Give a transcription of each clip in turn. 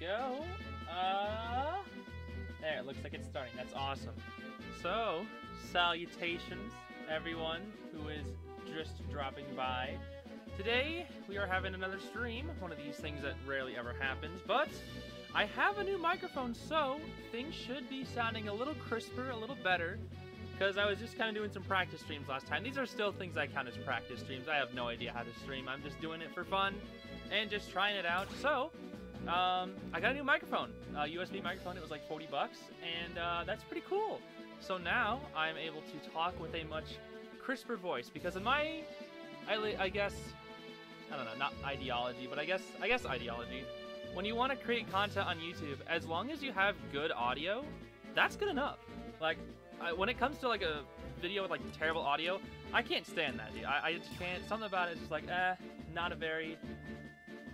go. There, it looks like it's starting. That's awesome. So, salutations, everyone who is just dropping by. Today, we are having another stream, one of these things that rarely ever happens, but I have a new microphone, so things should be sounding a little crisper, a little better, because I was just kind of doing some practice streams last time. These are still things I count as practice streams. I have no idea how to stream. I'm just doing it for fun and just trying it out. So, I got a new microphone, a USB microphone. It was like $40, and that's pretty cool. So now I'm able to talk with a much crisper voice, because in my, I guess, I don't know, not ideology, but I guess ideology. When you want to create content on YouTube, as long as you have good audio, that's good enough. Like, when it comes to like a video with like terrible audio, I can't stand that, dude. I just can't. Something about it is just like, not a very,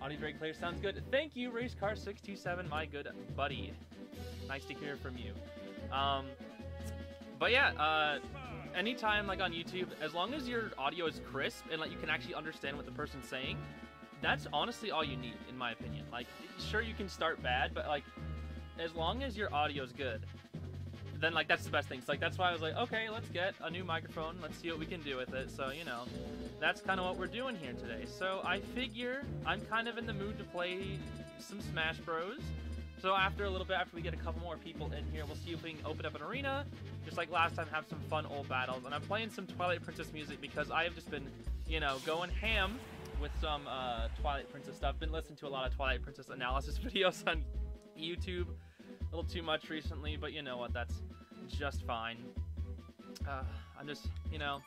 audio very clear. Sounds good. Thank you, racecar627, my good buddy. Nice to hear from you. But yeah, anytime like on YouTube, as long as your audio is crisp and like you can actually understand what the person's saying, that's honestly all you need, in my opinion. Like, sure, you can start bad, but like, as long as your audio's good, then like that's the best thing. So, like, that's why I was like, okay, let's get a new microphone. Let's see what we can do with it. So, you know, that's kind of what we're doing here today. So I figure I'm kind of in the mood to play some Smash Bros. So after a little bit, after we get a couple more people in here, we'll see if we can open up an arena, just like last time, have some fun old battles. And I'm playing some Twilight Princess music because I have just been, you know, going ham with some Twilight Princess stuff. Been listening to a lot of Twilight Princess analysis videos on YouTube. A little too much recently, but you know what, that's just fine. I'm just, you know,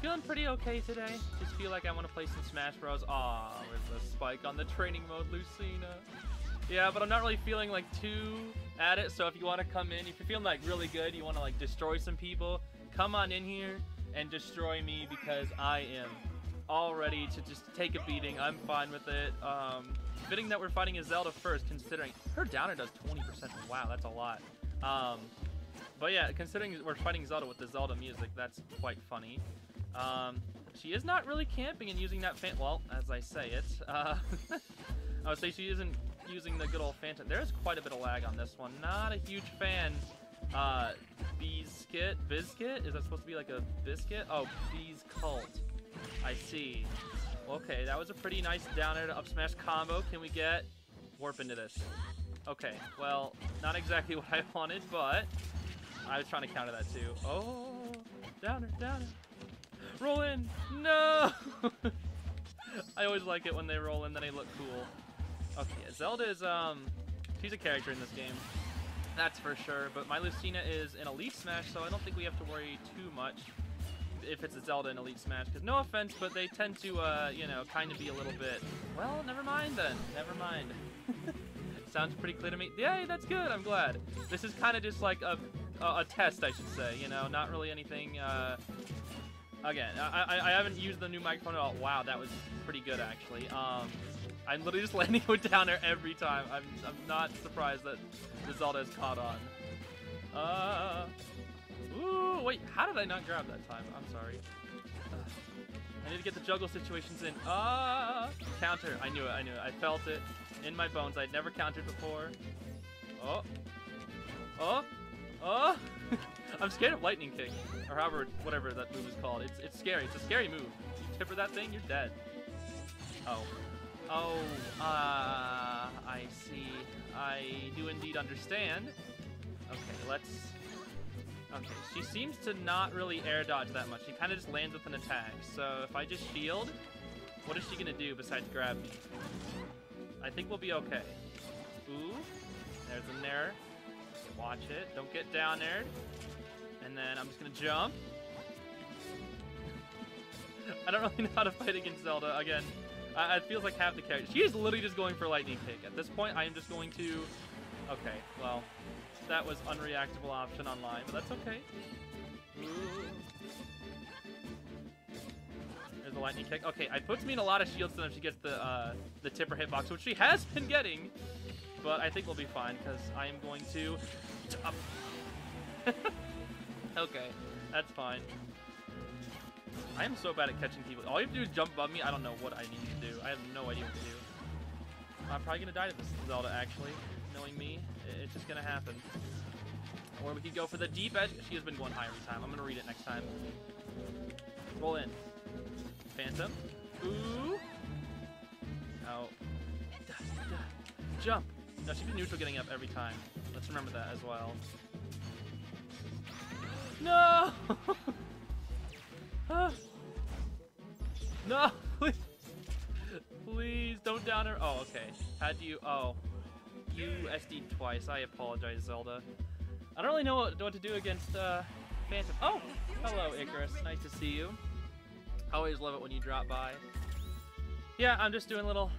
feeling pretty okay today. Just feel like I want to play some Smash Bros. Aw, there's a spike on the training mode, Lucina. Yeah, but I'm not really feeling like too at it, so if you want to come in, if you're feeling like really good, you want to like destroy some people, come on in here and destroy me, because I am all ready to just take a beating. I'm fine with it. Fitting that we're fighting a Zelda first, considering her downer does 20%. Wow, that's a lot. But yeah, considering we're fighting Zelda with the Zelda music, that's quite funny. She is not really camping and using that fan. Well, as I say it, I would say she isn't using the good old phantom. There's quite a bit of lag on this one. Not a huge fan. Bizkit? Is that supposed to be like a biscuit? Oh, Bees Cult. I see. Okay, that was a pretty nice down air to up smash combo. Can we get warp into this? Okay, well, not exactly what I wanted, but I was trying to counter that too. Oh, down air. Roll in. No! I always like it when they roll in, then they look cool. Okay, Zelda is, she's a character in this game, that's for sure, but my Lucina is an Elite Smash, so I don't think we have to worry too much if it's a Zelda in Elite Smash, because no offense, but they tend to, you know, kind of be a little bit, well, never mind then, never mind. Sounds pretty clear to me. Yay, that's good, I'm glad. This is kind of just like a test, I should say, you know, not really anything, again, I haven't used the new microphone at all. Wow, that was pretty good, actually. I'm literally just landing with down air every time. I'm not surprised that the Zelda has caught on. Ooh, wait, how did I not grab that time? I'm sorry. I need to get the juggle situations in. Counter. I knew it. I felt it in my bones. I'd never countered before. Oh. I'm scared of lightning kick, or however, whatever that move is called. It's scary. It's a scary move. You tipper that thing, you're dead. Oh. I see. I do indeed understand. Okay, okay, she seems to not really air dodge that much. She kind of just lands with an attack. So if I just shield, what is she going to do besides grab me? I think we'll be okay. Ooh, there's an air. Watch it. Don't get down aired. And then I'm just going to jump. I don't really know how to fight against Zelda. Again, it feels like half the character. She is literally just going for lightning kick. At this point, I am just going to... Okay, well, that was unreactable option online, but that's okay. Ooh. There's the lightning kick. Okay, it puts me in a lot of shields so that she gets the tipper hitbox, which she has been getting. But I think we'll be fine, because I am going to... Okay, that's fine. I am so bad at catching people. All you have to do is jump above me. I don't know what I need to do. I have no idea what to do. I'm probably gonna die to this Zelda, actually. Knowing me, it's just gonna happen. Or we could go for the deep edge. She has been going high every time. I'm gonna read it next time. Roll in. Phantom. Ooh. Oh. Jump. No, she's neutral getting up every time. Let's remember that as well. No! No! Please. Please don't down her. Oh, okay. How do you. Oh. You SD'd twice. I apologize, Zelda. I don't really know what to do against Phantom. Oh! Hello, Icarus. Nice to see you. I always love it when you drop by. Yeah, I'm just doing a little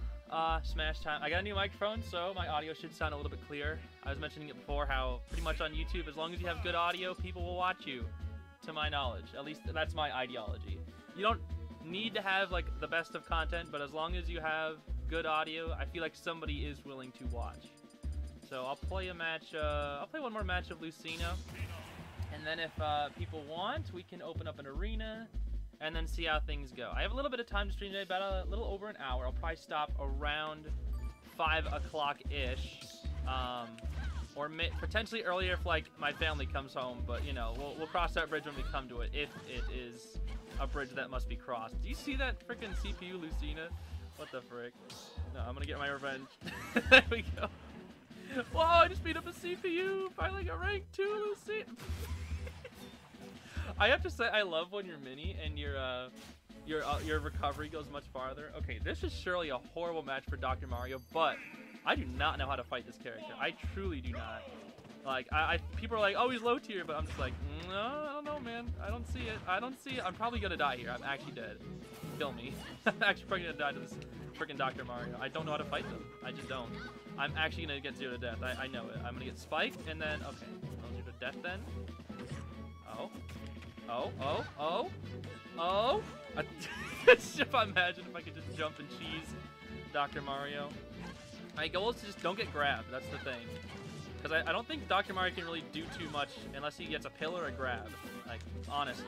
Smash time. I got a new microphone, so my audio should sound a little bit clearer. I was mentioning it before how pretty much on YouTube, as long as you have good audio, people will watch you, to my knowledge. At least that's my ideology. You don't need to have like the best of content, but as long as you have good audio, I feel like somebody is willing to watch. So I'll play a match, I'll play one more match of Lucina, and then if people want, we can open up an arena and then see how things go. I have a little bit of time to stream today, about a little over an hour. I'll probably stop around 5 o'clock-ish, or potentially earlier if like my family comes home, but you know, we'll cross that bridge when we come to it, if it is a bridge that must be crossed. Do you see that freaking CPU, Lucina? What the frick? No, I'm gonna get my revenge. There we go. Whoa, I just beat up a CPU! Finally got rank 2, Lucina! I have to say, I love when you're mini and your recovery goes much farther. Okay, this is surely a horrible match for Dr. Mario, but I do not know how to fight this character. I truly do not. Like, people are like, oh, he's low tier, but I'm just like, no, I don't know, man. I don't see it. I don't see it. I'm probably gonna die here. I'm actually dead. Kill me. I'm actually probably gonna die to this freaking Dr. Mario. I don't know how to fight them. I just don't. I'm actually gonna get zero to death. I know it. I'm gonna get spiked, and then, okay, I'll zero to death then. Oh. Oh, oh, oh, oh! If I imagine if I could just jump and cheese Dr. Mario. My goal is to just don't get grabbed, that's the thing. Because I don't think Dr. Mario can really do too much unless he gets a pill or a grab. Like, honestly.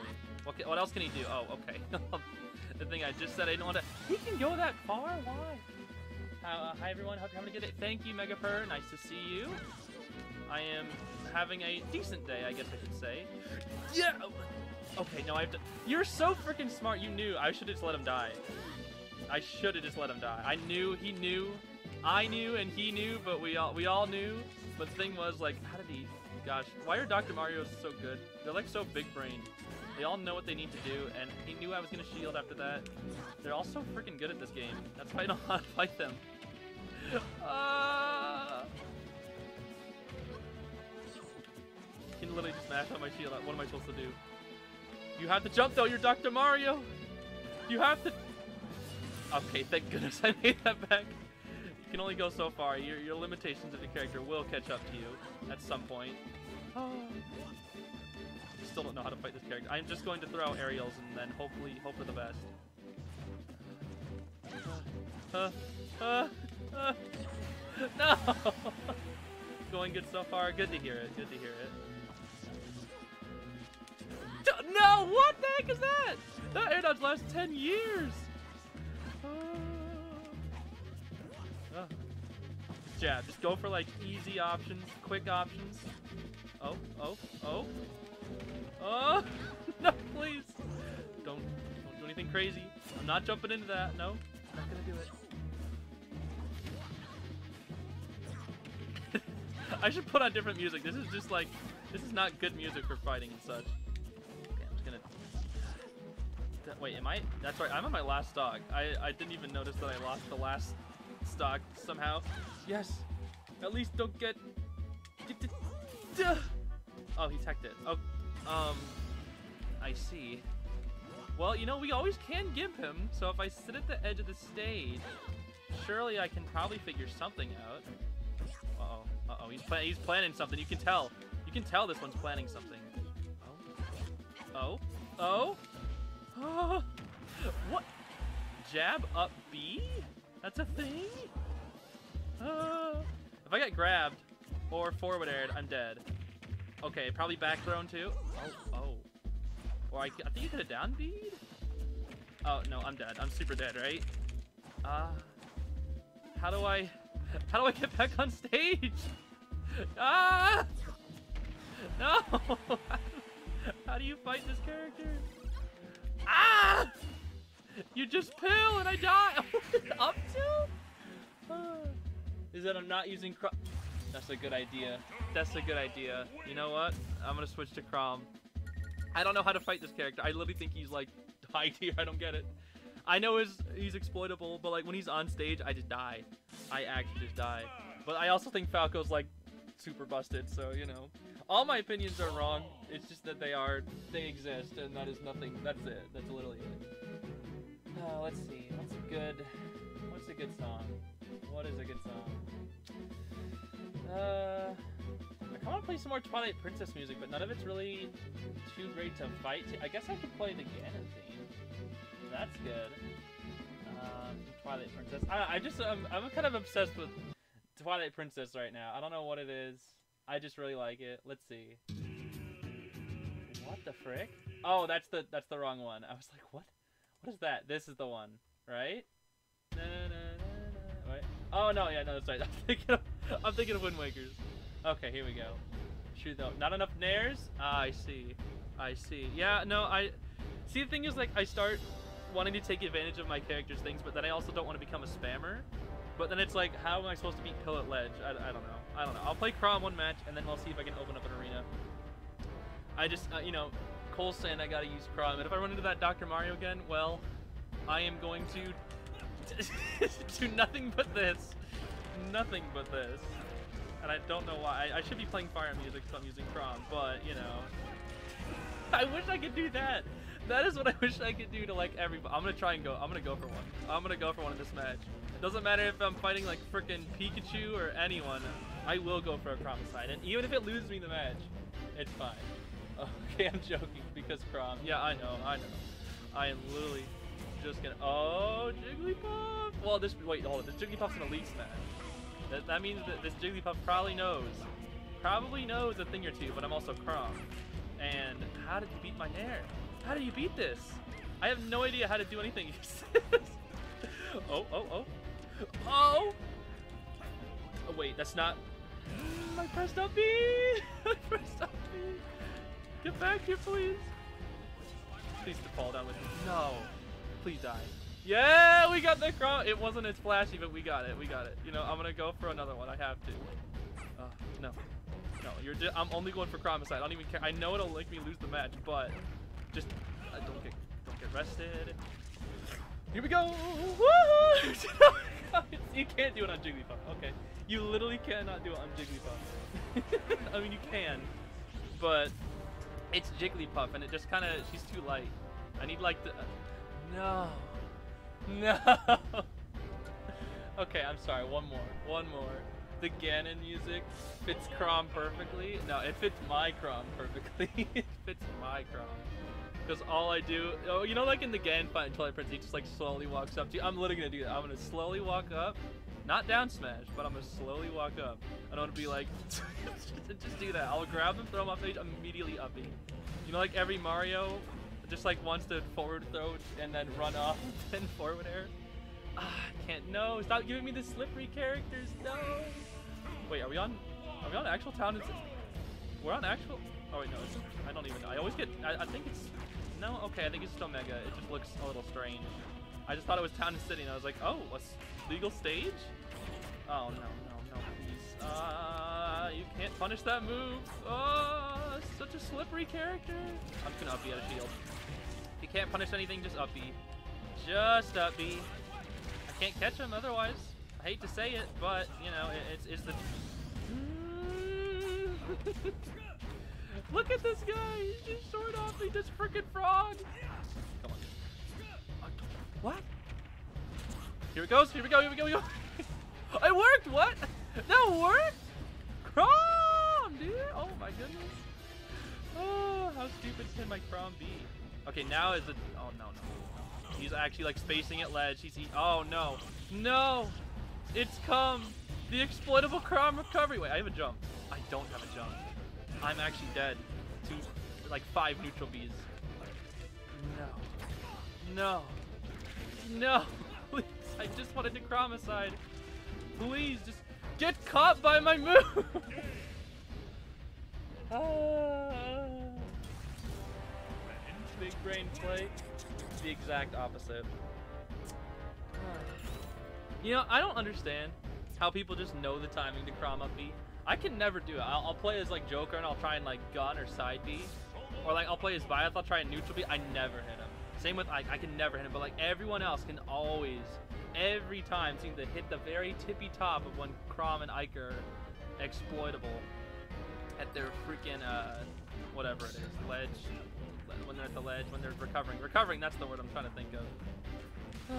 What else can he do? Oh, okay. The thing I just said, I didn't want to... He can go that far? Why? Hi, everyone. Hope you're having a good day. Thank you, MegaPur. Nice to see you. I am having a decent day, I guess I should say. Yeah! Okay, no, I have to... You're so freaking smart, you knew. I should have just let him die. I should have just let him die. I knew, he knew, I knew, and he knew, but we all knew. But the thing was, like, how did he... Gosh, why are Dr. Mario's so good? They're, like, so big-brained. They all know what they need to do, and he knew I was gonna shield after that. They're all so freaking good at this game. That's why I don't know how to fight them. Can literally just mash on my shield. What am I supposed to do? You have to jump though, you're Dr. Mario! You have to... Okay, thank goodness I made that back. You can only go so far. Your limitations of the character will catch up to you at some point. Oh. Still don't know how to fight this character. I'm just going to throw out aerials and then hopefully hope for the best. No! Going good so far. Good to hear it. Good to hear it. No, what the heck is that? That air dodge lasts 10 years. Jab. Just go for like easy options, quick options. Oh, oh, oh. Oh, no, please. Don't do anything crazy. I'm not jumping into that. No, I'm not gonna do it. I should put on different music. This is just like, this is not good music for fighting and such. Wait, am I? That's right, I'm on my last stock. I didn't even notice that I lost the last stock somehow. Yes! At least don't get... Oh, he teched it. Oh, I see. Well, you know, we always can gimp him, so if I sit at the edge of the stage, surely I can probably figure something out. Uh-oh, uh-oh, he's planning something, you can tell. You can tell this one's planning something. Oh, oh, oh! What? Jab up B? That's a thing? If I get grabbed or forward aired, I'm dead. Okay, probably back thrown too. Oh, oh. Or I think you could have down B'd? Oh, no, I'm dead. I'm super dead, right? How do I... How do I get back on stage? Ah! No! How do you fight this character? Ah! You just pill and I die! Up to? Is that I'm not using Crom. That's a good idea. That's a good idea. You know what? I'm gonna switch to Crom. I don't know how to fight this character. I literally think he's like high tier. I don't get it. I know he's exploitable, but like when he's on stage, I just die. I actually just die. But I also think Falco's like super busted, so you know. All my opinions are wrong. It's just that they exist, and that is nothing. That's it. That's literally it. Let's see. What's a good song? What is a good song? I want to play some more Twilight Princess music, but none of it's really too great to fight to. I guess I could play the Ganon theme. That's good. Twilight Princess. I'm kind of obsessed with Twilight Princess right now. I don't know what it is. I just really like it. Let's see. What the frick? Oh, that's the wrong one. I was like, what? What is that? This is the one, right? Na, na, na, na, na. Wait. Oh no, yeah, no, that's right. I'm thinking of Wind Wakers. Okay, here we go. Shoot though, not enough nairs. Ah, I see. I see. Yeah, no, I see. The thing is, like, I start wanting to take advantage of my character's things, but then I also don't want to become a spammer. But then it's like, how am I supposed to beat Pill at Ledge? I don't know. I don't know. I'll play Crom one match, and then we'll see if I can open up an arena. I just, you know, Cole's saying I gotta use Crom, and if I run into that Dr. Mario again, well, I am going to do nothing but this. Nothing but this. And I don't know why. I should be playing Fire music because I'm using Crom, but, you know. I wish I could do that. That is what I wish I could do to like everybody. I'm gonna try and go. I'm gonna go for one. I'm gonna go for one in this match. It doesn't matter if I'm fighting like freaking Pikachu or anyone. I will go for a Crom side, and even if it loses me the match, it's fine. Okay, I'm joking because Crom. Yeah, I know, I know. I am literally just gonna. Oh, Jigglypuff. Well, this. Wait, hold on. This Jigglypuff's an elite smash. That means that this Jigglypuff probably knows a thing or two. But I'm also Crom. And how did you beat my Nair? How do you beat this? I have no idea how to do anything. Oh, wait, that's not. I pressed up B. I pressed up B. Get back here, please. Please fall down with me. No. Please die. Yeah, we got the Crom. It wasn't as flashy, but we got it. We got it. You know, I'm gonna go for another one. I have to. No. No, I'm only going for Crom aside. I don't even care. I know it'll make me lose the match, but. Just don't get rested. Here we go! Woohoo! You can't do it on Jigglypuff. Okay, you literally cannot do it on Jigglypuff. I mean, you can, but it's Jigglypuff, and it just kind of she's too light. I need like the no. Okay, I'm sorry. One more. The Ganon music fits Crom perfectly. No, it fits my Crom perfectly. It fits my Crom. Because all I do, oh, you know, like in the Ganon fight in Twilight Princess, he just like slowly walks up to you. I'm literally gonna do that. I'm gonna slowly walk up, not down smash, but I'm gonna slowly walk up. I don't wanna be like, just do that. I'll grab him, throw him off stage, immediately upping. You know, like every Mario, just like wants to forward throw and then run off, and then forward air. I can't. No, stop giving me the slippery characters. No. Wait, are we on actual town? We're on actual. Oh wait, no. I don't even know. I always get. I think it's. No, okay, I think it's just Omega. It just looks a little strange. I just thought it was town and city, and I was like, oh, what's legal stage? Oh, no, please. You can't punish that move. Oh, such a slippery character. I'm just gonna up B out of shield. If you can't punish anything, just up B. Just up B. I can't catch him otherwise. I hate to say it, but, you know, it's the... Look at this guy! He's just short off. He just freaking frog. Come on. What? Here it goes. Here we go. It worked. What? That worked. Crom, dude. Oh my goodness. Oh, how stupid can my Crom be? Okay, now is it? Oh no. He's actually like spacing at ledge. He's. Oh no. No. It's come. The exploitable Crom recovery. Wait, I have a jump. I don't have a jump. I'm actually dead to like 5 neutral Bs. No, please, I just wanted to Crom aside. Please, just get caught by my move! Big brain play, the exact opposite. You know, I don't understand how people just know the timing to crom up B. I can never do it. I'll play as like Joker and I'll try and like gun or side B. Or like I'll play as Violet, I'll try and neutral B. I never hit him. Same with Ike, I can never hit him. But like everyone else can always, every time, seem to hit the very tippy top of when Crom and Ike are exploitable at their freaking, whatever it is, ledge. When they're at the ledge, when they're recovering. Recovering, that's the word I'm trying to think of.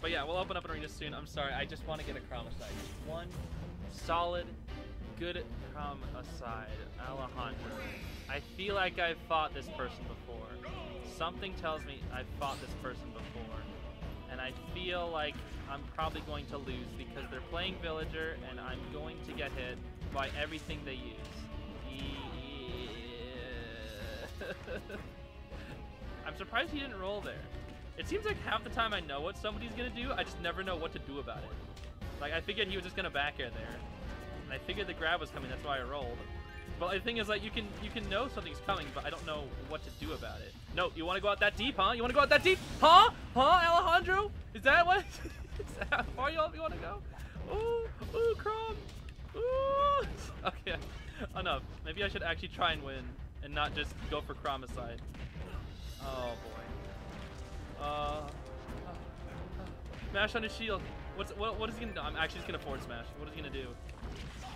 But yeah, we'll open up an arena soon. I'm sorry, I just want to get a Crom aside. Just one solid, good Crom aside. Alejandro. I feel like I've fought this person before. Something tells me I've fought this person before. And I feel like I'm probably going to lose because they're playing Villager and I'm going to get hit by everything they use. I'm surprised he didn't roll there. It seems like half the time I know what somebody's gonna do, I just never know what to do about it. Like, I figured he was just gonna back air there. And I figured the grab was coming, that's why I rolled. But the thing is, like, you can know something's coming, but I don't know what to do about it. No, you wanna go out that deep, huh? You wanna go out that deep? Huh? Huh, Alejandro? Is that what? Is that how far you wanna go? Ooh, ooh, Crom. Ooh. Okay, enough. Maybe I should actually try and win. And not just go for Chromicide. Oh boy. Mash on his shield. What is he gonna do? I'm actually just gonna forward smash. What is he gonna do?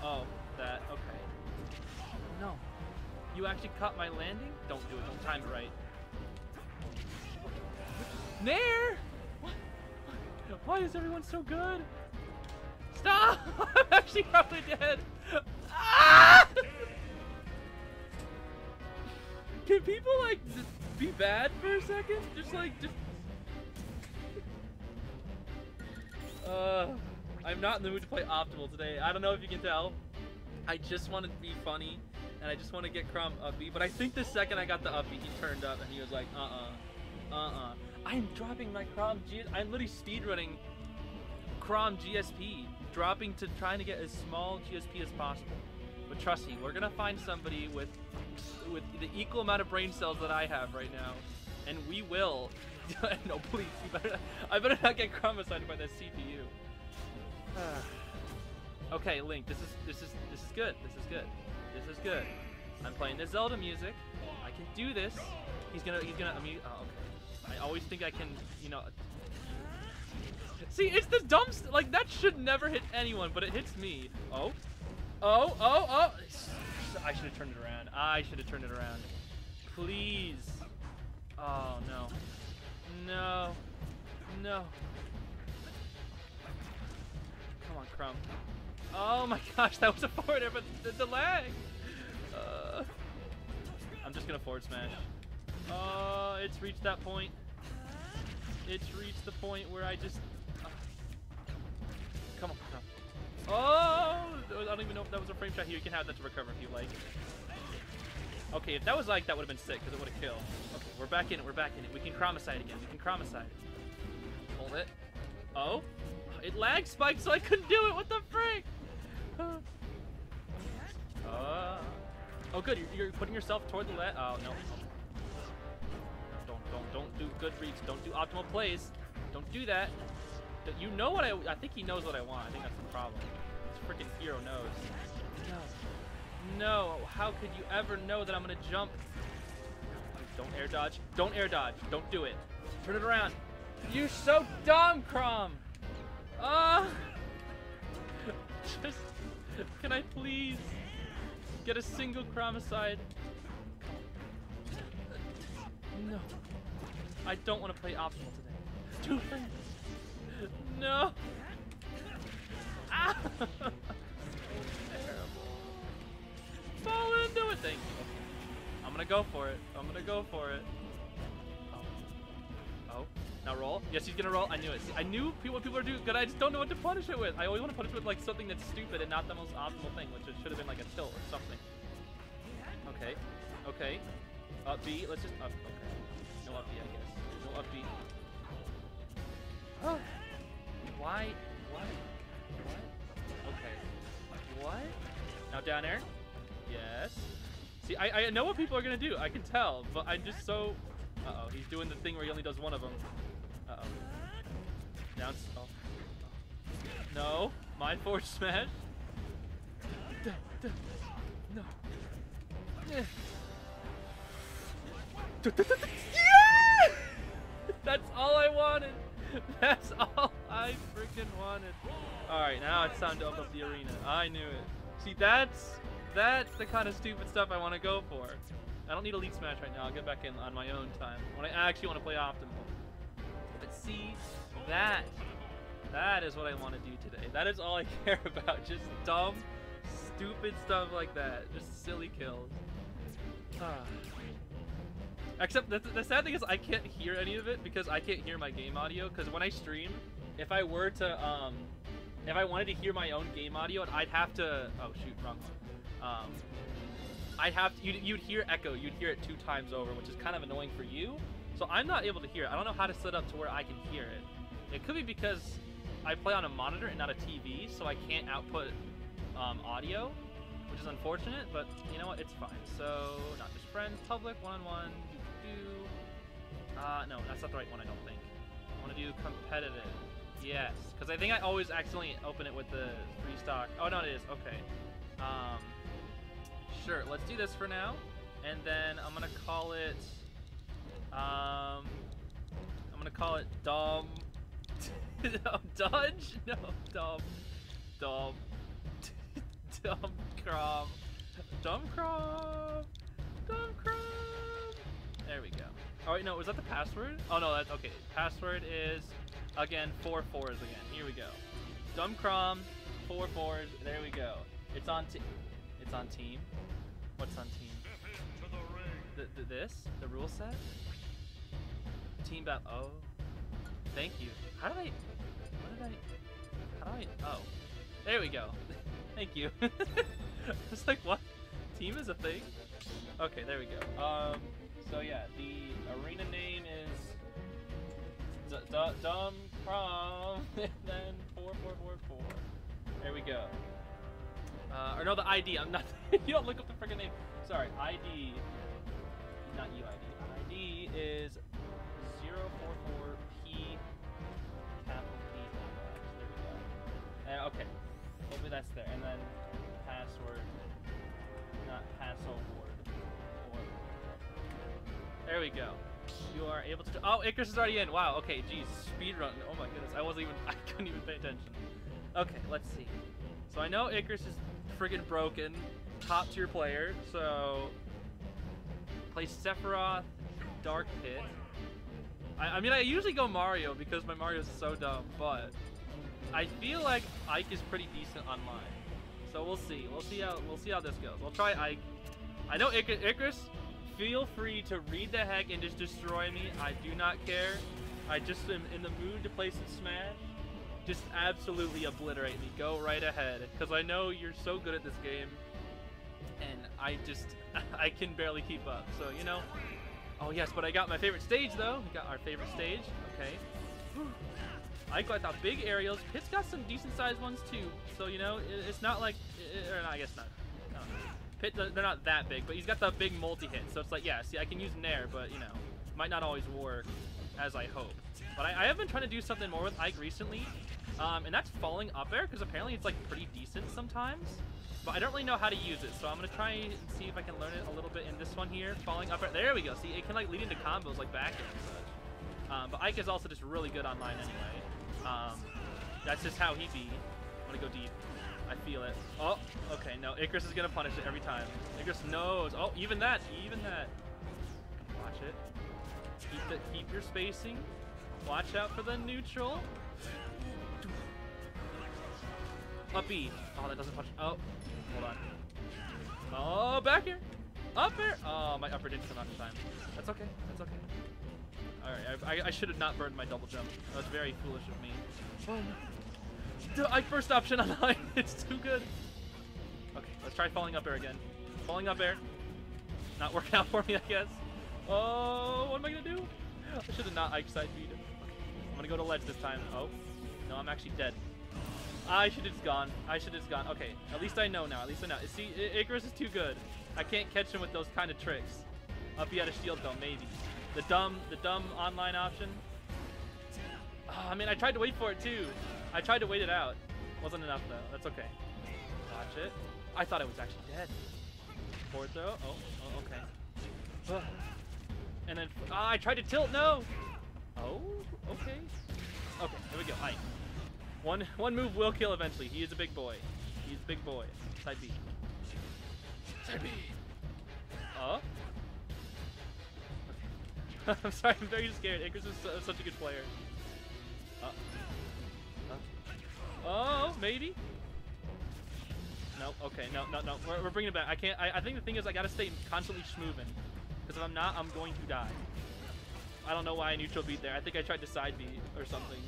Oh, that. Okay. No. You actually caught my landing? Don't do it. Don't time it right. Nair! What? Why is everyone so good? Stop! I'm actually probably dead. Ah! Can people, like, just be bad for a second? Just, like, just... I'm not in the mood to play Optimal today. I don't know if you can tell. I just want to be funny, and I just want to get Crom upbeat. But I think the second I got the upbeat, he turned up, and he was like, I'm dropping my Crom GSP. I'm literally speedrunning Crom GSP. Dropping to trying to get as small GSP as possible. But trust me, we're gonna find somebody with the equal amount of brain cells that I have right now, and we will. No, please, you better not, I better not get chromicided by that CPU. Okay, Link, this is good. This is good. This is good. I'm playing the Zelda music. I can do this. He's gonna. I mean, oh, okay. I always think I can, you know. See, it's the dumb stuff. Like that should never hit anyone, but it hits me. Oh. Oh, oh, oh! I should have turned it around. I should have turned it around. Please. Oh, no. No. No. Come on, Crom. Oh my gosh, that was a forward air, but the lag! I'm just gonna forward smash. Oh, it's reached that point. It's reached the point where I just... Come on, Crom. Oh! I don't even know if that was a frame shot here. You can have that to recover if you like. Okay, if that was like, that would have been sick, because it would have killed. Okay, we're back in it, we're back in it. We can Chromicide again, we can Chromicide. Hold it. Oh? It lag spiked, so I couldn't do it! What the frick? Oh good, you're putting yourself toward the lag. Oh, no. Don't do good reads. Don't do optimal plays. Don't do that. You know what I think he knows what I want. I think that's the problem. This freaking hero knows. No. No. How could you ever know that I'm going to jump? Don't air dodge. Don't air dodge. Don't do it. Turn it around. You're so dumb, Crom. Just, can I please get a single Chromicide? No. I don't want to play optimal today. Too fast. No! Ah! Terrible. Fall into it! Thank you. I'm gonna go for it. I'm gonna go for it. Oh. Oh. Now roll. Yes, he's gonna roll. I knew it. See, I knew what people are doing, because I just don't know what to punish it with. I always want to punish it with like something that's stupid and not the most optimal thing, which it should have been like a tilt or something. Okay. Okay. Up B. Let's just up. Okay. No up B, I guess. No up B. Oh. Why? What? What? down air. Yes. See, I know what people are going to do. I can tell, but I'm just so... Uh-oh, he's doing the thing where he only does one of them. Uh-oh. Down... Oh. No. Mind forward smash. No. Yeah! That's all I wanted. That's all I freaking wanted. Alright, now it's time to open up the arena. I knew it. See, that's the kind of stupid stuff I want to go for. I don't need a league smash right now. I'll get back in on my own time. When I actually want to play optimal. But see, that is what I want to do today. That is all I care about. Just dumb, stupid stuff like that. Just silly kills. Except the sad thing is I can't hear any of it because I can't hear my game audio. Because when I stream, if I were to, if I wanted to hear my own game audio, I'd have to, oh shoot, wrong one. I'd have to, you'd hear echo, you'd hear it 2 times over, which is kind of annoying for you. So I'm not able to hear it. I don't know how to set up to where I can hear it. It could be because I play on a monitor and not a TV, so I can't output audio, which is unfortunate, but you know what, it's fine. So, not just friends, public, one-on-one. No, that's not the right one, I don't think. I want to do competitive. Yes, because I think I always accidentally open it with the free stock. Oh, no, it is. Okay. Sure, let's do this for now. And then I'm going to call it... I'm going to call it Dumb... no, Dodge? No, Dumb. Dumb. Dumb Crumb. Dumb Crumb. Dumb Crumb. There we go. Oh, wait, no, was that the password? Oh, no, that's okay. Password is, again, 4 fours again. Here we go. Dumb Crumb, 4 fours. There we go. It's on team. It's on team. What's on team? The rule set? Team battle. Oh. Thank you. How did I? How did I? Oh. There we go. Thank you. It's like, what? Team is a thing? Okay, there we go. So yeah, the arena name is Dumb Prom, and then 4444. There we go. Or no, the ID. I'm not. You don't look up the freaking name. Sorry, ID. Not UID. ID is 044P. Capital P. There we go. And, okay. Hopefully that's there. And then password. Not password. There we go. You are able to. Oh, Icarus is already in. Wow. Okay. Geez. Speed run. Oh my goodness. I wasn't even. I couldn't even pay attention. Okay. Let's see. So I know Icarus is friggin' broken, top tier player. So play Sephiroth, Dark Pit. I mean, I usually go Mario because my Mario is so dumb, but I feel like Ike is pretty decent online. So we'll see. We'll see how this goes. We'll try Ike. I know Icarus. Feel free to read the heck and just destroy me. I do not care. I just am in the mood to play some Smash. Just absolutely obliterate me. Go right ahead. Because I know you're so good at this game. And I just, I can barely keep up. So, you know. Oh, yes, but I got my favorite stage, though. We got our favorite stage. Okay. I got the big aerials. Pitt's got some decent-sized ones, too. So, you know, it's not like, or no, I guess not. No. Pit, they're not that big, but he's got the big multi-hit, so it's like, yeah, see, I can use Nair, but, you know, might not always work as I hope. But I have been trying to do something more with Ike recently, and that's falling up air, because apparently it's, like, pretty decent sometimes, but I don't really know how to use it, so I'm going to try and see if I can learn it a little bit in this one here. Falling up air, there we go, see, it can, like, lead into combos, like, back air and such. But Ike is also just really good online anyway. That's just how he be. I'm going to go deep. I feel it. Oh, okay, no, Icarus is gonna punish it every time. Icarus knows. Oh, even that. Watch it. Keep your spacing. Watch out for the neutral. Up B. Oh, that doesn't punch. Oh, hold on. Oh, back here. Up here. Oh, my upper didn't come out in time. That's okay, that's okay. All right, I should have not burned my double jump. That was very foolish of me. Oh, no. I first option online. It's too good. Okay, let's try falling up air again. Falling up air. Not working out for me, I guess. Oh, what am I going to do? I should have not Ike side beat. I'm going to go to ledge this time. Oh, no, I'm actually dead. I should have just gone. I should have just gone. Okay, at least I know now. At least I know. See, Icarus is too good. I can't catch him with those kind of tricks. Up he had a shield though, maybe. The dumb online option. Oh, I mean, I tried to wait for it too. I tried to wait it out. Wasn't enough though. That's okay. Watch it. I thought I was actually dead. Forward throw. Oh okay. Ugh. And then I tried to tilt. No. Oh. Okay. Okay. There we go. Ike. One move will kill eventually. He is a big boy. He's a big boy. Side B. Side B. Oh. Okay. I'm sorry. I'm very scared. Icarus is such a good player. Oh, maybe. No. Okay. No. We're bringing it back. I can't. I think the thing is I gotta stay constantly schmoovin'. Because if I'm not, I'm going to die. I don't know why I neutral beat there. I think I tried to side B or something.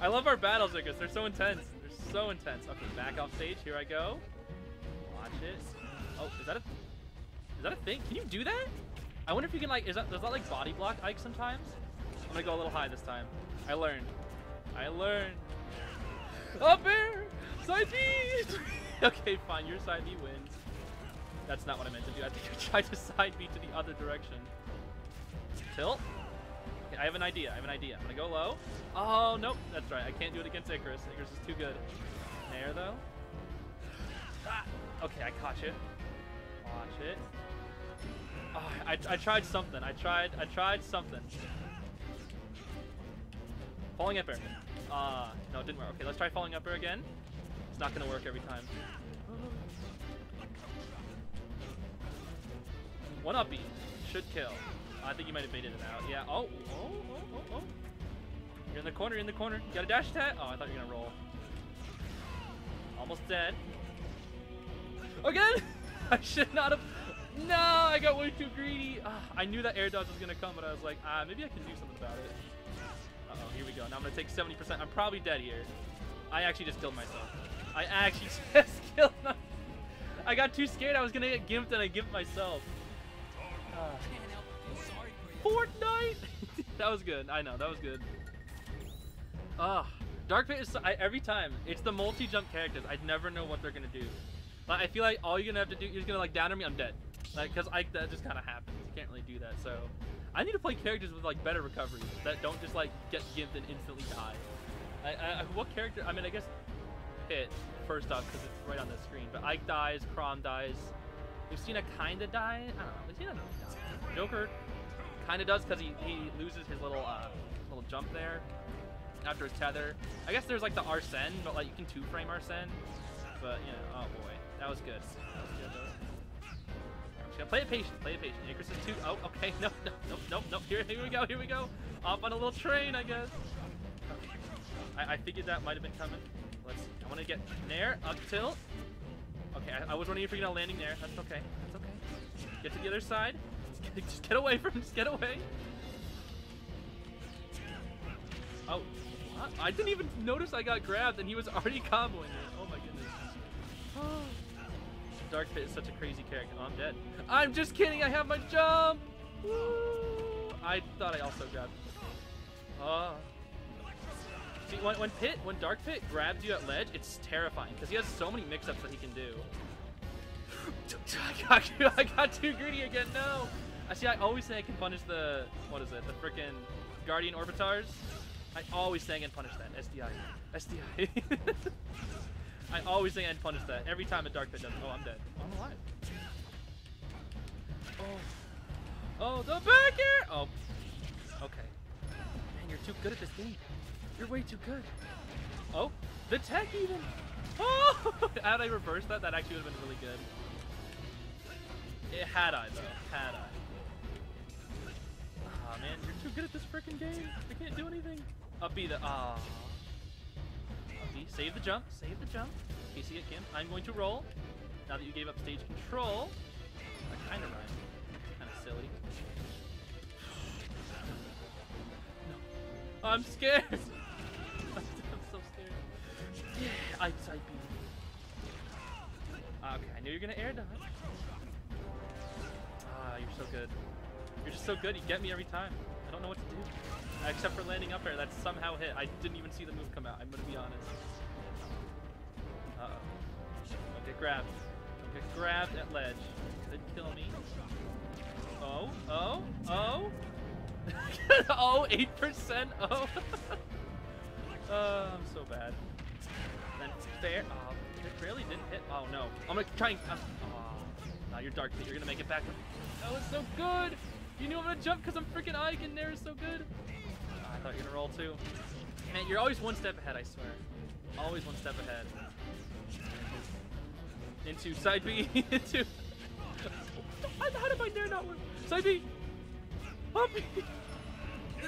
I love our battles, I guess. They're so intense. They're so intense. Okay, back off stage. Here I go. Watch it. Oh, is that a thing? Can you do that? I wonder if you can like. Does that like body block Ike sometimes? I'm gonna go a little high this time. I learned. Up air, side B. Okay, fine. Your side B wins. That's not what I meant to do. I think I tried to side B to the other direction. Tilt. I have an idea. I'm gonna go low. Oh, nope. That's right. I can't do it against Icarus. Icarus is too good. Nair, though. Ah, okay, I caught it. Watch it. Oh, I tried something. I tried something. Falling up air. No, it didn't work. Okay, let's try falling up air again. It's not gonna work every time. One up B. Should kill. I think you might have baited it out. Yeah. Oh. You're in the corner. You got a dash attack? Oh, I thought you were gonna roll. Almost dead. Again? I should not have. No, I got way too greedy. I knew that air dodge was gonna come, but I was like, maybe I can do something about it. Uh oh, here we go. Now I'm gonna take 70%. I'm probably dead here. I actually just killed myself. I got too scared. I was gonna get gimped, and I gimped myself. Fortnite. That was good. I know that was good. Dark Pit is every time. It's the multi-jump characters. I never know what they're gonna do. Like, I feel like all you're gonna have to do is gonna like downer me. I'm dead. Like because that just kind of happens. You can't really do that. So I need to play characters with like better recovery that don't just like get gimped and instantly die. What character? I mean, I guess Pit first off because it's right on the screen. But Ike dies. Crom dies. Lucina kinda die. I don't know. Lucina doesn't die. Joker. Kind of does because he loses his little little jump there after his tether. I guess there's like the Arsene, but like you can two frame Arsene. But you know, oh boy, that was good. I'm just gonna play it patient. Icarus is too. Oh, okay. No. Here we go. Off on a little train, I guess. Okay. I figured that might have been coming. Let's. I want to get Nair up tilt. Okay, I was wondering if you're gonna landing there. That's okay. Get to the other side. Just get away from him. Just get away. Oh, what? I didn't even notice I got grabbed, and he was already comboing it. Oh my goodness. Oh. Dark Pit is such a crazy character. Oh, I'm dead. I'm just kidding. I have my jump. Woo. I thought I also grabbed. See, when Dark Pit grabs you at ledge, it's terrifying because he has so many mix-ups that he can do. I got too greedy again. No. See, I always say I can punish the, what is it, the frickin' Guardian Orbitars. I always say I can punish that. SDI. I always say I can punish that. Every time a Dark Pit does. Oh, I'm dead. I'm alive. Oh, the back air. Oh. Okay. Man, you're too good at this game. You're way too good. Oh, the tech even. Oh, had I reversed that, that actually would have been really good. Had I. Ah, oh, man, you're too good at this freaking game. I can't do anything. Up B the, ah. Save the jump. In case you get Kim. I'm going to roll. Now that you gave up stage control. That kind of rhymes. Kind of silly. No. I'm scared. I'm so scared. Yeah, I type B. Okay, I knew you were going to air dodge. You're so good. You get me every time. I don't know what to do. except for landing up air. That somehow hit. I didn't even see the move come out. I'm gonna be honest. Uh-oh. Don't get grabbed. Don't get grabbed at ledge. Could kill me. Oh, oh, oh. Oh, 8%. Oh. I'm so bad. And fair. Oh, it barely didn't hit. Oh no. I'm gonna try and. Oh, no, you're dark. You're gonna make it back. That was so good. You knew I'm gonna jump because I'm freaking Eigen there is so good. Oh, I thought you were gonna roll too. Man, you're always one step ahead. I swear. Always one step ahead. Into side B. Into. How did my dare not work? Side B. Puppy.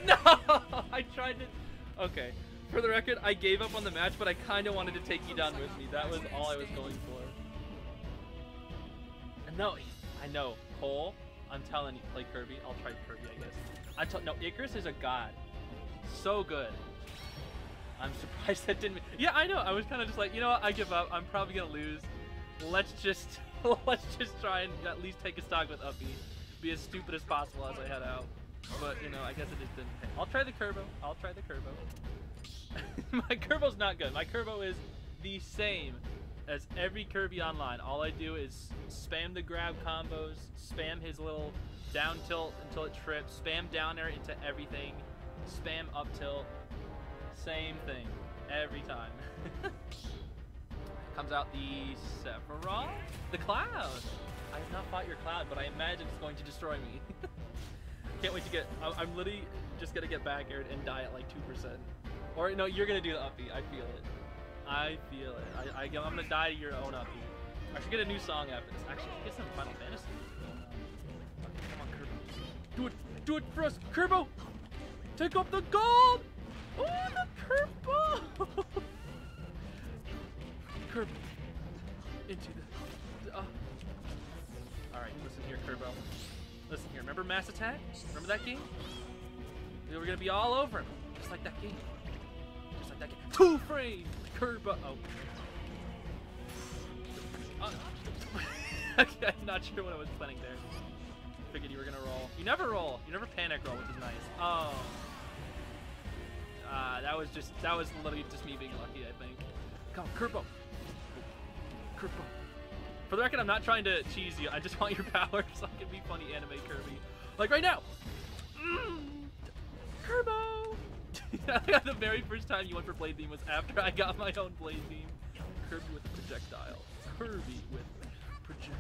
No. I tried to. Okay. For the record, I gave up on the match, but I kind of wanted to take you down with me. That was all I was going for. And no, I know. Cole, I'm telling you, play Kirby. I'll try Kirby, I guess. No, Icarus is a god. So good. I'm surprised that didn't... Yeah, I know. I was kind of just like, you know what? I give up. I'm probably going to lose. Let's just try and at least take a stock with Uppy. Be as stupid as possible as I head out. But, you know, I guess it just didn't pay. I'll try the Kerbo. I'll try the Kerbo. My Kerbo's not good. My Kerbo is the same as every Kirby Online. All I do is spam the grab combos, spam his little down tilt until it trips, spam down air into everything, spam up tilt, same thing every time. Comes out the Sephiroth, the Cloud. I have not fought your Cloud, but I imagine it's going to destroy me. Can't wait to get. I'm literally just gonna get back aired and die at like 2%. Or no, you're gonna do the Uppy. I feel it. I feel it. I'm gonna die to your own Uppy. I should get a new song after this. Actually, I should get some Final Fantasy. Okay, come on, Kerbo. Do it for us, Kerbo. Take up the gold. Oh, the Kerbo. Kerbo. Into the. All right, listen here, Kerbo. Listen here. Remember Mass Attack? Remember that game? We were gonna be all over him, just like that game. Two frame Kerbo. Oh. I'm not sure what I was planning there. Figured you were gonna roll. You never roll. You never panic roll, which is nice. Oh. That was literally just me being lucky, I think. Come on, Kerbo. Kerbo. For the record, I'm not trying to cheese you. I just want your power so I can be funny anime Kirby. Like right now. Kerbo. The very first time you went for Blade Theme was after I got my own Blade Theme. Kirby with projectile. Kirby with projectile.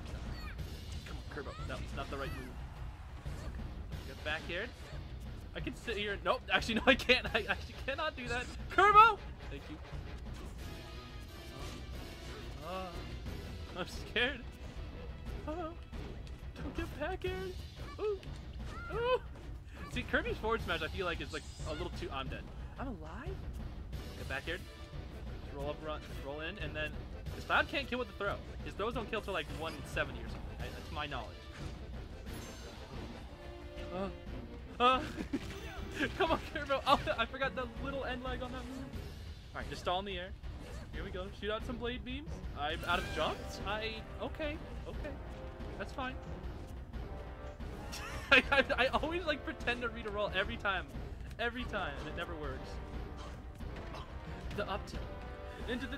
Come on, Kerbo. No, it's not the right move. Okay. Get back here. I can sit here. Nope. Actually, no, I can't. I actually cannot do that. Kerbo! Thank you. I'm scared. Oh. Don't get back here. Ooh. Ooh. See, Kirby's forward smash, I feel like, is like a little too. I'm dead. I'm alive? Get back here. Roll up, run, roll in, and then. His Cloud can't kill with the throw. His throws don't kill till like 170 or something. That's my knowledge. Come on, Kerbo. Oh, I forgot the little end leg on that move. Alright, just stall in the air. Here we go. Shoot out some blade beams. I'm out of jumps. Okay. That's fine. I always like pretend to read a roll every time, and it never works. The up tilt into the.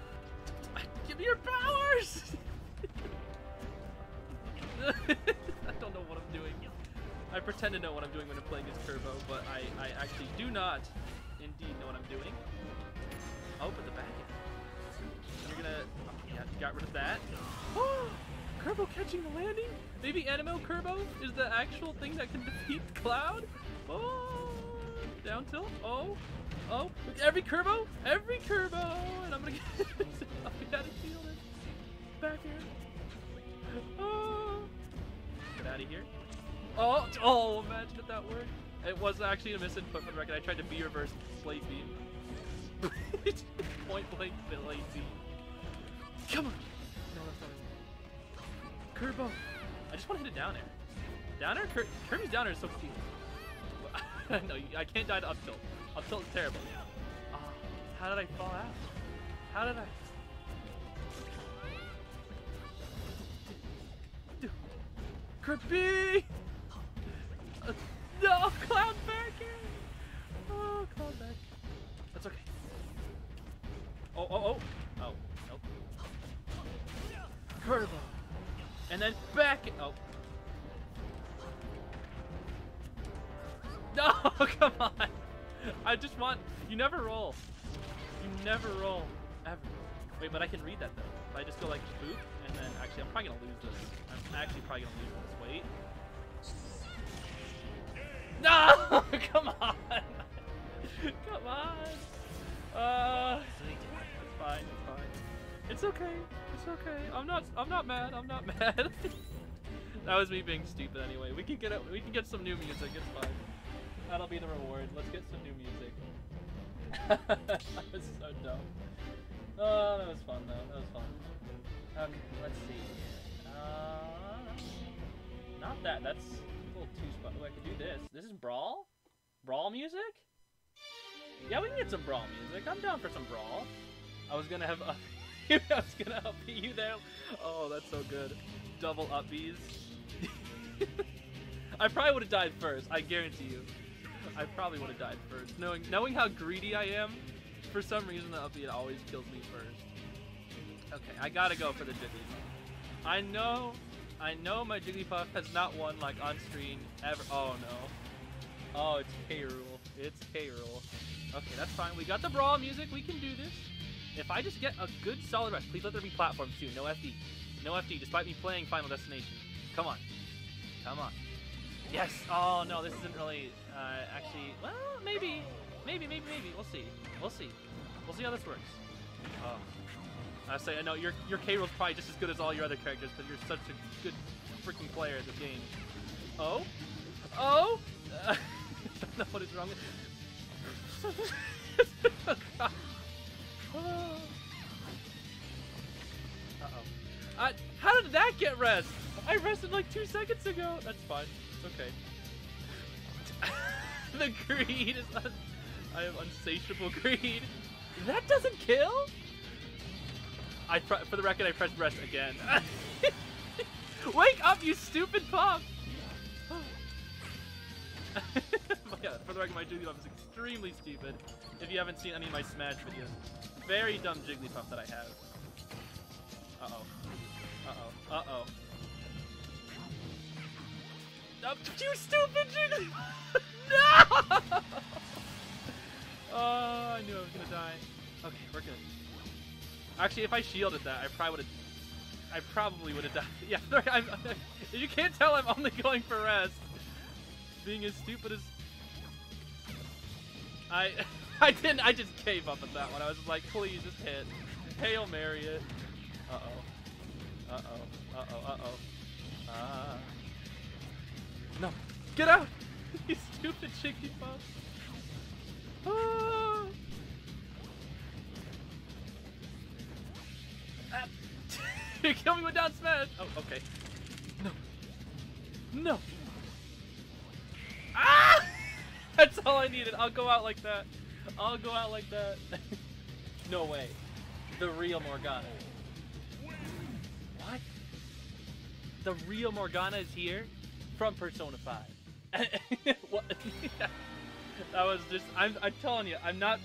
Give me your powers! I don't know what I'm doing. I pretend to know what I'm doing when I'm playing this Kerbo, but I actually do not, indeed, know what I'm doing. Oh, but the back end. You're gonna. Oh, yeah, got rid of that. Oh! Kerbo catching the landing? Maybe Animo Kerbo is the actual thing that can defeat Cloud? Oh, down tilt. Oh, oh. Every Kerbo, and I'm gonna get this. I'll be out of field. Back here. Oh, get out of here. Oh, oh. Imagine if that worked. It was actually a misinput for the record. I tried to B reverse blade beam. Point blank blade beam. Come on. No, that's not it. Kerbo! I just want to hit a down air. Down air? Kirby's down air is so cute. No, I can't die to up tilt. Up tilt is terrible. Oh, how did I fall out? How did I... Kirby! No, Cloud back in! Oh. Oh. Curve. And then back. Oh. No, come on. I just want. You never roll. You never roll. Ever. Wait, but I can read that though. If I just go like boop, and then actually, I'm probably gonna lose this. I'm actually probably gonna lose this. Wait. No! Come on! Come on! It's fine, it's fine. It's okay, it's okay. I'm not mad, I'm not mad. That was me being stupid anyway. We can get some new music, it's fine. That'll be the reward. Let's get some new music. That was so dumb. Oh, that was fun though, that was fun. Okay, let's see. Not that, that's... Oh, I could do this. This is Brawl? Brawl music? Yeah, we can get some Brawl music. I'm down for some Brawl. I was gonna have up I was gonna up you there. Oh, that's so good. Double upbees. I probably would have died first. I guarantee you. I probably would have died first. Knowing how greedy I am, for some reason the upbeat always kills me first. Okay, I gotta go for the Jigglypuff. I know my Jigglypuff has not won, like, on screen ever. Oh, no. Oh, it's K-Rule. It's K-Rule. Okay, that's fine. We got the Brawl music. We can do this. If I just get a good, solid rush. Please let there be platforms, too. No FD. No FD, despite me playing Final Destination. Come on. Come on. Yes. Oh, no, this isn't really, actually. Well, maybe. Maybe. We'll see. We'll see how this works. Oh. I say, I know, your K-Roll's probably just as good as all your other characters because you're such a good freaking player at the game. Oh? Oh? I don't know what is wrong with oh, God. Oh. Uh-oh. How did that get rest? I rested like 2 seconds ago. That's fine. It's okay. The greed is... I have unsatiable greed. That doesn't kill? For the record, I pressed rest again. Wake up, you stupid pup! Yeah, for the record, my Jigglypuff is extremely stupid. If you haven't seen any of my Smash videos, very dumb Jigglypuff that I have. Uh oh. You stupid Jigglypuff! No! Oh, I knew I was gonna die. Okay, we're good. Actually, if I shielded that, I probably would have died. Yeah, you can't tell I'm only going for rest. Being as stupid as... I just gave up at that one. I was just like, please, just hit. Hail Mary it. Uh-oh. Uh-oh. Uh-oh. Uh-oh. No. Get out! You stupid Jigglypuff. Ah. You kill me with down smash! Oh, okay. No. No! Ah! That's all I needed. I'll go out like that. I'll go out like that. No way. The real Morgana. What? The real Morgana is here? From Persona 5. What? That was just... I'm telling you, I'm not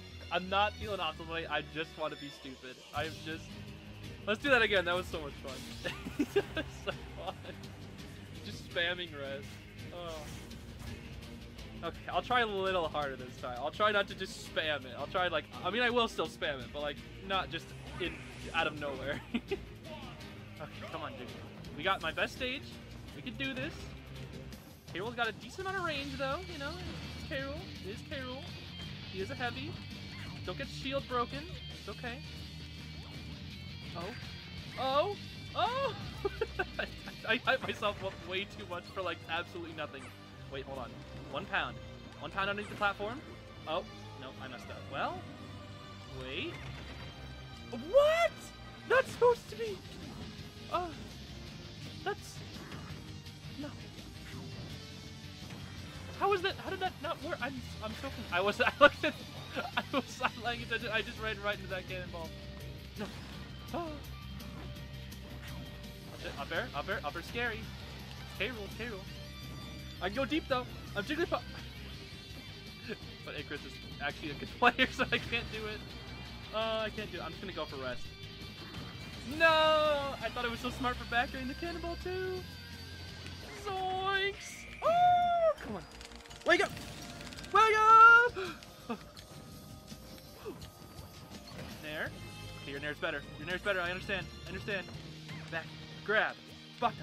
feeling optimally. I just want to be stupid. I'm just... Let's do that again. That was so much fun. That was so fun. Just spamming rest. Oh. Okay, I'll try a little harder this time. I'll try not to just spam it. I'll try like, I mean, I will still spam it, but like not just out of nowhere. Okay, come on, dude. We got my best stage. We can do this. K-Rool's got a decent amount of range though. You know, K-Rool. He is a heavy. Don't get shield broken. It's okay. Oh! Oh! Oh! I hyped myself up way too much for like absolutely nothing. Wait, hold on. 1 pound. 1 pound underneath the platform? Oh, no, I messed up. Well, wait. What? That's supposed to be... Oh, that's... No. How was that? How did that not work? I'm so confused. I was not paying attention. I just ran right into that cannonball. No. Oh. Up air, scary. K-Rool. I can go deep though. I'm Jigglypuff. But Icarus is actually a good player, so I can't do it. I can't do it. I'm just gonna go for rest. No! I thought it was so smart for backing the cannonball too. Zoinks! Oh, come on! Wake up! Wake up! Nair. Okay, your Nair's better. Your Nair's better. I understand. I understand. Back. Grab. Fuck.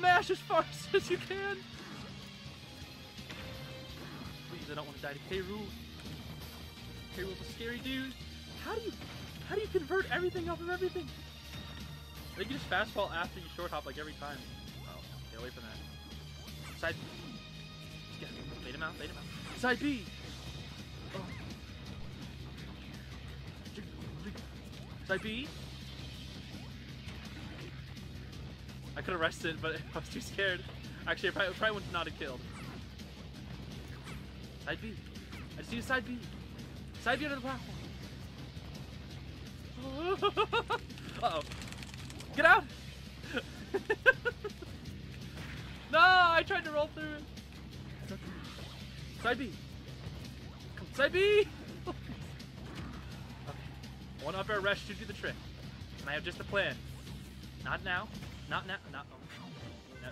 Mash as far as you can. Please, I don't want to die to K-Rool. K-Rool's a scary dude. How do you convert everything off of everything? They can just fastball after you short hop like every time. Well, stay away from that. Side B. Yeah, bait him out, bait him out. Side B! Oh. Side B! I could have rested, but I was too scared. Actually, I probably would not have killed. Side B. I just need a side B. Side B under the platform. Uh-oh. Get out! No, I tried to roll through it. Side B. Come on, side B! Okay. One up air rush should do the trick. And I have just a plan. Not now. Not now. Not oh.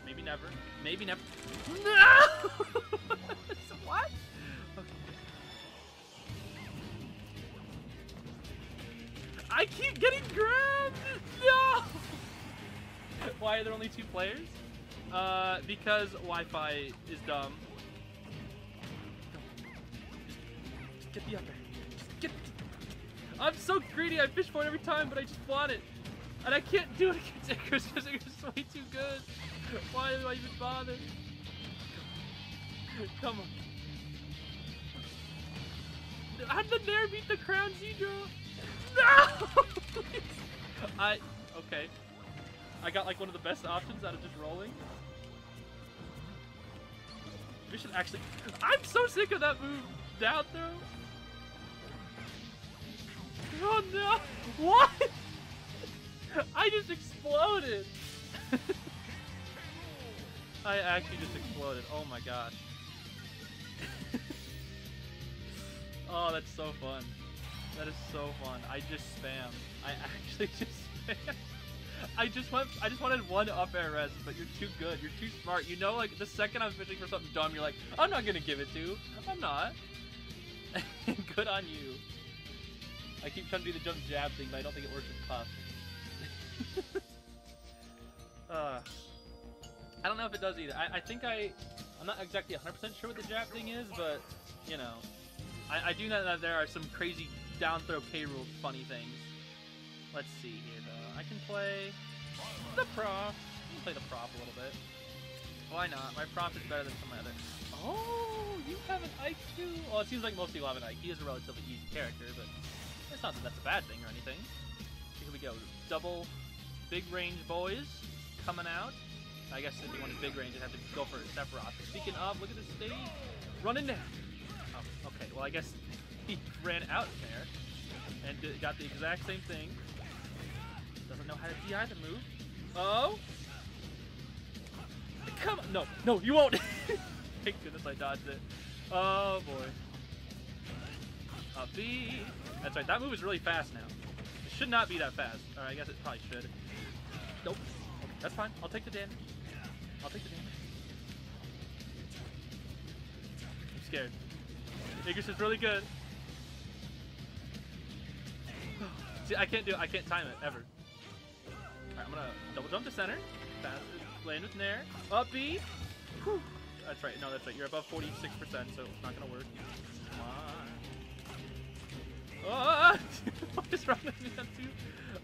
Maybe never. Maybe never. No! What? Okay. I keep getting grabbed! No! Why are there only two players? Because Wi-Fi is dumb. Just get the upper. Just get the... I'm so greedy, I fish for it every time, but I just want it. And I can't do it against Icarus because Icarus is way too good. Why do I even bother? Come on. How did the Nair beat the Crown Zero? No! Okay. I got like one of the best options out of just rolling. We should actually. I'm so sick of that move. Down throw. Oh no! What? I just exploded. I actually just exploded. Oh my gosh. Oh, that's so fun. That is so fun. I just spam. I actually just spam. I just wanted one up air rest, but you're too good. You're too smart. You know, like the second I'm fishing for something dumb, you're like, I'm not gonna give it to you. I'm not. Good on you. I keep trying to do the jump jab thing, but I don't think it works with Puff. I don't know if it does either. I think I'm not exactly 100% sure what the jab thing is, but you know, I do know that there are some crazy down throw K-Rool funny things. Let's see here though. I can play the prop. I can play the prop a little bit. Why not? My prop is better than some of my other. Oh, you have an Ike too? Well, it seems like most people have an Ike. He is a relatively easy character, but it's not that that's a bad thing or anything. Here we go. Double big range boys coming out. I guess if you wanted big range, you'd have to go for Sephiroth. Speaking of, look at this stage. Running down. Oh, okay. Well, I guess he ran out there and got the exact same thing. Doesn't know how to DI the move. Oh! Come on! No, no, you won't! Thank goodness I dodged it. Oh boy. Up B. That's right, that move is really fast now. It should not be that fast. Or I guess it probably should. Nope. Okay, that's fine. I'll take the damage. I'll take the damage. I'm scared. Icarus is really good. See, I can't do it. I can't time it, ever. Alright, I'm gonna double jump to center. Land with Nair. Up B. Whew. That's right. No, that's right. You're above 46%, so it's not gonna work. Come on. Oh, what is wrong with me? I'm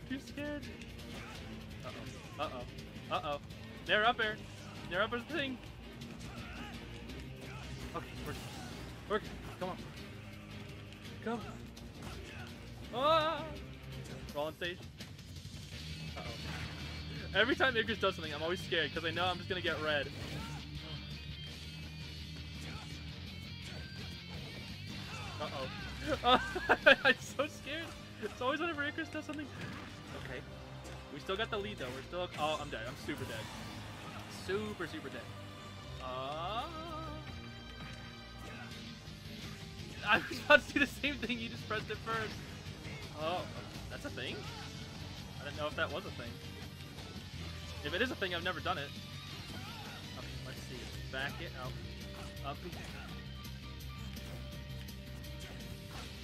too scared. Uh-oh. Uh-oh. Uh-oh. Nair up air. Nair up air's the thing. Okay, work. Come on. Come on. Ah! Roll on stage. Uh-oh. Every time Icarus does something, I'm always scared because I know I'm just gonna get red. Uh-oh. I'm so scared. It's always whenever Icarus does something. Okay. We still got the lead though. We're still. Oh, I'm dead. I'm super dead. Super, super dead. I was about to do the same thing. You just pressed it first. Oh, that's a thing? I didn't know if that was a thing. If it is a thing, I've never done it. Okay, let's see. Back it up. Up.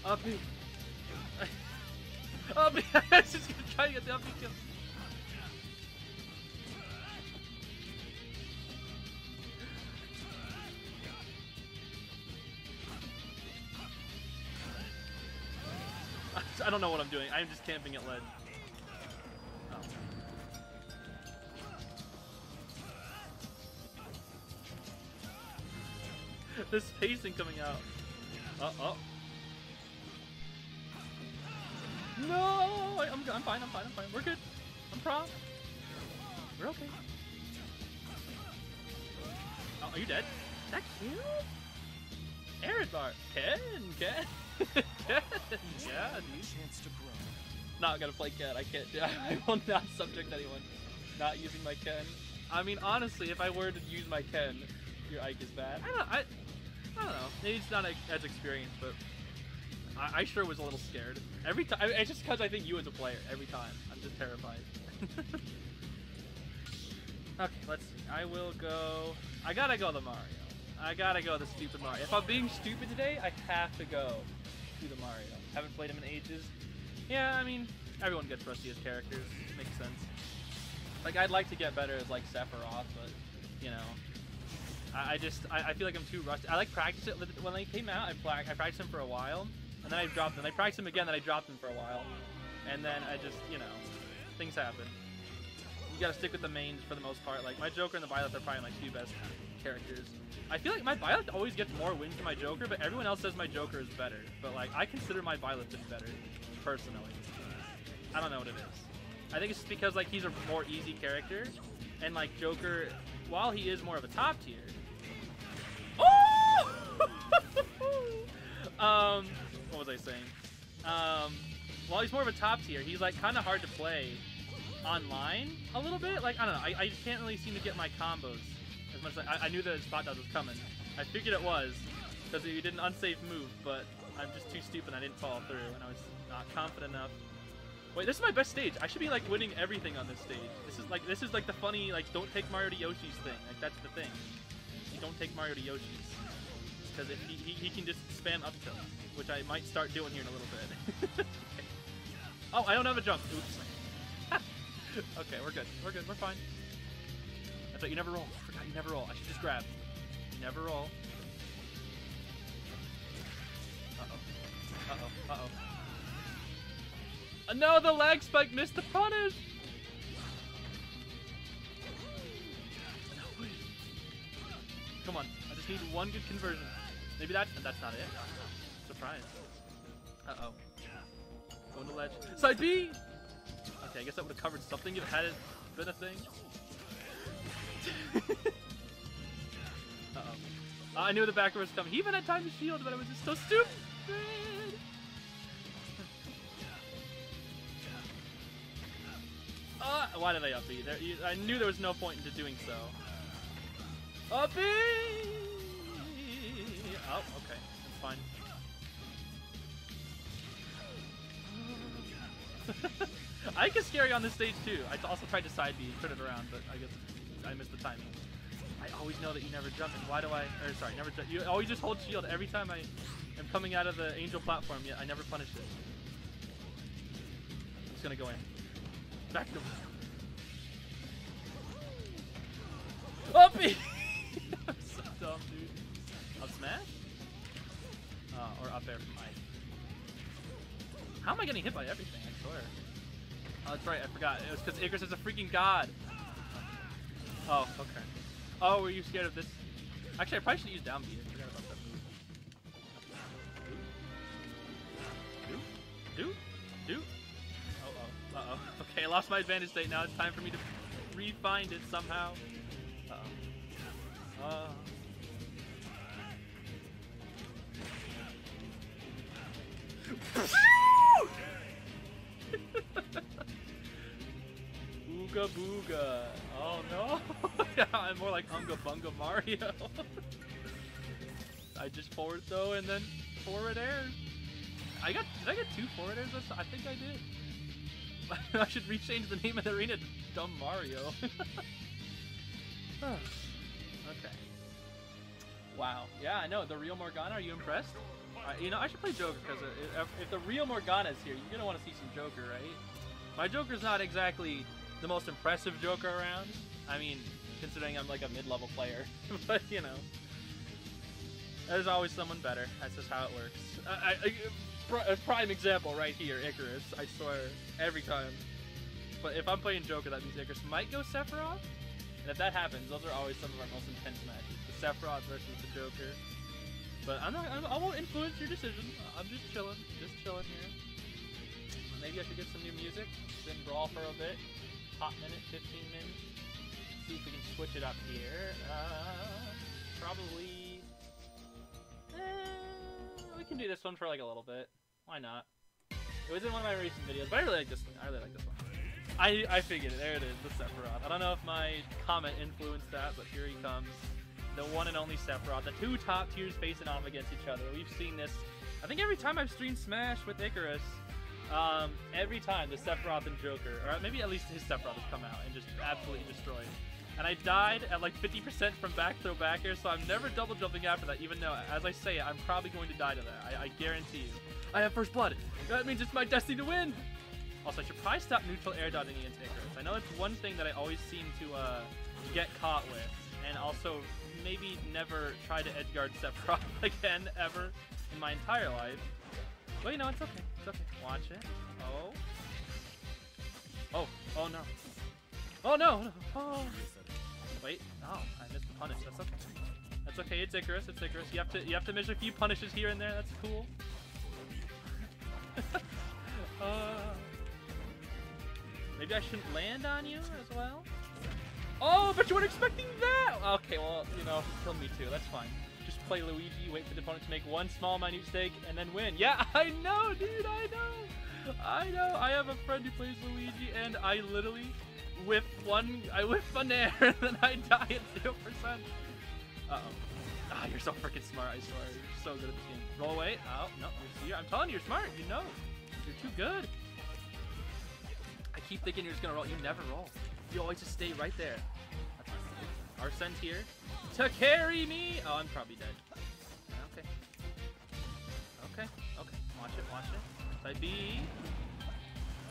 Uppy! Uppy! I was just gonna try to get the uppy kill. I don't know what I'm doing. I'm just camping at lead. Oh. This pacing coming out. Oh. No! I'm fine. We're good. I'm prompt. We're okay. Oh, are you dead? Is that cute? Arid bar. Ken, not gonna play Ken. I can't. I will not subject anyone. Not using my Ken. I mean, honestly, if I were to use my Ken, your Ike is bad. I don't know. Maybe it's not as experienced, but I sure was a little scared every time. I mean, it's just because I think you as a player. Every time, I'm just terrified. Okay, let's see. I will go. I gotta go the Mario. I gotta go the stupid Mario. If I'm being stupid today, I have to go to the Mario. Haven't played him in ages. Yeah, I mean, everyone gets rusty as characters. Makes sense. Like, I'd like to get better as, like, Sephiroth, but, you know, I feel like I'm too rusty. I, like, practice it. When they came out, I practiced him for a while, and then I dropped him. I practiced him again, then I dropped him for a while. And then I just, you know, things happen. You gotta stick with the mains for the most part. Like, my Joker and the Violet are probably my two best characters. I feel like my Violet always gets more wins than my Joker, but everyone else says my Joker is better. But, like, I consider my Violet to be better, personally. I don't know what it is. I think it's just because, like, he's a more easy character, and, like, Joker, while he is more of a top tier... Oh! What was I saying? While he's more of a top tier, he's, like, kind of hard to play online a little bit. Like, I don't know. I can't really seem to get my combos. As much as I knew that spot dodge was coming. I figured it was, because you did an unsafe move, but I'm just too stupid. I didn't follow through, and I was not confident enough. Wait, this is my best stage. I should be, like, winning everything on this stage. This is like the funny, like, don't take Mario to Yoshi's thing. Like, that's the thing. You don't take Mario to Yoshi's, because he can just spam up tilt, which I might start doing here in a little bit. Oh, I don't have a jump. Oops. Okay, we're good. We're fine. I thought you never roll. I forgot you never roll. I should just grab. You never roll. Uh-oh. No, the lag spike missed the punish! No way. Come on. I just need one good conversion. Maybe that's not it. Surprise. Uh-oh. Going to ledge. Side B! Okay, I guess that would have covered something if it hadn't been a thing. Uh-oh. I knew the back row was coming. He even had time to shield, but I was just so stupid. Why did I up B? I knew there was no point into doing so. Up B! Oh, okay. That's fine. Ike is scary on this stage, too. I also tried to side B and turn it around, but I guess... I missed the timing. I always know that you never jump, and why do I? Or sorry, never jump. You always just hold shield every time I am coming out of the angel platform. Yet I never punish it. I'm just gonna go in. Back to uppy. I'm so dumb, dude. Up smash? Or up air from Ike. How am I getting hit by everything? I swear. Oh, that's right. I forgot. It was because Icarus is a freaking god. Oh, okay. Oh, were you scared of this? Actually, I probably should use down B. I forgot about that move. Do. Uh-oh. Uh-oh. Okay, I lost my advantage state. Now it's time for me to re-find it somehow. Uh-oh. Ooga booga. Oh no! Yeah, I'm more like Unga Bunga Mario. I just forward throw and then forward air. Did I get 2 forwarders? I think I did. I should rechange the name of the arena to Dumb Mario. Okay. Wow. Yeah, I know. The real Morgana, are you impressed? You know, I should play Joker, because if the real Morgana's here, you're going to want to see some Joker, right? My Joker's not exactly the most impressive Joker around. I mean, considering I'm like a mid-level player. But, you know. There's always someone better. That's just how it works. A prime example right here, Icarus. I swear, every time. But if I'm playing Joker, that means Icarus might go Sephiroth. And if that happens, those are always some of our most intense matches. The Sephiroth versus the Joker. But I won't influence your decision. I'm just chilling. Just chilling here. Maybe I should get some new music. It's been Brawl for a bit. Hot minute, 15 minutes. See if we can switch it up here. Probably... we can do this one for like a little bit. Why not? It was in one of my recent videos, but I really like this one. I really like this one. I figured it. There it is, the Sephiroth. I don't know if my comment influenced that, but here he comes. The one and only Sephiroth. The 2 top tiers facing off against each other. We've seen this, I think, every time I've streamed Smash with Icarus. Every time the Sephiroth and Joker, or maybe at least his Sephiroth, has come out and just absolutely destroyed. And I died at like 50% from back throw back air, so I'm never double jumping after that, even though, as I say it, I'm probably going to die to that. I guarantee you. I have first blood. That means it's my destiny to win. Also, I should probably stop neutral air dodging against Icarus. I know it's one thing that I always seem to get caught with, and also maybe never try to edgeguard Sephiroth again ever in my entire life. But you know, it's okay. It's okay. Watch it. Oh. Oh. Oh no. Oh no. No. Oh. Wait. Oh, I missed the punish. That's okay. That's okay. It's Icarus. It's Icarus. You have to miss a few punishes here and there. That's cool. Maybe I shouldn't land on you as well. Oh, but you weren't expecting that! Okay, well, you know, kill me too. That's fine. Just play Luigi, wait for the opponent to make one small, minute mistake, and then win. Yeah, I know, dude, I know! I know, I have a friend who plays Luigi, and I literally whiff an air, and then I die at 0%. Uh-oh. Ah, you're so freaking smart, I swear. You're so good at this game. Roll away. Oh, no, I'm telling you, you're smart, you know. You're too good. I keep thinking you're just gonna roll. You never roll. You always just stay right there. That's our send here to carry me. Oh, I'm probably dead. Okay. Okay. Okay. Watch it. Watch it. Side B.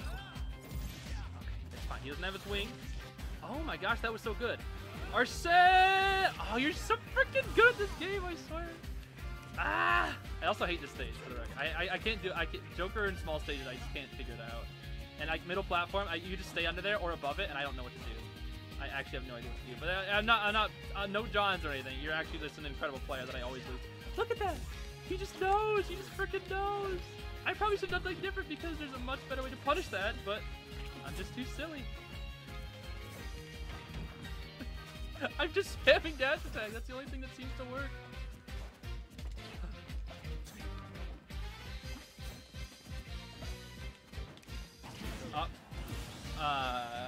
Okay. It's fine. He doesn't have his wing. Oh my gosh, that was so good. Our send. Oh, you're so freaking good at this game. I swear. Ah. I also hate this stage. For the record, I can't do. Joker in small stages. I just can't figure it out. And like middle platform, you just stay under there or above it, and I don't know what to do. I actually have no idea what to do. But I'm not no Johns or anything. You're actually just an incredible player that I always lose. Look at that! He just knows! He just freaking knows! I probably should have done something different because there's a much better way to punish that, but I'm just too silly. I'm just spamming dash attack. That's the only thing that seems to work.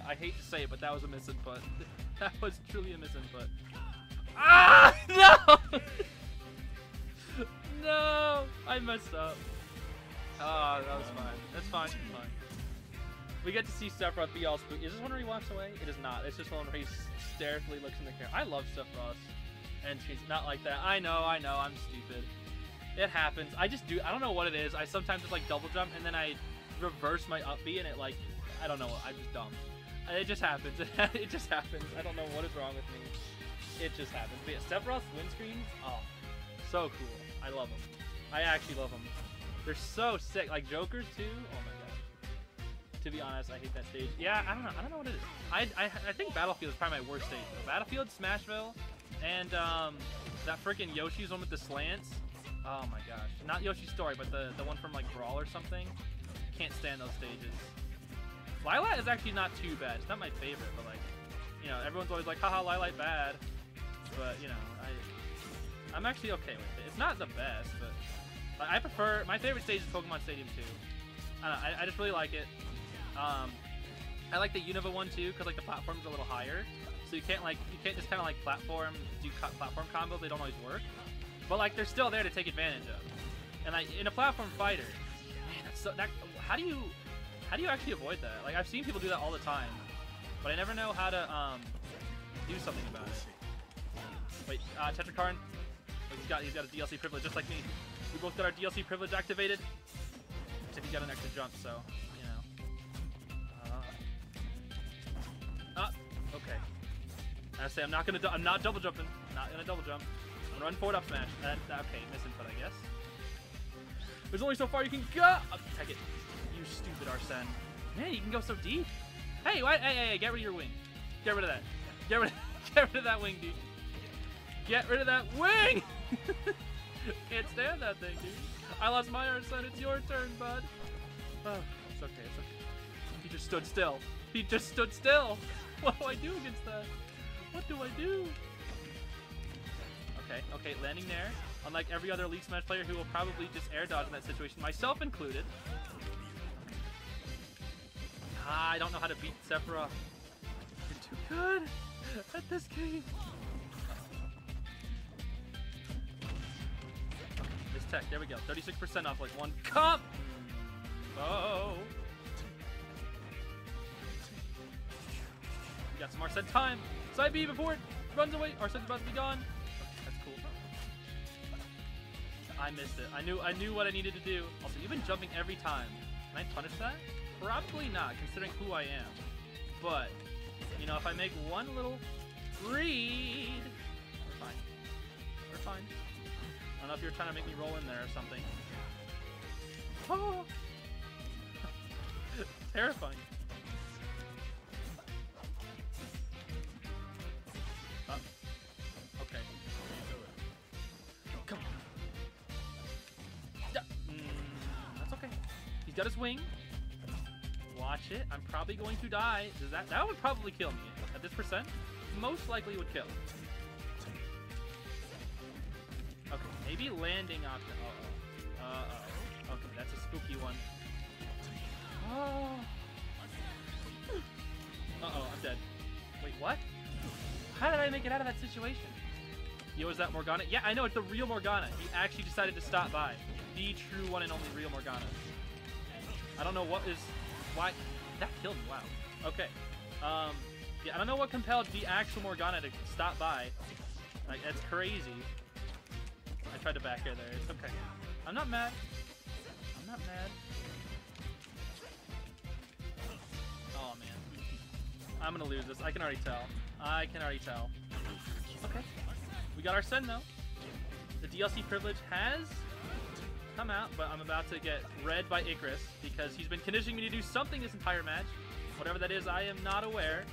I hate to say it, but that was a misinput. That was truly a misinput. Ah! No! No! I messed up. Ah, that was fine. That's fine. That's fine. We get to see Sephiroth be all spooky. Is this one where he walks away? It is not. It's just one where he hysterically looks in the camera. I love Sephiroth. And she's not like that. I know. I'm stupid. It happens. I don't know what it is. I sometimes just like double jump and then I reverse my up B and it like... I don't know. I'm just dumb. It just happens. It just happens. I don't know what is wrong with me. It just happens. But yeah, Sephiroth's windscreens, oh, so cool. I love them. I actually love them. They're so sick. Like Joker's too. Oh my gosh. To be honest, I hate that stage. Yeah, I don't know. I don't know what it is. I think Battlefield is probably my worst stage though. Battlefield, Smashville, and that freaking Yoshi's one with the slants. Oh my gosh. Not Yoshi's Story, but the one from like Brawl or something. Can't stand those stages. Lilat is actually not too bad. It's not my favorite, but like, you know, everyone's always like, haha, Lilat bad. But, you know, I'm actually okay with it. It's not the best, but like, I prefer, my favorite stage is Pokemon Stadium 2. I just really like it. I like the Unova one too, because like the platform's a little higher. So you can't just kind of like do platform combos. They don't always work. But like, they're still there to take advantage of. And like, in a platform fighter, That's so, that. How do you actually avoid that? Like, I've seen people do that all the time, but I never know how to do something about it. Wait, Tetrakarn, he's got a DLC privilege just like me. We both got our DLC privilege activated. Except he got an extra jump, so you know. Okay. I say I'm not double jumping. Not gonna double jump. I'm gonna run forward up smash. Okay, misinput, I guess. There's only so far you can go. Take it. You stupid Arsene. Man, you can go so deep. Hey, what? Hey, get rid of your wing. Get rid of that. Get rid of that wing, dude. Get rid of that wing! Can't stand that thing, dude. I lost my Arsene. It's your turn, bud. Oh, it's okay. It's okay. He just stood still. He just stood still. What do I do against that? What do I do? Okay, landing there. Unlike every other League Smash player who will probably just air dodge in that situation, myself included. I don't know how to beat Sephiroth. You're too good at this game. This tech, there we go. 36% off, like one cup! Oh! We got some Arsene time. Side B before it runs away. Arsene's about to be gone. I missed it. I knew what I needed to do. Also, you've been jumping every time. Can I punish that? Probably not, considering who I am. But, you know, if I make one little read, we're fine. We're fine. I don't know if you're trying to make me roll in there or something. Oh! Terrifying. Okay. Come on. That's okay. He's got his wing. Watch it. I'm probably going to die. Does that would probably kill me at this percent? Most likely would kill. Okay, maybe landing option. Uh-oh. Uh-oh. Okay, that's a spooky one. Oh. Uh-oh, I'm dead. Wait, what? How did I make it out of that situation? Yo, is that Morgana? Yeah, I know, it's the real Morgana. He actually decided to stop by. The true one and only real Morgana. I don't know what is... Why? That killed me, wow. Okay. Yeah, I don't know what compelled the actual Morgana to stop by. Like, that's crazy. I tried to back air there. It's okay. I'm not mad. I'm not mad. Oh, man. I'm gonna lose this. I can already tell. I can already tell. Okay. We got Arsene, though. The DLC privilege has... come out, but I'm about to get read by Icarus because he's been conditioning me to do something this entire match. Whatever that is, I am not aware.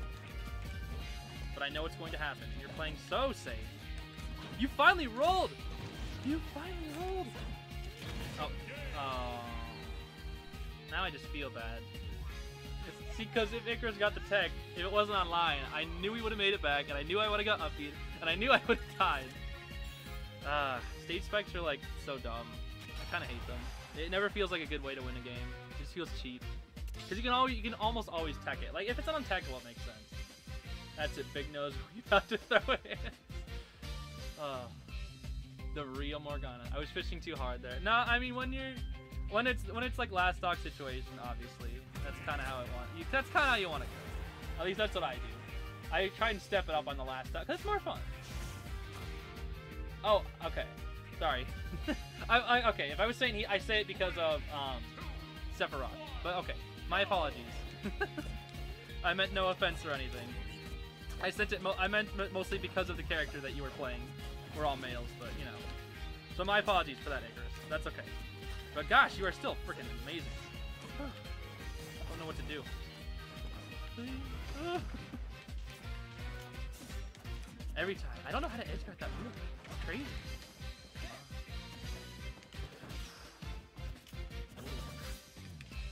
But I know it's going to happen. You're playing so safe. You finally rolled! You finally rolled! Oh. Now I just feel bad. See, because if Icarus got the tech, if it wasn't online, I knew he would have made it back, and I knew I would have got upbeat, and I knew I would have died. Stage specs are, like, so dumb. Kind of hate them. It never feels like a good way to win a game. It just feels cheap. Because you can almost always tech it. Like, if it's not untechable, it makes sense. That's it, Big Nose. You have to throw it in. Oh, the real Morgana. I was fishing too hard there. No, I mean, when it's like last stock situation, obviously. That's kind of how I want. That's kind of how you want to go. At least that's what I do. I try and step it up on the last stock. Because it's more fun. Oh, okay. Sorry. Okay, if I was saying I say it because of Sephiroth. But okay, my apologies. I meant no offense or anything. I meant mostly because of the character that you were playing. We're all males, but you know. So my apologies for that, Icarus. That's okay. But gosh, you are still freaking amazing. I don't know what to do. Every time. I don't know how to edge guard that move. It's crazy.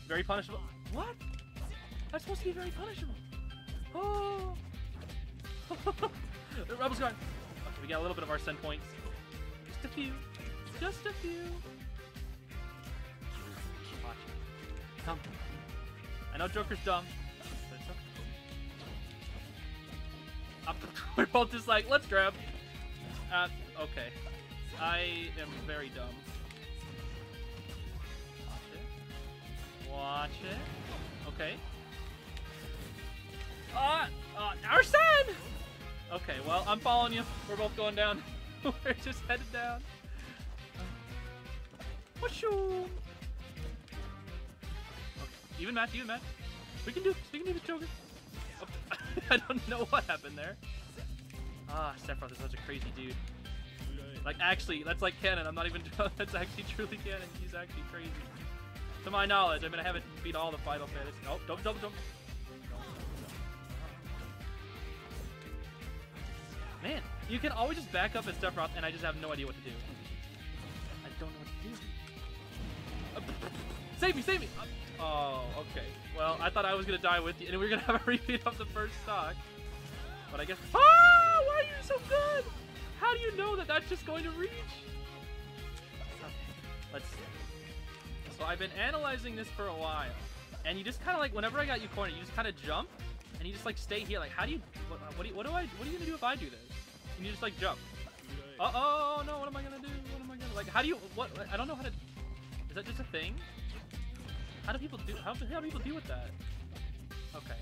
Very punishable. What? That's supposed to be very punishable. Oh. The rebel's gone. Okay, we got a little bit of Arsene points. Just a few. Just a few. Watch it. Come. I know Joker's dumb. But it's okay. We're both just like, let's grab. Okay. I am very dumb. Gotcha. Okay. Narsan! Okay, well, I'm following you. We're both going down. We're just headed down. Washoo! Okay. Even match, even match. We can do the Joker. Oh, I don't know what happened there. Ah, Sephiroth is such a crazy dude. Like, actually, that's like canon. I'm not even, that's actually truly canon. He's actually crazy. To my knowledge, I mean, I haven't beat all the Final Fantasy. Oh, don't jump. Man, you can always just back up at Sephiroth, and I just have no idea what to do. I don't know what to do. Save me, save me! Oh, okay. Well, I thought I was gonna die with you, and we were gonna have a repeat of the first stock. But I guess. Oh, why are you so good? How do you know that that's just going to reach? Okay, let's see. So I've been analyzing this for a while, and you just kind of like whenever I got you cornered, you just kind of jump, and you just like stay here. Like, how do you? What are you gonna do if I do this? And you just like jump. Oh no! What am I gonna do? What am I gonna like? How do you? What? I don't know how to. Is that just a thing? How do people do? How do people deal with that? Okay.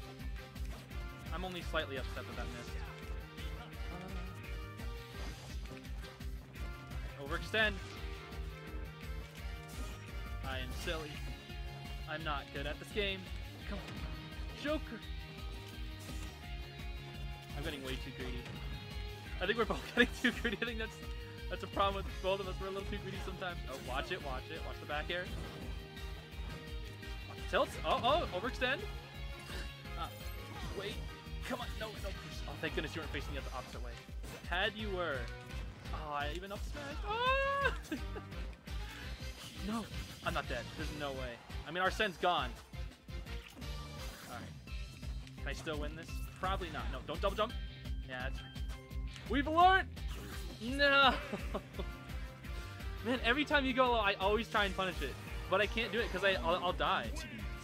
I'm only slightly upset that that missed. Overextend. I am silly. I'm not good at this game. Come on, Joker. I'm getting way too greedy. I think we're both getting too greedy. I think that's a problem with both of us. We're a little too greedy sometimes. Oh, watch it. Watch the back air. Tilts. Oh, overextend. Wait. Come on. No. Oh, thank goodness you weren't facing the opposite way. Had you were. Oh, I even up smash. Oh! No, I'm not dead. There's no way. I mean, our sen's gone. Alright. Can I still win this? Probably not. No, don't double jump. Yeah, that's right. We've learned! No! Man, every time you go low, I always try and punish it. But I can't do it because I'll die.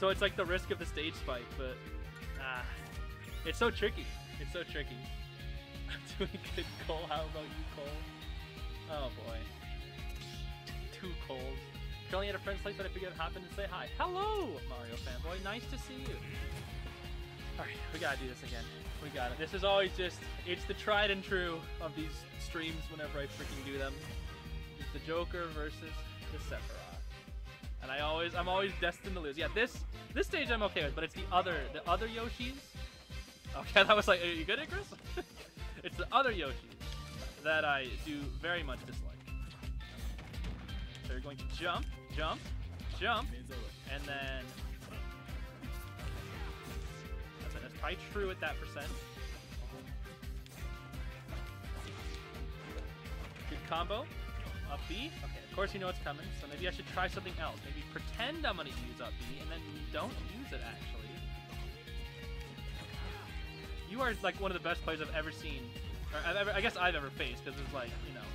So it's like the risk of the stage spike, but... it's so tricky. It's so tricky. I'm doing good, Cole. How about you, Cole? Oh, boy. Two Coles. Currently at a friend's place, but I figured I'd hop in and say hi. Hello, Mario fanboy. Nice to see you. All right, we gotta do this again. We got it. This is always just, it's the tried and true of these streams whenever I freaking do them. It's the Joker versus the Sephiroth. And I'm always destined to lose. Yeah, this stage I'm okay with, but it's the other Yoshis. Okay, that was like, are you good, Icarus? It's the other Yoshi that I do very much dislike. So you're going to jump, and then... That's probably true at that percent. Good combo. Up B. Okay, of course you know it's coming, so maybe I should try something else. Maybe pretend I'm going to use up B, and then don't use it, actually. You are like one of the best players I've ever seen, or I guess I've ever faced, because there's like, you know,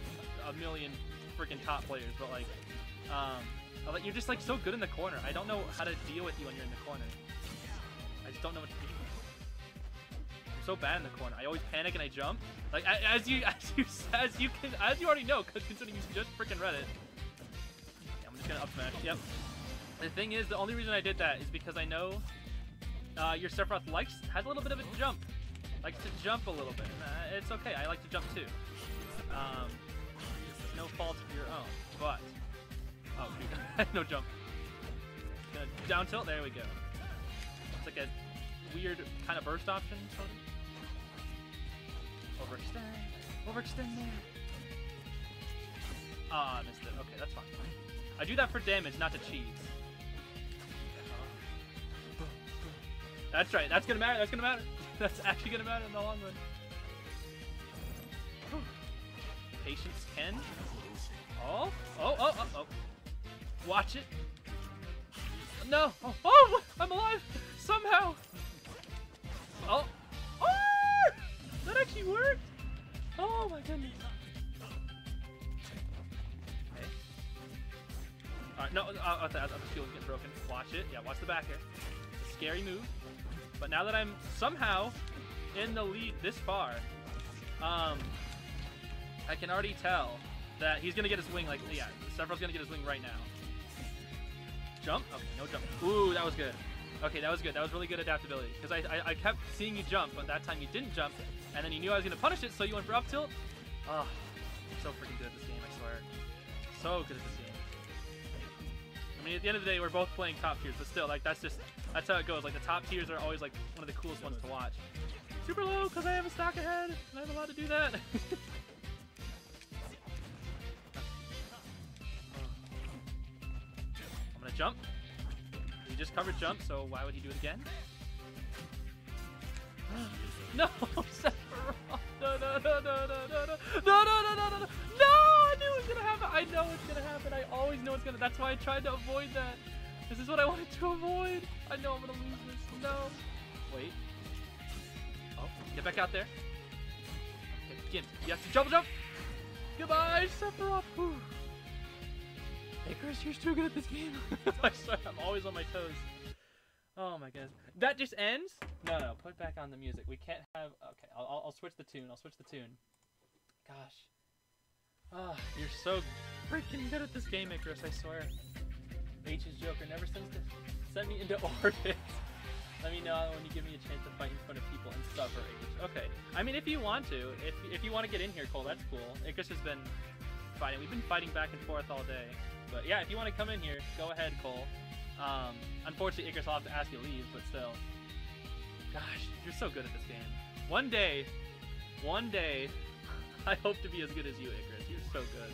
a million freaking top players, but like, you're just like so good in the corner. I don't know how to deal with you when you're in the corner. I just don't know what to do. I'm so bad in the corner. I always panic and I jump. Like as you already know, because considering you just freaking read it. Yeah, I'm just gonna up smash. Yep. The thing is, the only reason I did that is because I know your Sephiroth has a little bit of a jump. Likes to jump a little bit. It's okay. I like to jump too. It's no fault of your own. But oh, dude. No jump. Gonna down tilt. There we go. It's like a weird kind of burst option. Overextend. Ah, I missed it. Okay, that's fine. I do that for damage, not to cheese. That's right. That's gonna matter. That's actually gonna matter in the long run. Whew. Patience can. Oh. Watch it. No. Oh, I'm alive somehow. Oh, that actually worked. Oh my goodness. Okay. All right. No, the shield's getting broken. Watch it. Yeah, watch the back here. It's a scary move. But now that I'm somehow in the lead this far, I can already tell that he's going to get his wing, like, yeah, Sephiroth's going to get his wing right now. jump? Okay, no jump. Ooh, that was good. Okay, that was good. That was really good adaptability. Because I kept seeing you jump, but that time you didn't jump, and then you knew I was going to punish it, so you went for up tilt. Oh, I'm so freaking good at this game, I swear. So good at this game. I mean, at the end of the day, we're both playing top tiers, but still, like, that's how it goes. Like, the top tiers are always, like, one of the coolest ones to watch. Super low, because I have a stock ahead, and I'm allowed to do that. I'm going to jump. He just covered jump, so why would he do it again? No! No! I knew it was gonna happen. I know it's gonna happen. I always know it's gonna. That's why I tried to avoid that. This is what I wanted to avoid. I know I'm gonna lose this. No. Wait. Oh, get back out there. Get gimped. Yes, double jump. Goodbye, Sephiroth. Whew. Icarus, you're too good at this game. I swear, I'm always on my toes. Oh my goodness. That just ends? No, put back on the music. We can't have... Okay, I'll switch the tune. I'll switch the tune. Gosh. Oh, you're so freaking good at this game, Icarus, I swear. H's Joker never seems to send me into orbit. Let me know when you give me a chance to fight in front of people and suffer, H. Okay. I mean, if you want to. If you want to get in here, Cole, that's cool. Icarus has been fighting. We've been fighting back and forth all day. But yeah, if you want to come in here, go ahead, Cole. Unfortunately, Icarus, I'll have to ask you to leave, but still. Gosh, you're so good at this game. One day, I hope to be as good as you, Icarus. You're so good.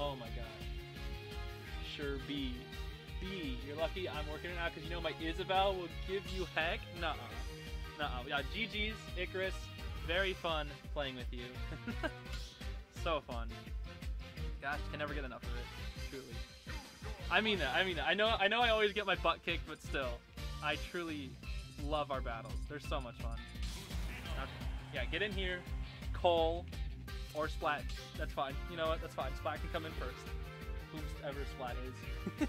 Oh my god. Sure be. B, you're lucky I'm working it out because you know my Isabel will give you heck. Nuh-uh. Nuh-uh. Yeah, GG's, Icarus. Very fun playing with you. So fun. Gosh, can never get enough of it. Truly. I mean that. I know I always get my butt kicked, but still. I truly love our battles. They're so much fun. Okay. Yeah, get in here. Cole or Splat. That's fine. You know what? That's fine. Splat can come in first. Whoever Splat is.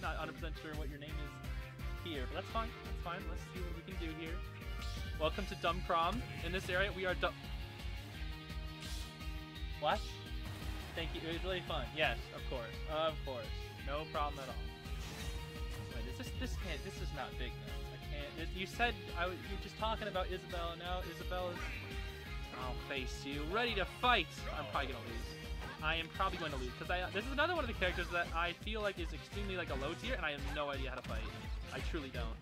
Not 100% sure what your name is here, but that's fine. That's fine. Let's see what we can do here. Welcome to Dumb Crom. In this area, we are dumb. What? Thank you. It was really fun. Yes, of course. Of course. No problem at all. Wait, this is not big news. I can't. You said you were just talking about Isabel, and now Isabel is. I'll face you, ready to fight. I'm probably gonna lose. I am probably going to lose because this is another one of the characters that I feel like is extremely like a low tier, and I have no idea how to fight. I truly don't.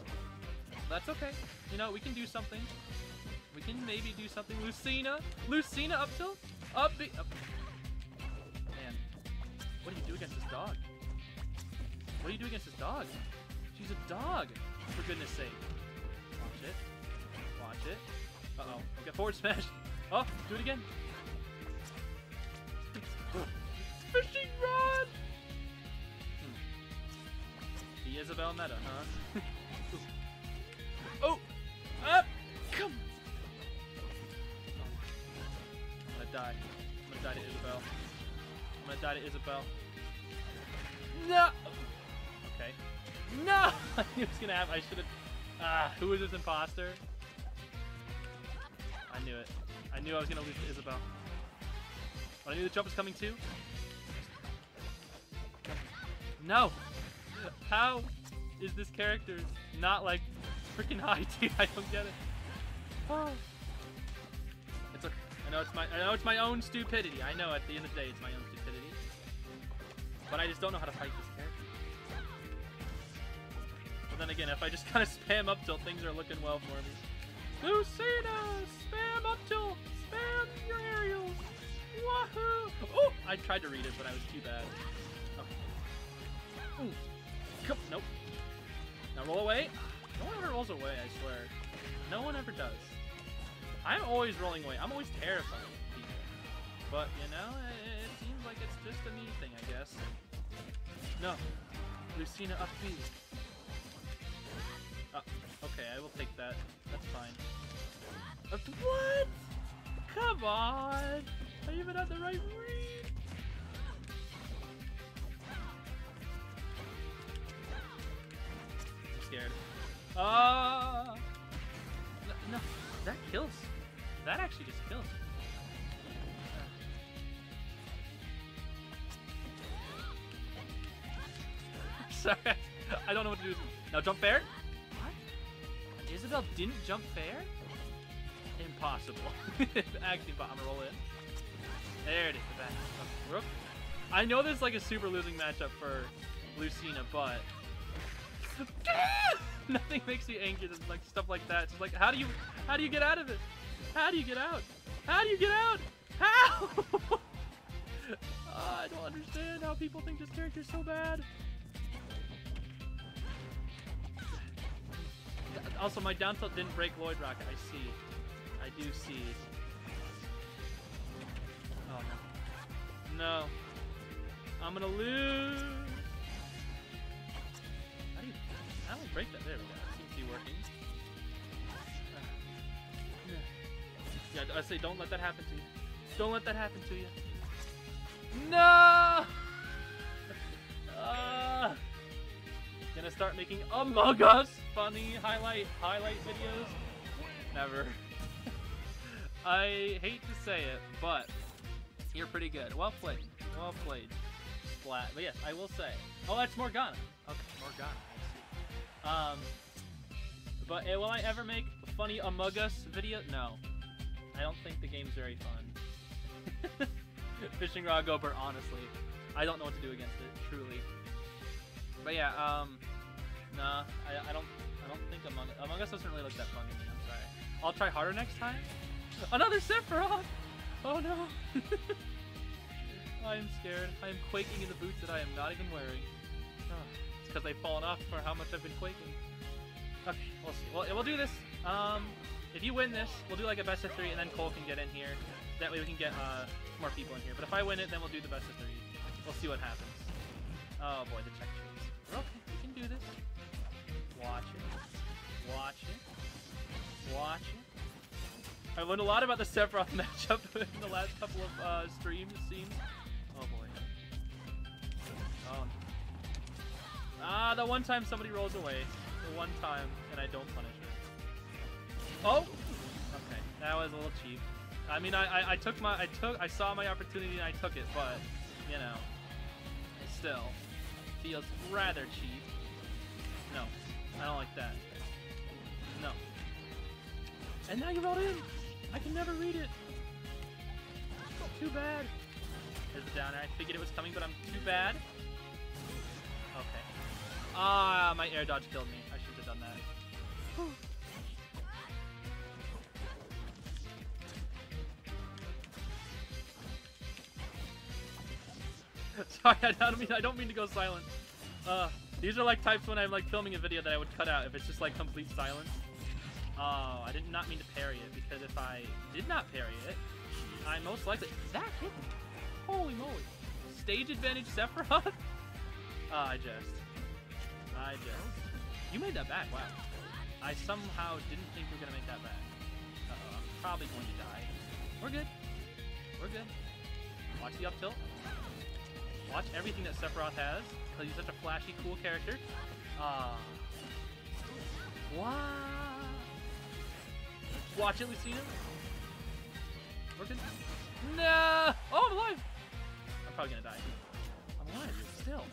That's okay. You know we can do something. We can maybe do something. Lucina up tilt, up big. Man, what do you do against this dog? What do you do against this dog? She's a dog, for goodness sake. Watch it. Watch it. Uh-oh. Okay, forward smash. Oh, do it again. Fishing rod! Hmm. The Isabel meta, huh? Oh! Up! Come! I'm gonna die. I'm gonna die to Isabel. I'm gonna die to Isabel. No! Okay. No! I knew it was gonna happen. I should've... Ah, who is this imposter? I knew it. I knew I was gonna lose to Isabel. But I knew the jump was coming too. No! How is this character not like freaking high tier? I don't get it. Oh. It's okay. I know it's my own stupidity. I know at the end of the day it's my own stupidity. But I just don't know how to fight this character. But then again, if I just kind of spam up till things are looking well for me. Lucina! Spam up till! Spam your aerials! Wahoo! Oh! I tried to read it, but I was too bad. Okay. Ooh. Nope. Now roll away. No one ever rolls away, I swear. No one ever does. I'm always rolling away. I'm always terrified of people. But, you know, it seems like it's just a me thing, I guess. No. Lucina up B. Okay, I will take that. That's fine. What? Come on! I even have the right read! I'm scared. No, that kills. That actually just kills. Sorry, I don't know what to do. Now jump fair? What? Isabel didn't jump fair? Impossible. Actually, but I'm gonna roll it. There it is, the back. I know there's like a super losing matchup for Lucina, but nothing makes me angry than like stuff like that. It's just like how do you get out of it? How do you get out? How do you get out? How? I don't understand how people think this character is so bad. Also, my down tilt didn't break Lloyd Rocket. I see. I do see. Oh, no. No. I'm gonna lose. How do I break that? There we go. Seems to be working. Yeah, I say don't let that happen to you. Don't let that happen to you. No! Gonna start making Among Us funny highlight videos. Never. I hate to say it, but you're pretty good. Well played. Well played. Splat. But yes, I will say. Oh, that's Morgana. Okay, Morgana. I see. But will I ever make a funny Among Us video? No. I don't think the game's very fun. Fishing Rod Gopher, honestly. I don't know what to do against it, truly. But yeah, nah, I don't think Among Us doesn't really look that fun to me, I'm sorry. I'll try harder next time. Another Sephiroth! Oh no! I am scared. I am quaking in the boots that I am not even wearing. Oh, it's because they've fallen off for how much I've been quaking. Okay, we'll see. Well, we'll do this. If you win this, we'll do like a best of 3, and then Cole can get in here. That way we can get more people in here. But if I win it, then we'll do the best of 3. We'll see what happens. Oh boy, the check chase. We're okay, we can do this. Watch it. Watch it. Watch it. I learned a lot about the Sephiroth matchup in the last couple of streams, it seems. Oh boy. Oh. Ah, the one time somebody rolls away. The one time, and I don't punish her. Oh, okay. That was a little cheap. I mean, I saw my opportunity and I took it, but you know, it still feels rather cheap. No, I don't like that. No. And now you rolled in. I can never read it. Too bad. There's the downer. I figured it was coming, but I'm too bad. Okay. Ah, my air dodge killed me. I should have done that. Whew. Sorry, I don't mean to go silent. These are like types when I'm like filming a video that I would cut out if it's just like complete silence. Oh, I did not mean to parry it, because if I did not parry it, I most likely... That hit me. Holy moly. Stage advantage Sephiroth? I just... You made that back, wow. I somehow didn't think we were going to make that back. Uh-oh, I'm probably going to die. We're good. We're good. Watch the up tilt. Watch everything that Sephiroth has, because he's such a flashy, cool character. Watch it, Lucina. Working? No! Oh, I'm alive! I'm probably gonna die. I'm alive, still.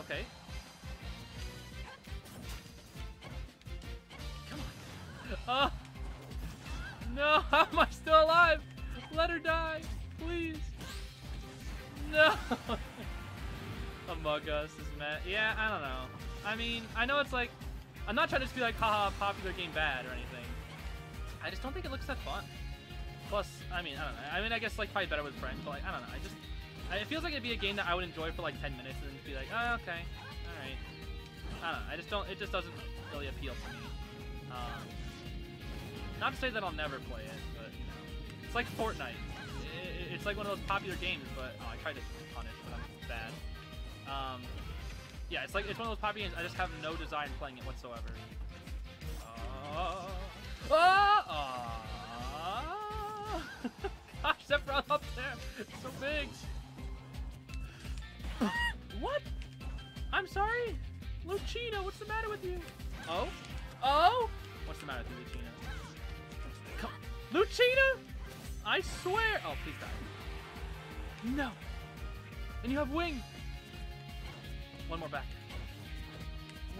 Okay. Come on. No, how am I still alive? Let her die, please. No! Among Us is mad. Yeah, I don't know. I mean, I know it's like... I'm not trying to just be like, haha, popular game bad or anything. I just don't think it looks that fun. Plus, I mean, I don't know. I mean, I guess like probably better with friends, but like, I don't know. It feels like it'd be a game that I would enjoy for like 10 minutes and then be like, oh, okay. Alright. I don't know. It just doesn't really appeal to me. Not to say that I'll never play it, but you know. It's like Fortnite. It's like one of those popular games, but I tried to punish, but I'm bad. Yeah, it's one of those popular games. I just have no desire in playing it whatsoever. Gosh, Sephiroth up there, it's so big. What? I'm sorry, Lucina. What's the matter with you? Oh, oh. What's the matter with you, Lucina? Come, Lucina. I swear! Oh, please die. No! And you have wings! One more back.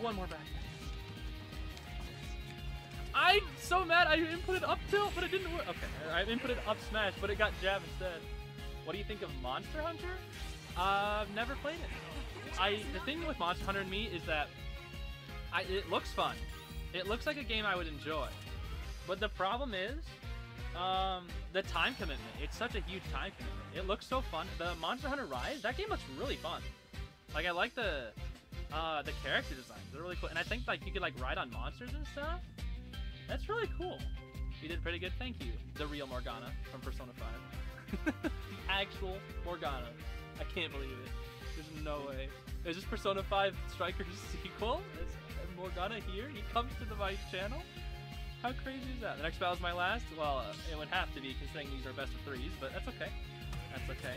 One more back. I'm so mad I inputted up tilt, but it didn't work. Okay, I inputted up smash, but it got jab instead. What do you think of Monster Hunter? I've never played it. The thing with Monster Hunter and me is that it looks fun. It looks like a game I would enjoy. But the problem is the time commitment. It's such a huge time commitment. It looks so fun. The Monster Hunter Rise, that game looks really fun. Like, I like the character designs. They're really cool. And I think like you could like ride on monsters and stuff. That's really cool. You did pretty good. Thank you. The real Morgana from Persona 5. The actual Morgana. I can't believe it. There's no way. Is this Persona 5 Strikers sequel? Is Morgana here? He comes to my channel? How crazy is that? The next battle is my last? Well, it would have to be considering these are best of threes, but that's okay. That's okay.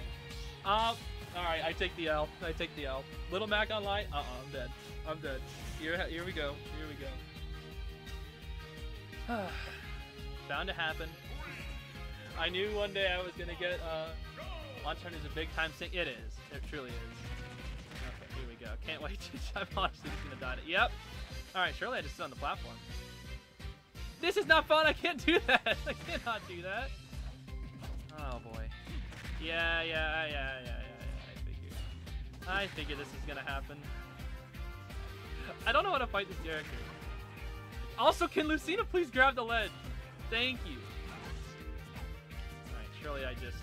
Alright, I take the L. I take the L. Little Mac online? I'm dead. I'm dead. Here we go. Here we go. Bound to happen. I knew one day I was gonna get Monster Hunter is a big time sink. It is. It truly is. Okay, here we go. Can't wait to I'm honestly just gonna die to Yep. Alright, surely I just sit on the platform. This is not fun, I can't do that! I cannot do that. Oh boy. Yeah, I figure this is gonna happen. I don't know how to fight this character. Also, can Lucina please grab the ledge? Thank you. Alright, surely I just...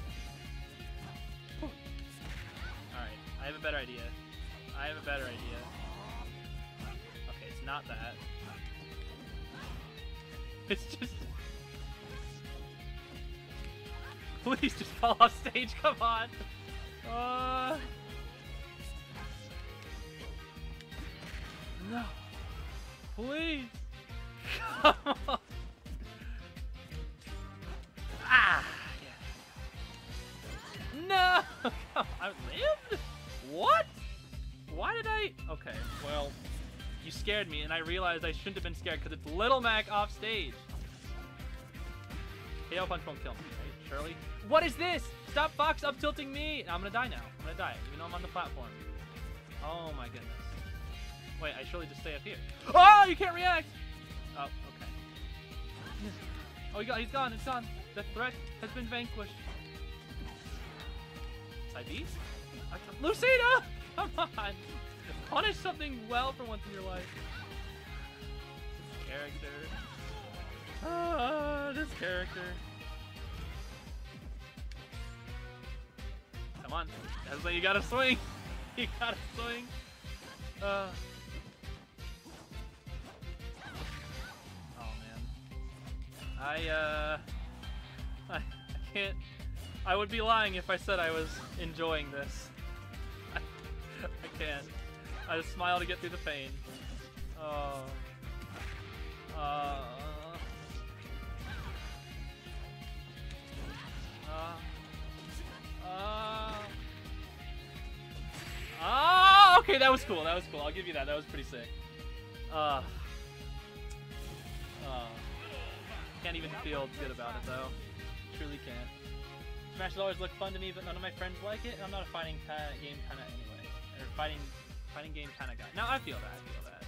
Alright, I have a better idea. I have a better idea. Okay, it's not that. It's just... Please just fall off stage, come on! No! Please! Come on! Ah! Yeah. No! I lived? What? Why did I? Okay, well, you scared me, and I realized I shouldn't have been scared because it's Little Mac off stage. KO punch won't kill me, right? Surely. What is this? Stop Fox up tilting me! I'm gonna die now. I'm gonna die, even though I'm on the platform. Oh my goodness. Wait, I surely just stay up here. Oh, you can't react! Oh, okay. Oh, he's gone, it's gone. The threat has been vanquished. Side B? Lucina! Come on! Punish something well for once in your life. This character. This character. Come on. That's like you gotta swing. You gotta swing. I can't, I would be lying if I said I was enjoying this. I can't. I just smile to get through the pain. Oh. Okay, that was cool, that was cool. I'll give you that, that was pretty sick. Can't even feel good about it though. Truly can't. Smash has always looked fun to me, but none of my friends like it, and I'm not a fighting game kind of anyway. Or fighting game kind of guy. No, I feel that.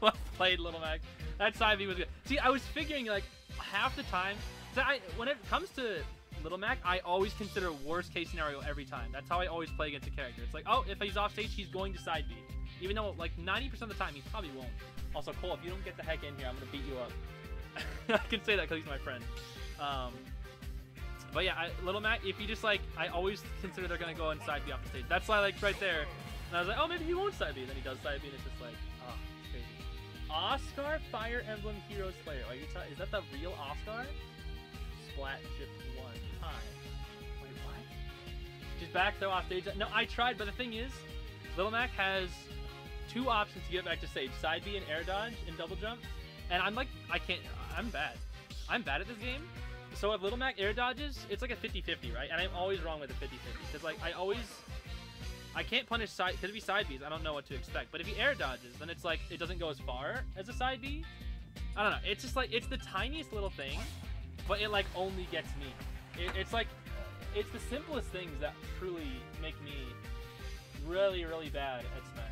Well played, Little Mac. That side B was good. See, I was figuring like half the time. When it comes to Little Mac, I always consider worst case scenario every time. That's how I always play against a character. It's like, oh, if he's off stage, he's going to side B, even though like 90% of the time he probably won't. Also, Cole, if you don't get the heck in here, I'm gonna beat you up. I can say that because he's my friend. But yeah, Little Mac, if you just like, I always consider they're gonna go and side B off the stage. That's why like right there, and I was like, oh, maybe he won't side B. And then he does side B, and it's just like, oh, it's crazy. Oscar, Fire Emblem Heroes player. Are you is that the real Oscar? Splat shift one. Hi. Wait, what? Just back throw off stage. No, I tried, but the thing is, Little Mac has two options to get back to stage: side B and air dodge and double jump. And I'm like, I can't, I'm bad. I'm bad at this game. So if Little Mac air dodges, it's like a 50-50, right? And I'm always wrong with the 50-50. Because like, I can't punish side, because if he side Bs, I don't know what to expect. But if he air dodges, then it's like, it doesn't go as far as a side B. I don't know, it's just like, it's the tiniest little thing, but it like only gets me. It's like, it's the simplest things that truly make me really, really bad at Smash.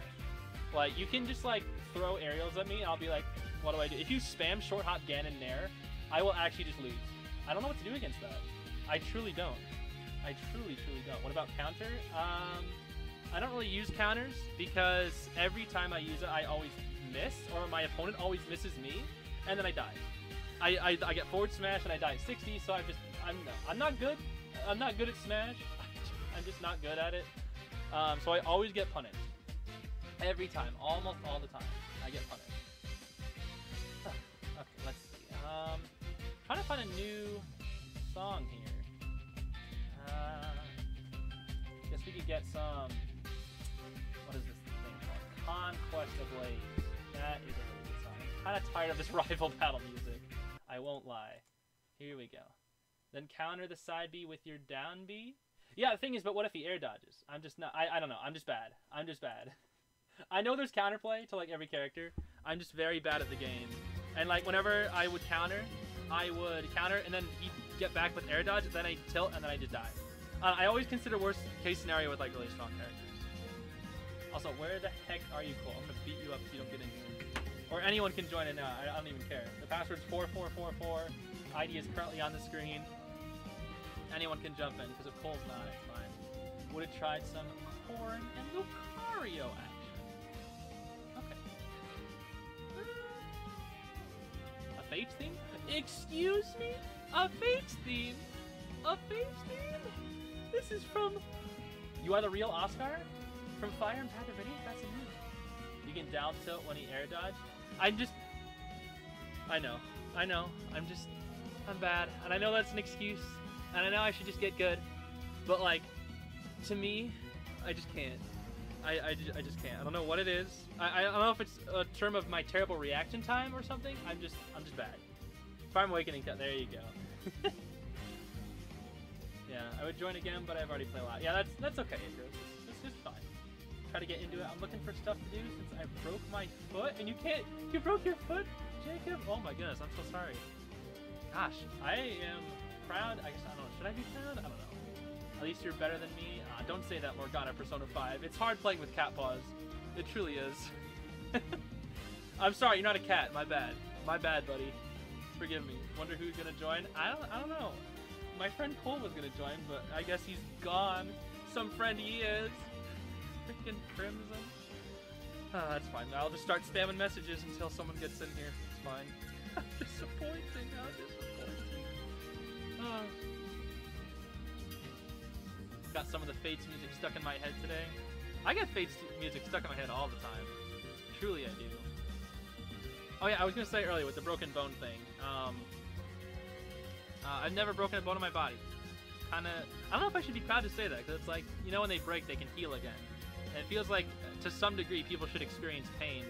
Like, you can just like throw aerials at me, and I'll be like, what do I do? If you spam short hop Ganon Nair, I will actually just lose. I don't know what to do against that. I truly don't. I truly, truly don't. What about counter? I don't really use counters because every time I use it, I always miss, or my opponent always misses me, and then I die. I get forward smash and I die at 60, so I'm not good. I'm not good at Smash. I'm just not good at it. So I always get punished. Every time, almost all the time, I get punished. Huh. Okay, let's see. Trying to find a new song here. Guess we could get some. What is this thing called? Conquest of Waves. That is a really good song. I'm kind of tired of this rival battle music. I won't lie. Here we go. Then counter the side B with your down B. Yeah, the thing is, but what if he air dodges? I'm just not. I don't know. I'm just bad. I'm just bad. I know there's counterplay to like every character. I'm just very bad at the game. And like whenever I would counter and then he'd get back with air dodge. And then I tilt and then I just die. I always consider worst case scenario with like really strong characters. Also, where the heck are you, Cole? I'm gonna beat you up if you don't get in here. Or anyone can join in now. I don't even care. The password's 4444. ID is currently on the screen. Anyone can jump in, because if Cole's not, it's fine. Would have tried some Corrin and Lucario action. Okay. A Fates theme? Excuse me? A Fates theme? A Fates theme? This is from... You are the real Oscar? From Fire and Path of Radiance? That's a new. You can down tilt when he air dodge. I'm just... I know. I'm just... I'm bad. And I know that's an excuse. And I know I should just get good, but like, to me, I just can't. I just can't. I don't know what it is. I don't know if it's a term of my terrible reaction time or something. I'm just bad. Fire Awakening, there you go. Yeah, I would join again, but I've already played a lot. Yeah, that's okay, Icarus. It's just fine. Try to get into it. I'm looking for stuff to do since I broke my foot, and you can't. You broke your foot, Jacob. Oh my goodness, I'm so sorry. Gosh, I am. Proud? I guess I don't know. Should I be proud? I don't know. At least you're better than me. Don't say that, Morgana. Persona 5. It's hard playing with cat paws. It truly is. I'm sorry. You're not a cat. My bad. My bad, buddy. Forgive me. Wonder who's gonna join? I don't know. My friend Cole was gonna join, but I guess he's gone. Some friend he is. Freaking Crimson. That's fine. I'll just start spamming messages until someone gets in here. It's fine. Disappointing. How disappointing. Got some of the Fates music stuck in my head today. I get Fates music stuck in my head all the time. Truly I do. Oh yeah, I was going to say earlier with the broken bone thing. I've never broken a bone in my body. Kinda, I don't know if I should be proud to say that, because it's like, you know when they break, they can heal again. And it feels like, to some degree, people should experience pain.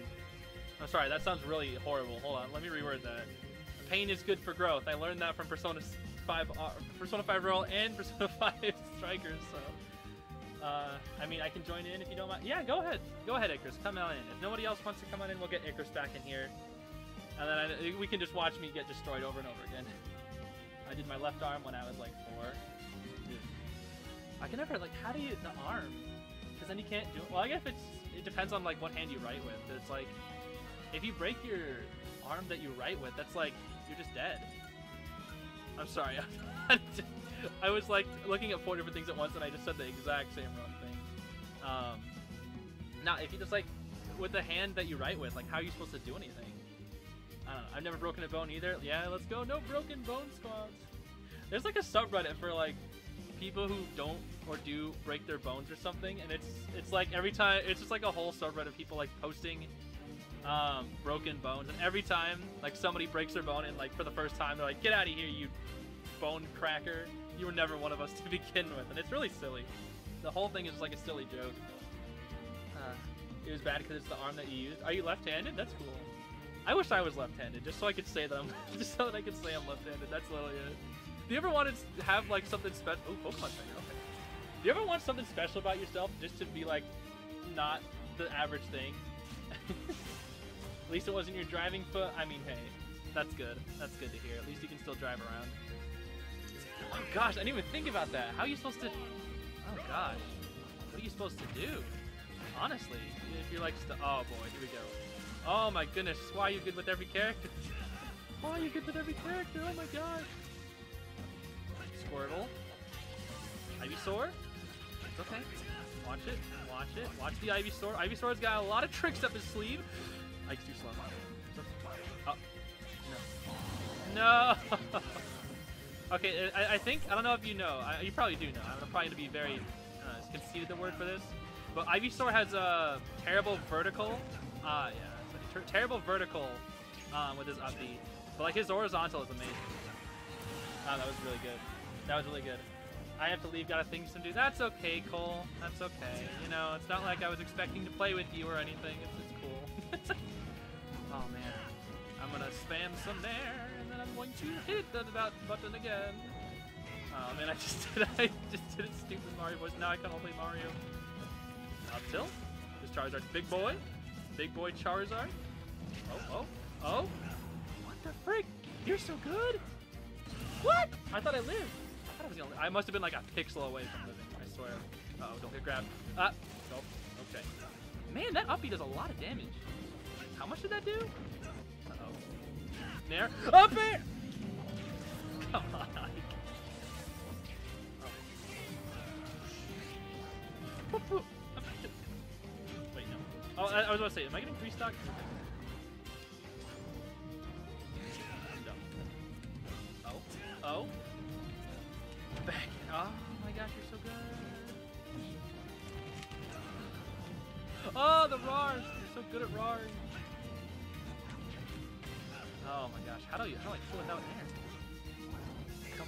I'm sorry, that sounds really horrible. Hold on, let me reword that. Pain is good for growth. I learned that from Persona 5 Royal and Persona 5 Strikers, so... I mean, I can join in if you don't mind. Yeah, go ahead. Go ahead, Icarus. Come on in. If nobody else wants to come on in, we'll get Icarus back in here. And then we can just watch me get destroyed over and over again. I did my left arm when I was, like, 4. Dude. I can never, like, how do you... The arm? Because then you can't do it. Well, I guess it depends on, like, what hand you write with. It's like... If you break your arm that you write with, that's like... You're just dead. I'm sorry, I was like looking at 4 different things at once and I just said the exact same wrong thing. Now, if you just like, with the hand that you write with, like how are you supposed to do anything? I don't know, I've never broken a bone either. Yeah, let's go, no broken bone squads. There's like a subreddit for like, people who don't or do break their bones or something, and it's like every time, it's just like a whole subreddit of people like posting broken bones, and every time like somebody breaks their bone and like for the first time they're like, get out of here you bone cracker, you were never one of us to begin with, and it's really silly. The whole thing is just like a silly joke. It was bad because it's the arm that you used. Are you left-handed? That's cool. I wish I was left-handed just so I could say that I'm left-handed. That's literally it. Do you ever want to have like something special? Oh, Pokemon finger, okay. Do you ever want something special about yourself just to be like not the average thing? At least it wasn't your driving foot. I mean, hey, that's good. That's good to hear. At least you can still drive around. Oh gosh, I didn't even think about that. How are you supposed to... Oh gosh. What are you supposed to do? Honestly, if you're like... Oh boy, here we go. Oh my goodness, why are you good with every character? Why are you good with every character? Oh my god. Squirtle. Ivysaur. It's okay. Watch it. Watch it. Watch the Ivysaur. Ivysaur's got a lot of tricks up his sleeve. Ike's too slow. Oh. No. No. Okay, I think, I don't know if you know. You probably do know. I'm probably going to be very conceited the word for this. But Ivysaur has a terrible vertical. Yeah, it's a terrible vertical with his up B. But like his horizontal is amazing. Oh, that was really good. That was really good. I have to leave, got things to do. That's okay, Cole. That's okay. You know, it's not like I was expecting to play with you or anything. It's cool. Oh man. I'm gonna spam some there, and then I'm going to hit the button again. Oh man, I just did a stupid Mario voice. Now I can only play Mario. Up tilt. This Charizard's big boy. Big boy Charizard. Oh, oh, oh. What the frick? You're so good? What? I thought I lived. I must have been like a pixel away from living, I swear. Uh-oh, don't get grabbed. Nope. Okay. Man, that uppie does a lot of damage. How much did that do? Uh-oh. There. Up there! Come on, Ike. Oh. Wait, no. Oh, I was about to say, am I getting three-stock? No. Oh. Oh. Back. Oh my gosh, you're so good. Oh, the Rars! You're so good at Rars. Oh my gosh, how do I kill without air? Come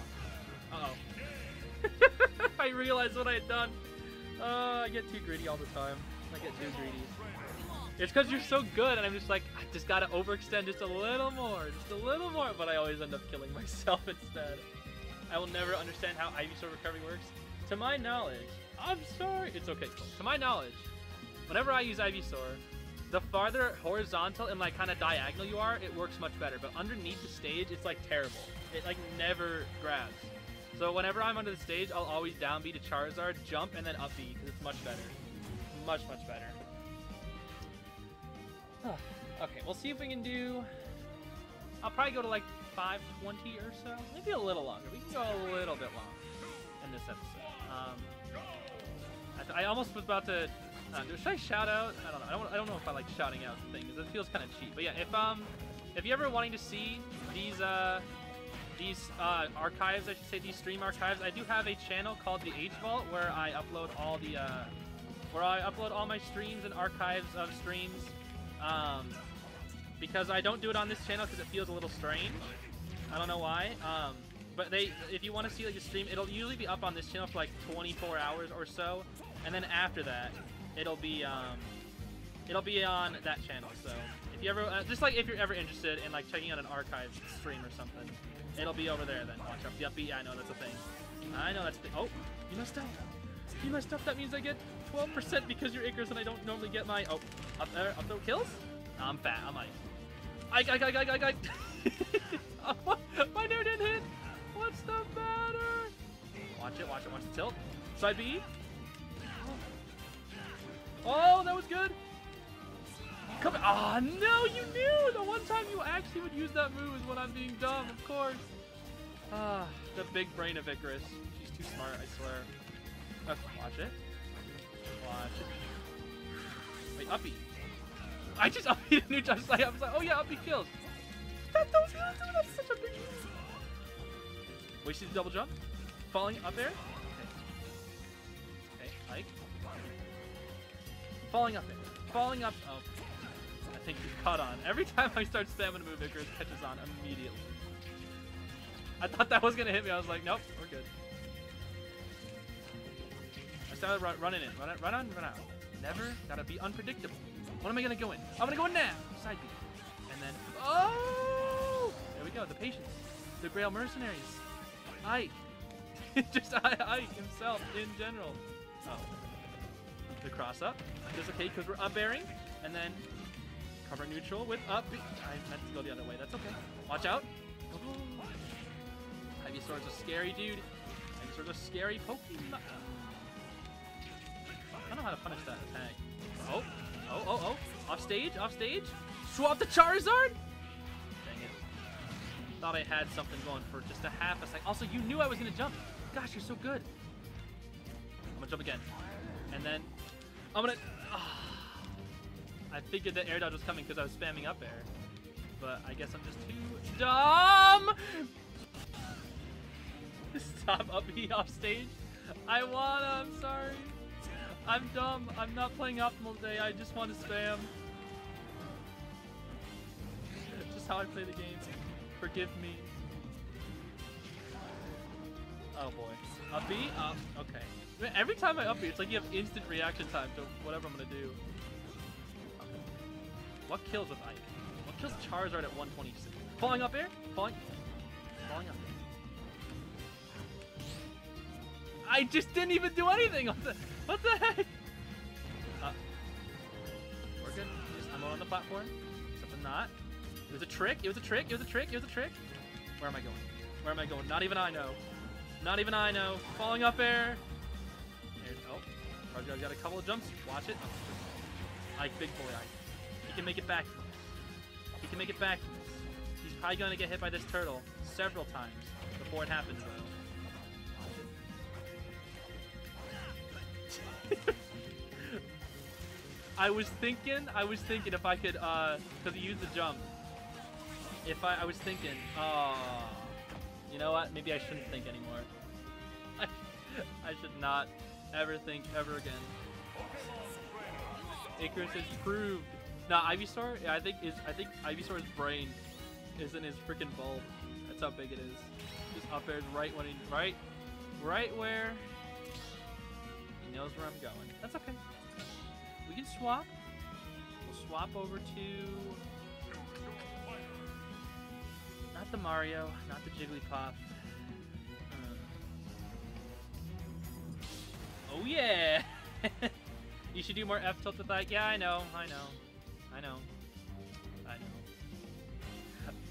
on. Uh-oh. I realized what I had done. I get too greedy all the time. I get too greedy. It's because you're so good, and I'm just like, I just gotta overextend just a little more. Just a little more, but I always end up killing myself instead. I will never understand how Ivysaur recovery works. To my knowledge, I'm sorry. It's okay. Cool. To my knowledge, whenever I use Ivysaur, the farther horizontal and like kind of diagonal you are, it works much better. But underneath the stage, it's like terrible. It like never grabs. So whenever I'm under the stage, I'll always down B to Charizard, jump, and then up B because it's much better. Much, much better. Okay, we'll see if we can do. I'll probably go to like 5:20 or so, maybe a little longer. We can go a little bit longer in this episode. I almost was about to. Should I shout out? I don't know. I don't know if I like shouting out things. It feels kind of cheap. But yeah, if you're ever wanting to see these archives, I should say these stream archives, I do have a channel called the H Vault where I upload all the my streams and archives of streams. Because I don't do it on this channel because it feels a little strange. I don't know why. But if you want to see like a stream, it'll usually be up on this channel for like 24 hours or so, and then after that, it'll be on that channel. So if you ever, just like if you're ever interested in like checking out an archive stream or something, it'll be over there. Then watch out the upbeat. I know that's a thing. I know that's the. Oh, you messed up. You messed up. That means I get 12% because you're Icarus and I don't normally get my. Oh, up there kills. I'm fat. I'm like. I. My dude didn't hit. What's the matter? Watch it. Watch it. Watch the tilt. Side B. Oh, that was good. Come on. Ah, no, you knew. The one time you actually would use that move is when I'm being dumb. Of course. Ah, the big brain of Icarus. She's too smart. I swear. Okay, watch it. Watch it. Wait, uppie. I just upbeat a new jump. I was like, oh yeah, upbeat kills. That's such a big move. Wait, see the double jump? Falling up air? Okay. Okay, Ike. Falling up air. Falling up. Oh. I think you caught on. Every time I start spamming a move, Icarus catches on immediately. I thought that was going to hit me. I was like, nope, we're good. I started running in. Run on, run out. Never gotta be unpredictable. What am I gonna go in? I'm gonna go in now! Side B. And then. Oh! There we go, the patience. The Grail mercenaries. Ike. Just Ike himself in general. Oh. The cross up. That's okay, because we're up airing. And then cover neutral with up B. I meant to go the other way, that's okay. Watch out. Oh. Ivysaur's a scary dude. Ivysaur's a scary Pokemon. I don't know how to punish that attack. Oh. Oh, oh, oh. Off stage, off stage. Swap the Charizard? Dang it. Thought I had something going for just a half a second. Also, you knew I was going to jump. Gosh, you're so good. I'm going to jump again. And then I'm going to... I figured that air dodge was coming because I was spamming up air. But I guess I'm just too dumb. Stop up me off stage. I wanna, I'm sorry. I'm dumb. I'm not playing optimal today. I just want to spam. That's just how I play the game. Forgive me. Oh boy. Up B? Up. Okay. Every time I up B, it's like you have instant reaction time to whatever I'm gonna do. What kills with Ike? What kills Charizard at 126? Falling up air? Falling up air. I just didn't even do anything. What the heck? We're good. Just I'm on the platform. Except I'm not. It was a trick. It was a trick. It was a trick. It was a trick. Where am I going? Where am I going? Not even I know. Not even I know. Falling up air. There's, oh, I've got a couple of jumps. Watch it. Oh, Ike, big boy Ike. He can make it back. He can make it back. He's probably going to get hit by this turtle several times before it happens, though. I was thinking if I could, cause he used the jump. I was thinking, you know what? Maybe I shouldn't think anymore. I should not ever think ever again. Icarus has proved. Nah, Ivysaur. Yeah, I think Ivysaur's brain is in his freaking bulb. That's how big it is. Just up there, right when he, right where he knows where I'm going. That's okay. We can swap. We'll swap over to... Not the Mario, not the Jigglypuff. Oh yeah! You should do more F tilt with that. Yeah, I know.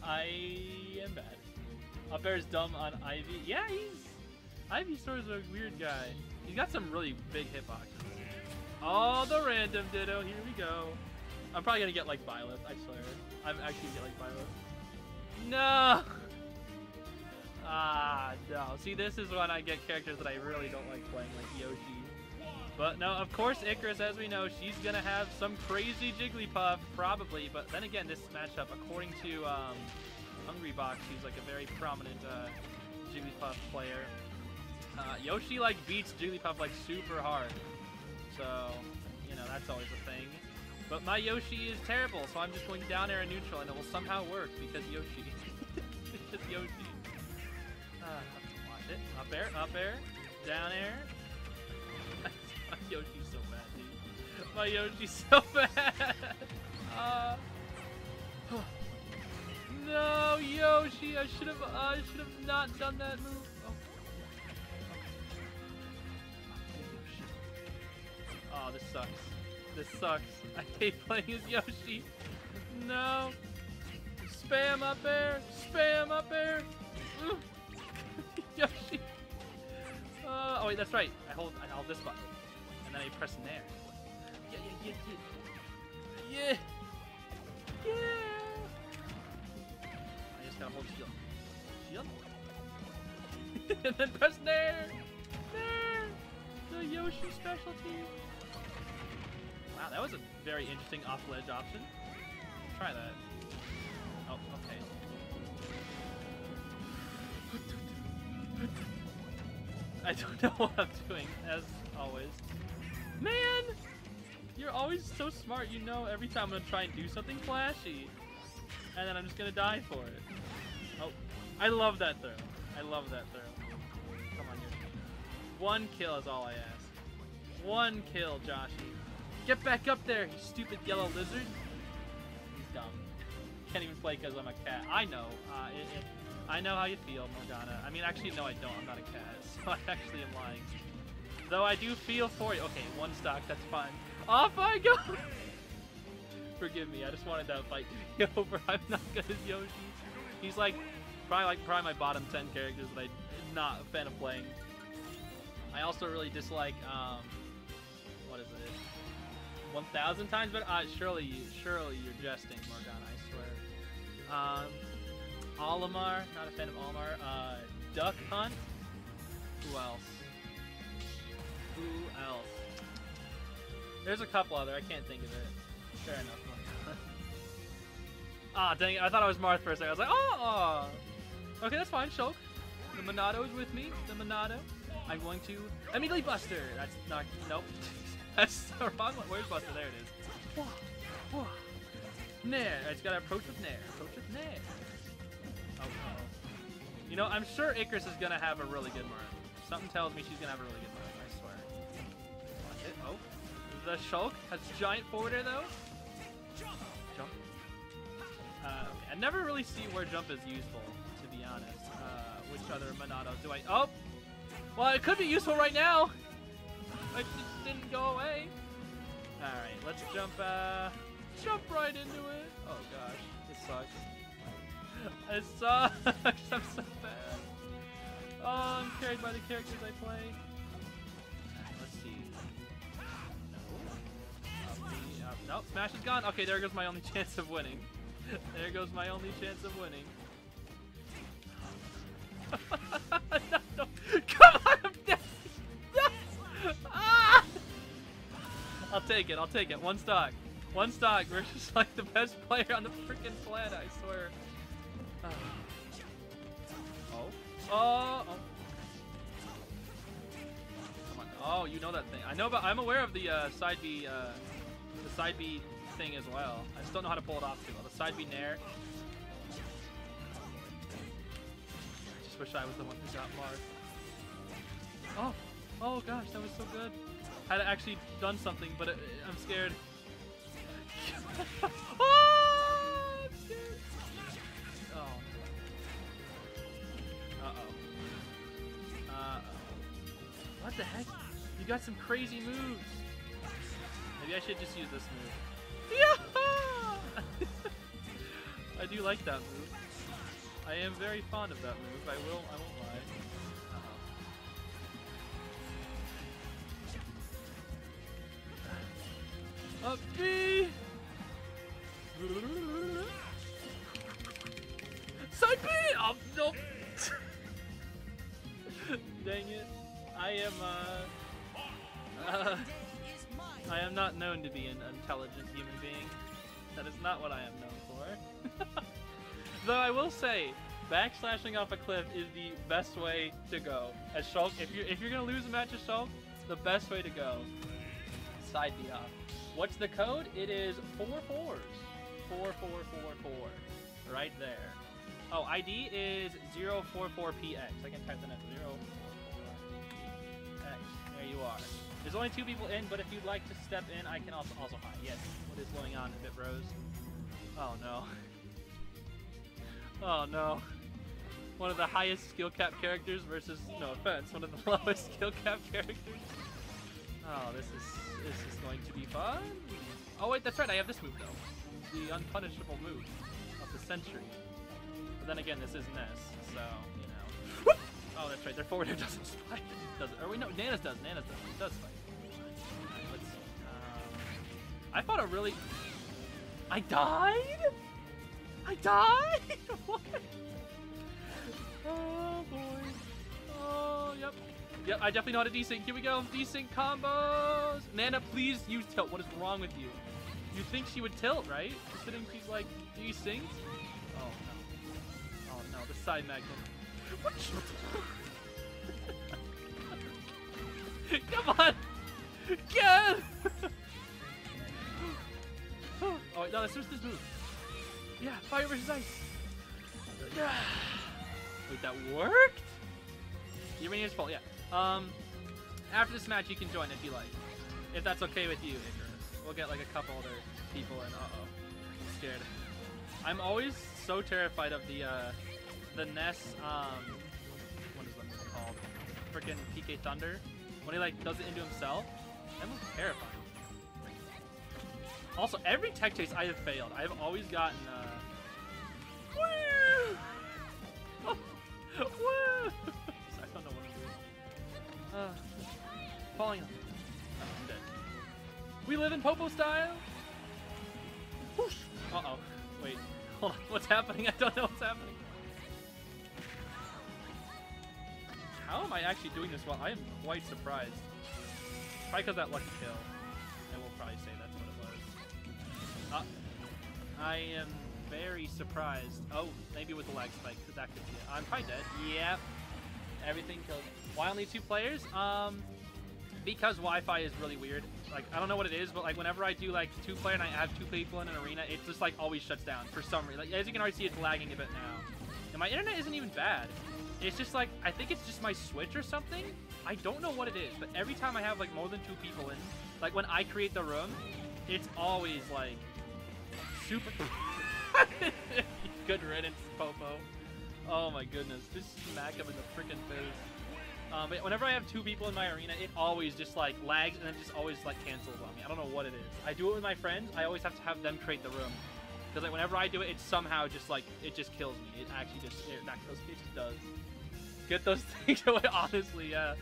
I am bad. Up air is dumb on Ivy. Yeah, Ivysaur's a weird guy. He's got some really big hitboxes. Oh, the random ditto. Here we go. I'm probably gonna get like Byleth, I swear. I'm actually gonna get like Byleth. No! Ah, no. See, this is when I get characters that I really don't like playing, like Yoshi. But no, of course Icarus, as we know, she's gonna have some crazy Jigglypuff, probably. But then again, this matchup, according to Hungrybox, she's like a very prominent Jigglypuff player. Yoshi like beats Jigglypuff like super hard. So, you know, that's always a thing. But my Yoshi is terrible, so I'm just going down air and neutral, and it will somehow work because Yoshi. Because Yoshi. Watch it. Up air, down air. My Yoshi's so bad, dude. My Yoshi's so bad. No, Yoshi, I should have not done that move. Oh. Oh, this sucks. This sucks. I hate playing as Yoshi. No. Spam up air. Spam up air. Yoshi. Oh wait, that's right. I hold this button, and then I press in there. Yeah. I just gotta hold shield. And then press there. The Yoshi specialty. Wow, that was a very interesting off-ledge option. Try that. Oh, okay. I don't know what I'm doing, as always. Man! You're always so smart, you know every time I'm gonna try and do something flashy. And then I'm just gonna die for it. Oh, I love that throw. I love that throw. Come on, Yoshi. One kill is all I ask. One kill, Joshi. Get back up there, you stupid yellow lizard. He's dumb. Can't even play because I'm a cat. I know. I know how you feel, Morgana. I mean, actually, no, I don't. I'm not a cat. So I actually am lying. Though I do feel for you. Okay, one stock. That's fine. Off I go. Forgive me. I just wanted that fight to be over. I'm not good as Yoshi. He's probably my bottom 10 characters that I'm not a fan of playing. I also really dislike, what is it? 1,000 times better? Surely you're jesting, Morgana, I swear. Olimar, not a fan of Olimar. Duck Hunt. Who else? There's a couple other, I can't think of it. Fair enough, Morgana. Ah, dang it, I thought I was Marth for a second. I was like, oh! Okay, that's fine, Shulk. The Monado is with me, the Monado. I'm going to immediately Buster! That's not, nope. That's the wrong one. Where's Buster? There it is. Nair. I just gotta approach with Nair. Okay. You know, I'm sure Icarus is gonna have a really good run. Something tells me she's gonna have a really good run, I swear. Watch it. Oh. The Shulk has giant forward air though. Jump. Okay. I never really see where jump is useful, to be honest. Which other Monado do I? Oh! Well, it could be useful right now! It just didn't go away. Alright, let's jump right into it. Oh gosh, it sucks. It sucks, I'm so bad. Oh, I'm carried by the characters I play. Alright, let's see. Nope, Smash is gone. Okay, there goes my only chance of winning. There goes my only chance of winning. No. Come on, I'm dead. Ah! I'll take it. One stock. We're just like the best player on the freaking planet, I swear. Oh. Come on. Oh, you know that thing. I know, but I'm aware of the side B thing as well. I just don't know how to pull it off too well. The side B Nair. I just wish I was the one who got Marth. Oh. Oh gosh, that was so good. I'd actually done something, but I'm scared. Oh, I'm scared. Oh. Uh-oh. What the heck? You got some crazy moves. Maybe I should just use this move. Yeah! I do like that move. I am very fond of that move. I won't lie. Up B! Side B! Oh, no! Dang it. I am not known to be an intelligent human being. That is not what I am known for. Though I will say, backslashing off a cliff is the best way to go. As Shulk, if you're gonna lose a match as Shulk, the best way to go. Side B off. What's the code? It is 4 fours. 4444. Right there. Oh, ID is 044PX. I can type that in. 044PX. There you are. There's only 2 people in, but if you'd like to step in, I can also hi. Yes. What is going on, Bit Bros? Oh no. Oh no. One of the highest skill cap characters versus, no offense, one of the lowest skill cap characters. Oh, this is going to be fun. Oh wait, that's right, I have this move though. The unpunishable move of the century. But then again, this isn't this, so, you know. Whoop! Oh, that's right, their forward air doesn't spike. Does it? Or wait, no, Nana's does. It does spike. Alright, let's see. I fought a really... I died? What? Oh boy. Oh, yep. Yep, I definitely know how to desync. Here we go. Desync combos. Nana, please use tilt. What is wrong with you? You think she would tilt, right? Considering she's like desynced? Oh no. Oh no, the side magnet. What? Come on! Get! Oh wait, no, let's switch this move. Yeah, fire versus ice. Yeah. Wait, that worked? Your minions fault, yeah. After this match, you can join if you like. If that's okay with you, Icarus. We'll get like a couple other people in. Uh-oh. I'm scared. I'm always so terrified of the Ness, what is that move called? Freaking PK Thunder. When he like does it into himself. That move's terrifying. Also, every tech chase I have failed. I have always gotten, Woo! Oh. Woo! I don't know what I'm doing. Falling off. Oh, I'm dead. We live in Popo style. Whoosh. Uh-oh. Wait. Hold on. What's happening? I don't know what's happening. How am I actually doing this well? I am quite surprised. Probably because that lucky kill. I will probably say that's what it was. I am very surprised. Oh, maybe with the lag spike, because that could be it. I'm probably dead. Yep. Everything killed. Why only two players? Because Wi-Fi is really weird. Like, I don't know what it is, but like whenever I do like two player and I have two people in an arena, it just like always shuts down for some reason. Like, as you can already see, it's lagging a bit now. And my internet isn't even bad. It's just like, I think it's just my Switch or something. I don't know what it is, but every time I have like more than two people in, like when I create the room, it's always like super good riddance, Popo. Oh my goodness, just smack him in the freaking face. But whenever I have two people in my arena, it always just like lags and then just always like cancels on me. I don't know what it is. I do it with my friends. I always have to have them create the room. Because like whenever I do it, it somehow just like, it just kills me. It actually just, not kills me, it just does. Get those things away, honestly, yeah.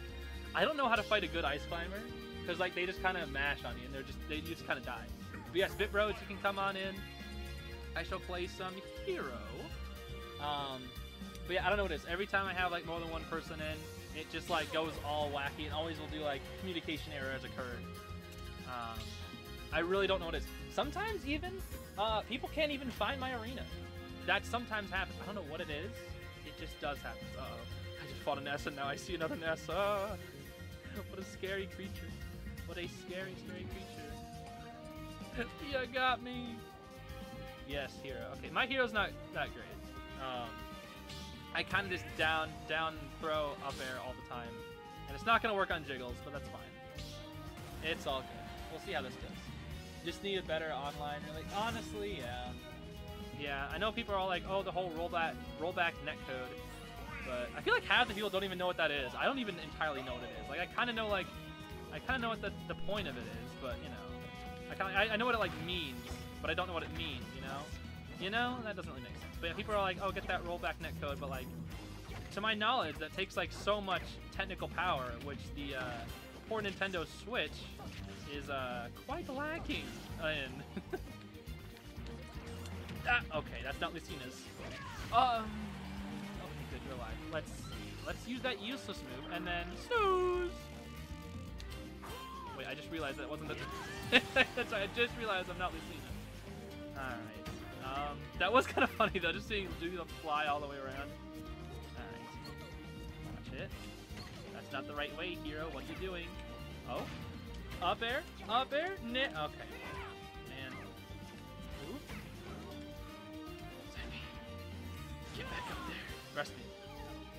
I don't know how to fight a good ice climber. Because like they just kind of mash on you and they just kind of die. But yes, VitBros, you can come on in. I shall play some hero. But yeah, I don't know what it is. Every time I have like more than one person in, it just like goes all wacky and always will do like communication errors occurred. I really don't know what it is. Sometimes even people can't even find my arena. That sometimes happens. I don't know what it is. It just does happen. Uh oh, I just fought an Ness and now I see another Ness. Oh, what a scary creature. What a scary, scary creature. You got me. Yes, hero. Okay, my hero's not that great. I kind of just down throw up air all the time. And it's not going to work on Jiggles, but that's fine. It's all good. We'll see how this does. Just need a better online, really. Honestly, yeah. Yeah, I know people are all like, oh, the whole rollback netcode. But I feel like half the people don't even know what that is. I don't even entirely know what it is. Like, I kind of know, like, I kind of know what the point of it is, but, you know. I know what it, like, means, but I don't know what it means, you know? You know, that doesn't really make sense. But yeah, people are like, oh, get that rollback netcode, but like, to my knowledge, that takes like so much technical power, which the poor Nintendo Switch is quite lacking in. Okay, that's not Lucina's. Okay, good, you're alive. Let's see. Let's use that useless move, and then snooze! Wait, I just realized that wasn't the... That's right, I just realized I'm not Lucina. Alright. That was kind of funny though, just seeing Jigglypuff fly all the way around. Alright. Watch it. That's not the right way, hero. What you doing? Oh. Up air? Up air? Okay. And... Ooh. Get back up there. Rest me.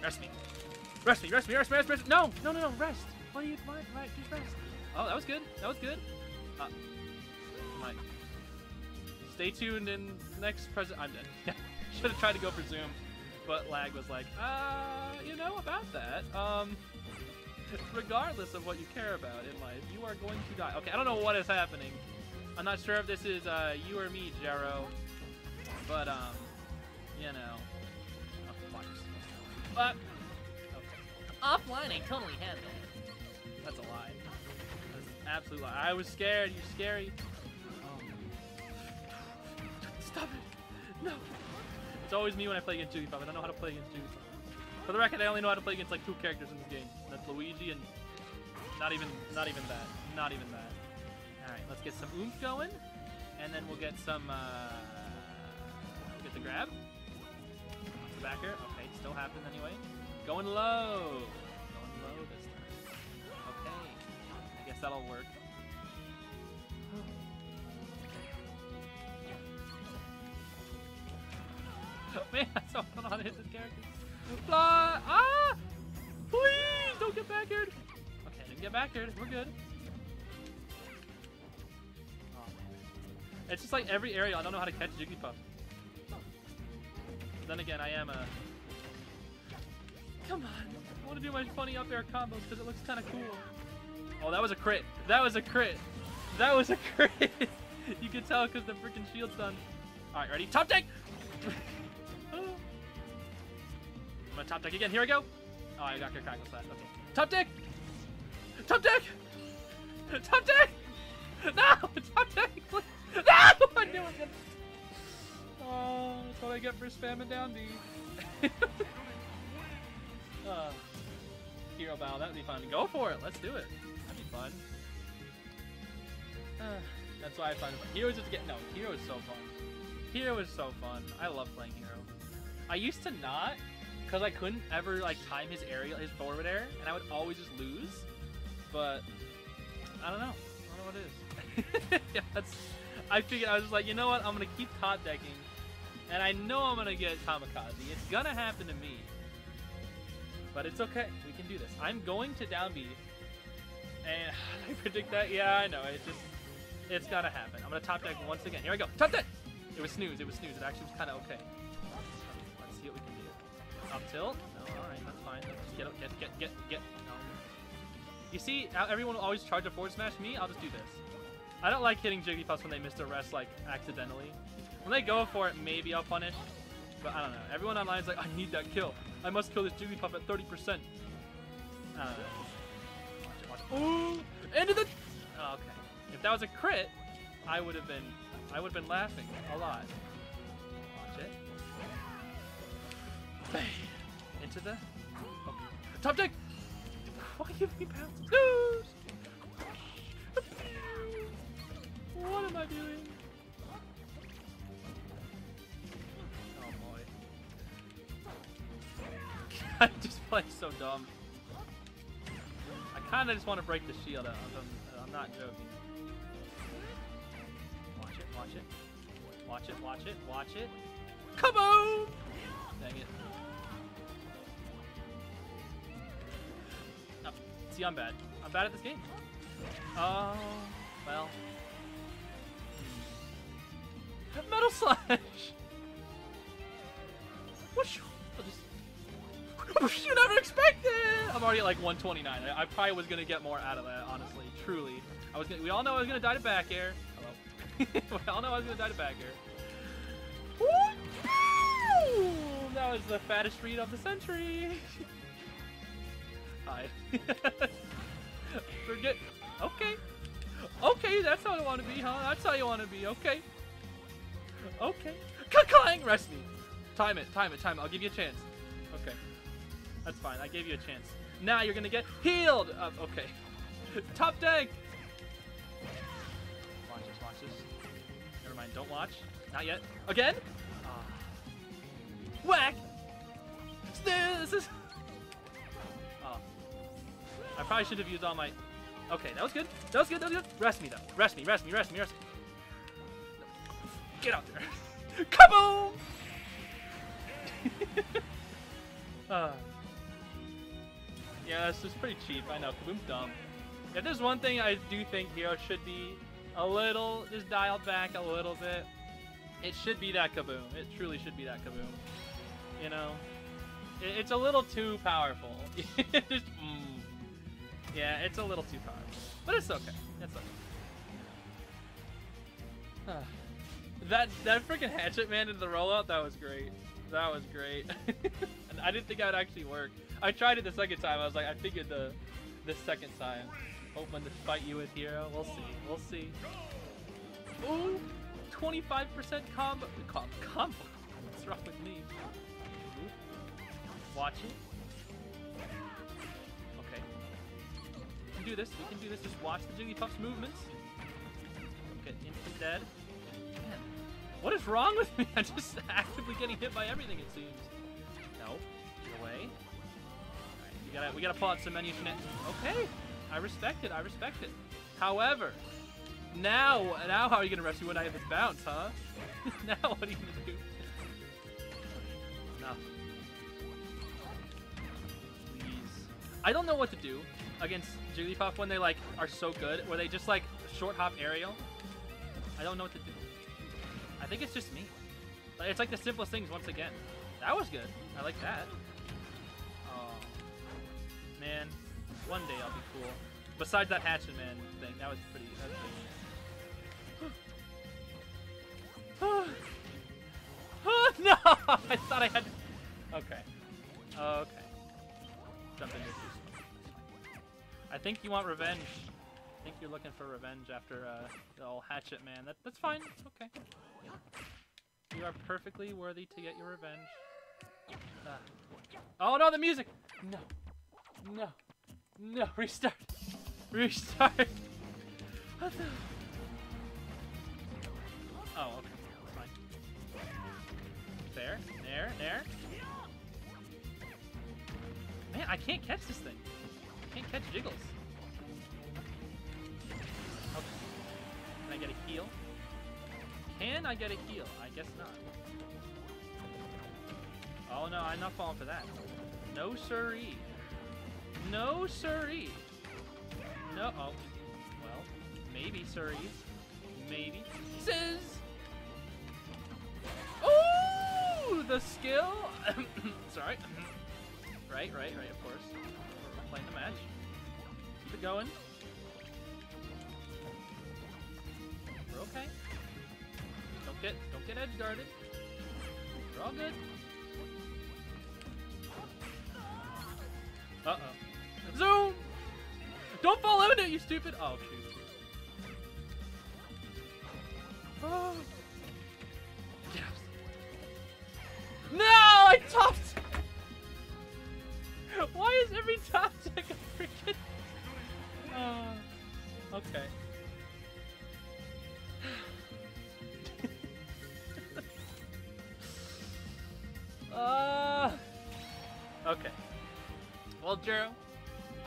Rest me. Rest me, rest me, rest me, rest me, rest me. No! No, no, no, rest! What are you... Right, just rest. Oh, that was good. That was good. My... Stay tuned in next present. I'm dead. Should have tried to go for zoom, but lag was like, you know about that. Regardless of what you care about in life, you are going to die. Okay, I don't know what is happening. I'm not sure if this is you or me, Jero. But you know. Oh, fuck. Okay. Offline, I totally handled it. That's a lie. That's an absolute lie. I was scared. You're scary. Stop it! No! It's always me when I play against Jigglypuff. I don't know how to play against Jigglypuff. For the record, I only know how to play against like two characters in this game. That's Luigi and not even that. Not even that. Alright, let's get some oomph going. And then we'll get some we'll get the grab. The backer. Okay, it still happens anyway. Going low! Going low this time. Okay. I guess that'll work. Man, I don't know how to hit this character. Fly! Ah! Please! Don't get backered! Okay, I didn't get backered. We're good. Oh, man. It's just like every aerial, I don't know how to catch Jigglypuff. But then again, I am a... Come on! I want to do my funny up air combos because it looks kind of cool. Oh, that was a crit! That was a crit! That was a crit! You can tell because the freaking shield's done. Alright, ready? Top deck! I'm gonna top deck again. Here we go. Oh, I got your crackle slash. Okay. Top deck. Top deck. Top deck. No! Stop taking please! No! I knew it was gonna... Oh, that's what I get for spamming down D. Hero Battle, that'd be fun. Go for it! Let's do it! That'd be fun. That's why I find it fun. Heroes is getting... No, Hero is so fun. Hero is so fun. I love playing Hero. I used to not, because I couldn't ever like time his aerial, his forward air, and I would always just lose. But I don't know. I don't know what it is. Yeah, that's... I figured I was just like, you know what? I'm gonna keep top decking, and I know I'm gonna get Kamikaze. It's gonna happen to me. But it's okay. We can do this. I'm going to down B, and I predict that. Yeah, I know. It's just, it's gonna happen. I'm gonna top deck once again. Here we go. Top deck. It was snooze. It was snooze. It actually was kind of okay. Let's see what we can do. Up tilt? No, alright, that's fine. Just get up, get. No. You see, everyone will always charge a forward smash. Me, I'll just do this. I don't like hitting Jigglypuffs when they miss the rest, like, accidentally. When they go for it, maybe I'll punish. But I don't know. Everyone online is like, I need that kill. I must kill this Jigglypuff at 30%. I don't know. Watch it, watch it. Ooh! Into the... Oh, okay. If that was a crit, I would have been... I would have been laughing a lot. Watch it. Bang! Into the... Okay. Top deck! Why give me pounds? Snooze! What am I doing? Oh boy. I just play so dumb. I kinda just want to break the shield out. I'm not joking. Watch it. Watch it, watch it, watch it. Come on! Dang it. Oh, see, I'm bad. I'm bad at this game. Oh, well. Metal Slash! Whoosh! You never expected it! I'm already at like 129. I probably was gonna get more out of that, honestly. Truly. I was gonna, we all know I was gonna die to back air. Hello. We all know I was gonna die to back air. Woo! That was the fattest read of the century! Hi. Forget. Okay. Okay, that's how I wanna be, huh? That's how you wanna be, okay. Okay. Ka-clang! Rest me. Time it, time it, time it. I'll give you a chance. Okay. That's fine. I gave you a chance. Now you're gonna get healed! Okay. Top deck! Watch this, watch this. Never mind, don't watch. Not yet. Again? Whack! This is... Oh. I probably should have used all my... Okay, that was good. That was good, that was good. Rest me, though. Rest me, rest me, rest me, rest me. Get out there! Kaboom! Yeah, this is pretty cheap. I know, Kaboom's dumb. If there's one thing I do think Hero should be a little, just dialed back a little bit, it should be that Kaboom. It truly should be that Kaboom. You know, it's a little too powerful. Just, yeah, it's a little too powerful, but it's okay. It's okay. That freaking hatchet man into the rollout, that was great. That was great. And I didn't think that would actually work. I tried it the second time. I was like, I figured the second time. Open to fight you with Hero. We'll see. We'll see. Ooh, 25% combo. Combo. What's wrong with me? Ooh. Watch it. Okay. We can do this. We can do this. Just watch the Jigglypuff's movements. Okay, instant dead. What is wrong with me? I'm just actively getting hit by everything, it seems. No. Get away. Alright, we gotta pull out some menu shenanigans. Okay. I respect it. I respect it. However, now how are you gonna rescue when I have this bounce, huh? Now what are you gonna do? Enough. Please. I don't know what to do against Jigglypuff when they like are so good, where they just like short hop aerial. I don't know what to do. I think it's just me. It's like the simplest things once again. That was good. I like that. Oh, man. One day I'll be cool. Besides that hatchet man thing, that was pretty... Oh, no! I thought I had... Okay. Okay. Jump into this. I think you want revenge. think you're looking for revenge after the old hatchet man. That's fine. Okay. You are perfectly worthy to get your revenge. Oh no, the music! No. No. No. Restart. Restart. What the? Oh, okay. That's fine. There. There. There. Man, I can't catch this thing. I can't catch Jiggles. Okay. Can I get a heal? Can I get a heal? I guess not. Oh no, I'm not falling for that. No siree. No siree. No. Oh. Well, maybe siree. Maybe. Sizz! Ooh! The skill! Sorry. Right, of course. We're playing the match. Keep it going. We're okay. Don't get edge guarded. We're all good. Uh oh. Zoom! Don't fall into it, you stupid! Oh, shoot. Oh. Yes. No! I topped! Why is every top deck a freaking. Okay. Okay. Well, Jero,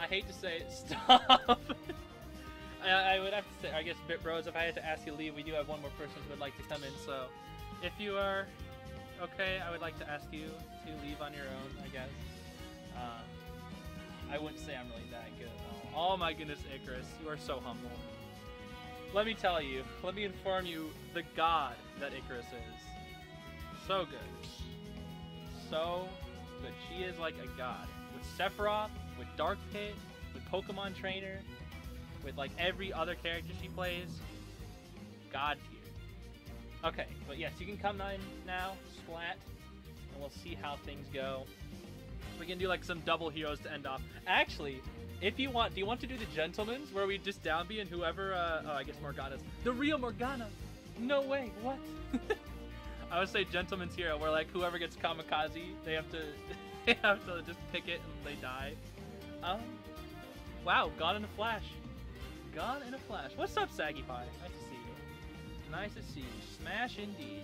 I hate to say it, stop. I would have to say, I guess, Bit Bros, if I had to ask you to leave, we do have one more person who would like to come in, so if you are okay, I would like to ask you to leave on your own, I guess. I wouldn't say I'm really that good at all. Oh my goodness, Icarus, you are so humble. Let me tell you, let me inform you, the god that Icarus is. So good. So good. She is like a god. With Sephiroth, with Dark Pit, with Pokemon Trainer, with like every other character she plays. God tier. Okay, but yes, you can come in now, Splat, and we'll see how things go. We can do like some double heroes to end off. Actually, if you want, do you want to do the gentleman's where we just down B and whoever, oh, I guess Morgana's. The real Morgana! No way, what? I would say gentleman's hero where like whoever gets kamikaze, they have to just pick it and they die. Wow, gone in a flash. Gone in a flash. What's up, Sagey Pie? Nice to see you. Nice to see you. Smash indeed.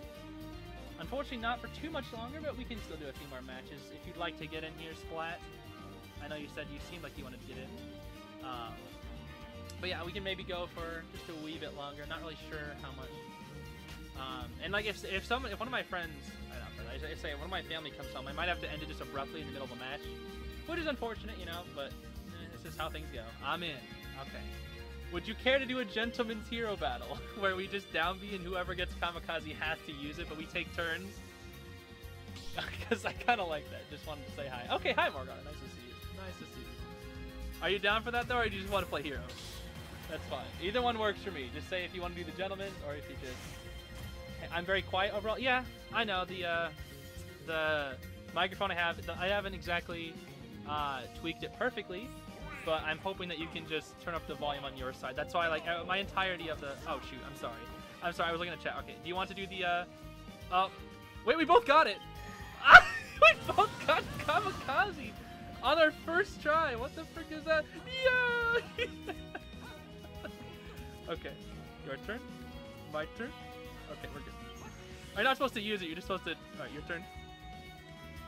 Unfortunately not for too much longer, but we can still do a few more matches. If you'd like to get in here, Splat. I know you said you seemed like you wanted to get in. But yeah, we can maybe go for just a wee bit longer. Not really sure how much. And like if one of my friends, if one of my family comes home, I might have to end it just abruptly in the middle of a match. Which is unfortunate, you know, but this is how things go. I'm in. Okay. Would you care to do a gentleman's hero battle where we just down B and whoever gets kamikaze has to use it, but we take turns? Because I kind of like that. Just wanted to say hi. Okay, hi Morgana. Nice to see you. Nice to see you. Are you down for that though, or do you just want to play hero? That's fine. Either one works for me. Just say if you want to do the gentleman or if you just. I'm very quiet overall. Yeah, I know the microphone I haven't exactly tweaked it perfectly. But I'm hoping that you can just turn up the volume on your side. That's why, like, my entirety of the... Oh, shoot, I'm sorry. I'm sorry, I was looking at chat. Okay, do you want to do the, Wait, we both got it! We both got kamikaze! On our first try! What the frick is that? Yeah! Okay, your turn. My turn. Okay, we're good. You're not supposed to use it, you're just supposed to... Alright, your turn.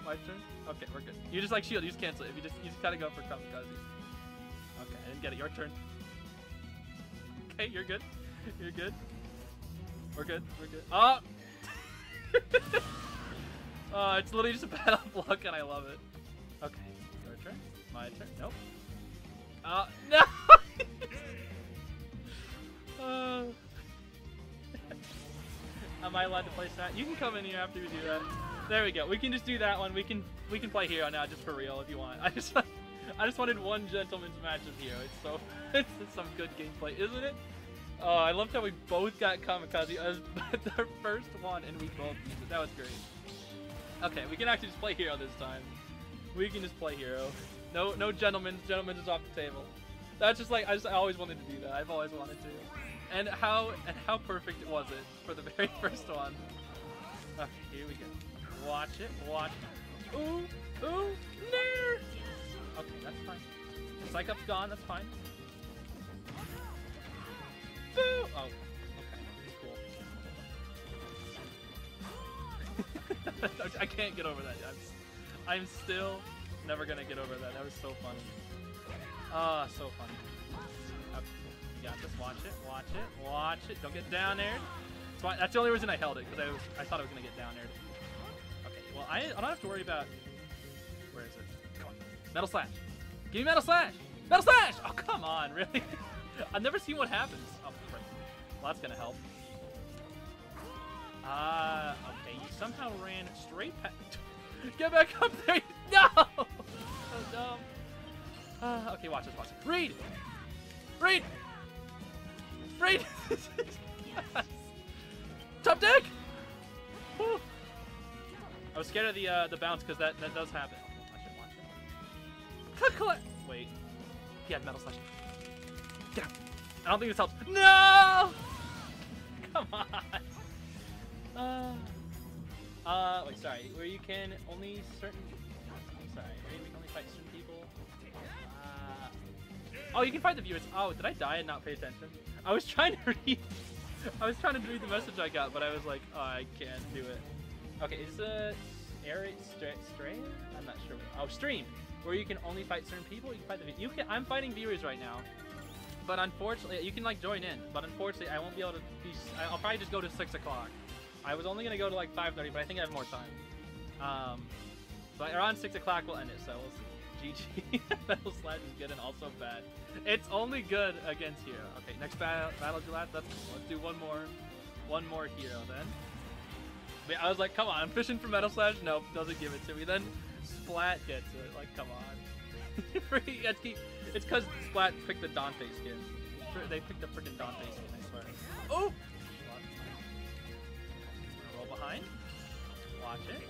My turn. Okay, we're good. You just, like, shield, you just cancel it. You just gotta go for kamikaze. Okay, I didn't get it. Your turn. Okay, you're good. You're good. We're good. We're good. Oh! It's literally just a battle of luck, and I love it. Okay, your turn. My turn. Nope. No! Am I allowed to play Snap? You can come in here after we do that. There we go. We can just do that one. We can play Hero now, just for real, if you want. I just wanted one gentleman's match of Hero. It's some good gameplay, isn't it? Oh, I loved how we both got kamikaze as our first one, and we both used it. That was great. Okay, we can actually just play Hero this time. We can just play Hero. No, no gentlemen. Gentlemen is off the table. That's just like, I always wanted to do that. I've always wanted to. And how perfect was it for the very first one? Okay, here we go. Watch it, watch it. Ooh, ooh, no! Okay, that's fine. Psychup's gone, that's fine. Boo! Oh, okay, he's cool. I can't get over that. I'm still never gonna get over that. That was so funny. Ah, so funny. Yeah, just watch it, watch it, watch it. Don't get down there. That's the only reason I held it, because I thought I was gonna get down there. Okay, well I don't have to worry about. Where is it? Come on, Metal Slash. Give me Metal Slash. Metal Slash. Oh come on, really? I've never seen what happens. Oh, right. Well, that's gonna help. Okay. You somehow ran straight past. Get back up there. No. So dumb. Okay, watch this. Watch this. Read. Read. Read. Yes. Top deck. Whew. I was scared of the bounce because that does happen. I should watch it. Collect. Wait. He had Metal Slash. Get out. I don't think this helps. No! Come on. Wait, sorry. Where you can only certain. Sorry. Where you can only fight certain people. Oh, you can fight the viewers. Oh, did I die and not pay attention? I was trying to read. I was trying to read the message I got, but I was like, oh, I can't do it. Okay, is stream? I'm not sure. Oh, stream, where you can only fight certain people. You can fight the. You can. I'm fighting viewers right now, but unfortunately, you can like join in. But unfortunately, I won't be able to. I'll probably just go to 6 o'clock. I was only gonna go to like 5:30, but I think I have more time. But around 6 o'clock we'll end it. So we'll see. GG. Metal Slash is good and also bad. It's only good against hero. Okay, next battle Julat. Let's do one more hero then. But I was like, come on, I'm fishing for Metal Slash. Nope, doesn't give it to me. Then Splat gets it. Like, come on. It's because Splat picked the Dante skin. They picked the freaking Dante skin, I swear. Oh! Roll behind. Watch it.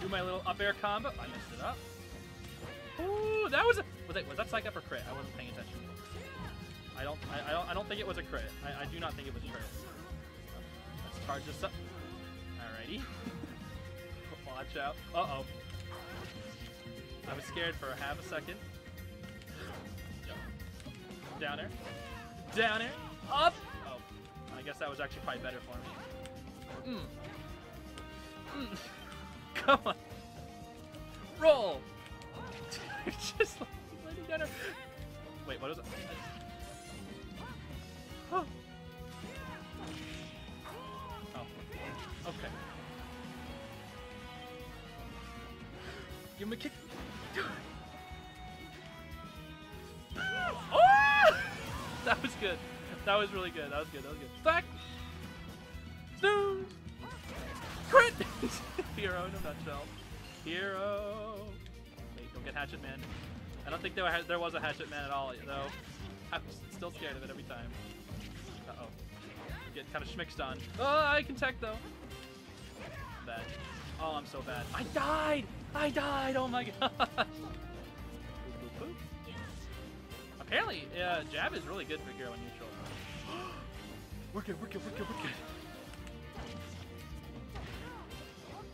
Do my little up air combo. I messed it up. Ooh, that was a was that psych up or crit? I wasn't paying attention. I don't think it was a crit. I do not think it was a crit. Let's charge this up. Alrighty. Watch out. Uh oh. I was scared for half a second. Down air. Down air. Up. Oh, I guess that was actually probably better for me. Come on. Roll. Just like letting down her. Wait, what was it? Oh. Oh. Okay. Give him a kick. Oh! That was good. That was really good. That was good. That was good. Back. Zoom. Crit. Hero in a nutshell. Hero. Get Hatchet Man. I don't think there was a Hatchet Man at all, though. I'm still scared of it every time. Uh-oh. I'm getting kind of schmixed on. Oh, I can tech, though. Bad. Oh, I'm so bad. I died! I died! Oh my gosh! Boop, boop, boop. Apparently, jab is really good for hero in neutral. We're good, we're good, we're good, we're good.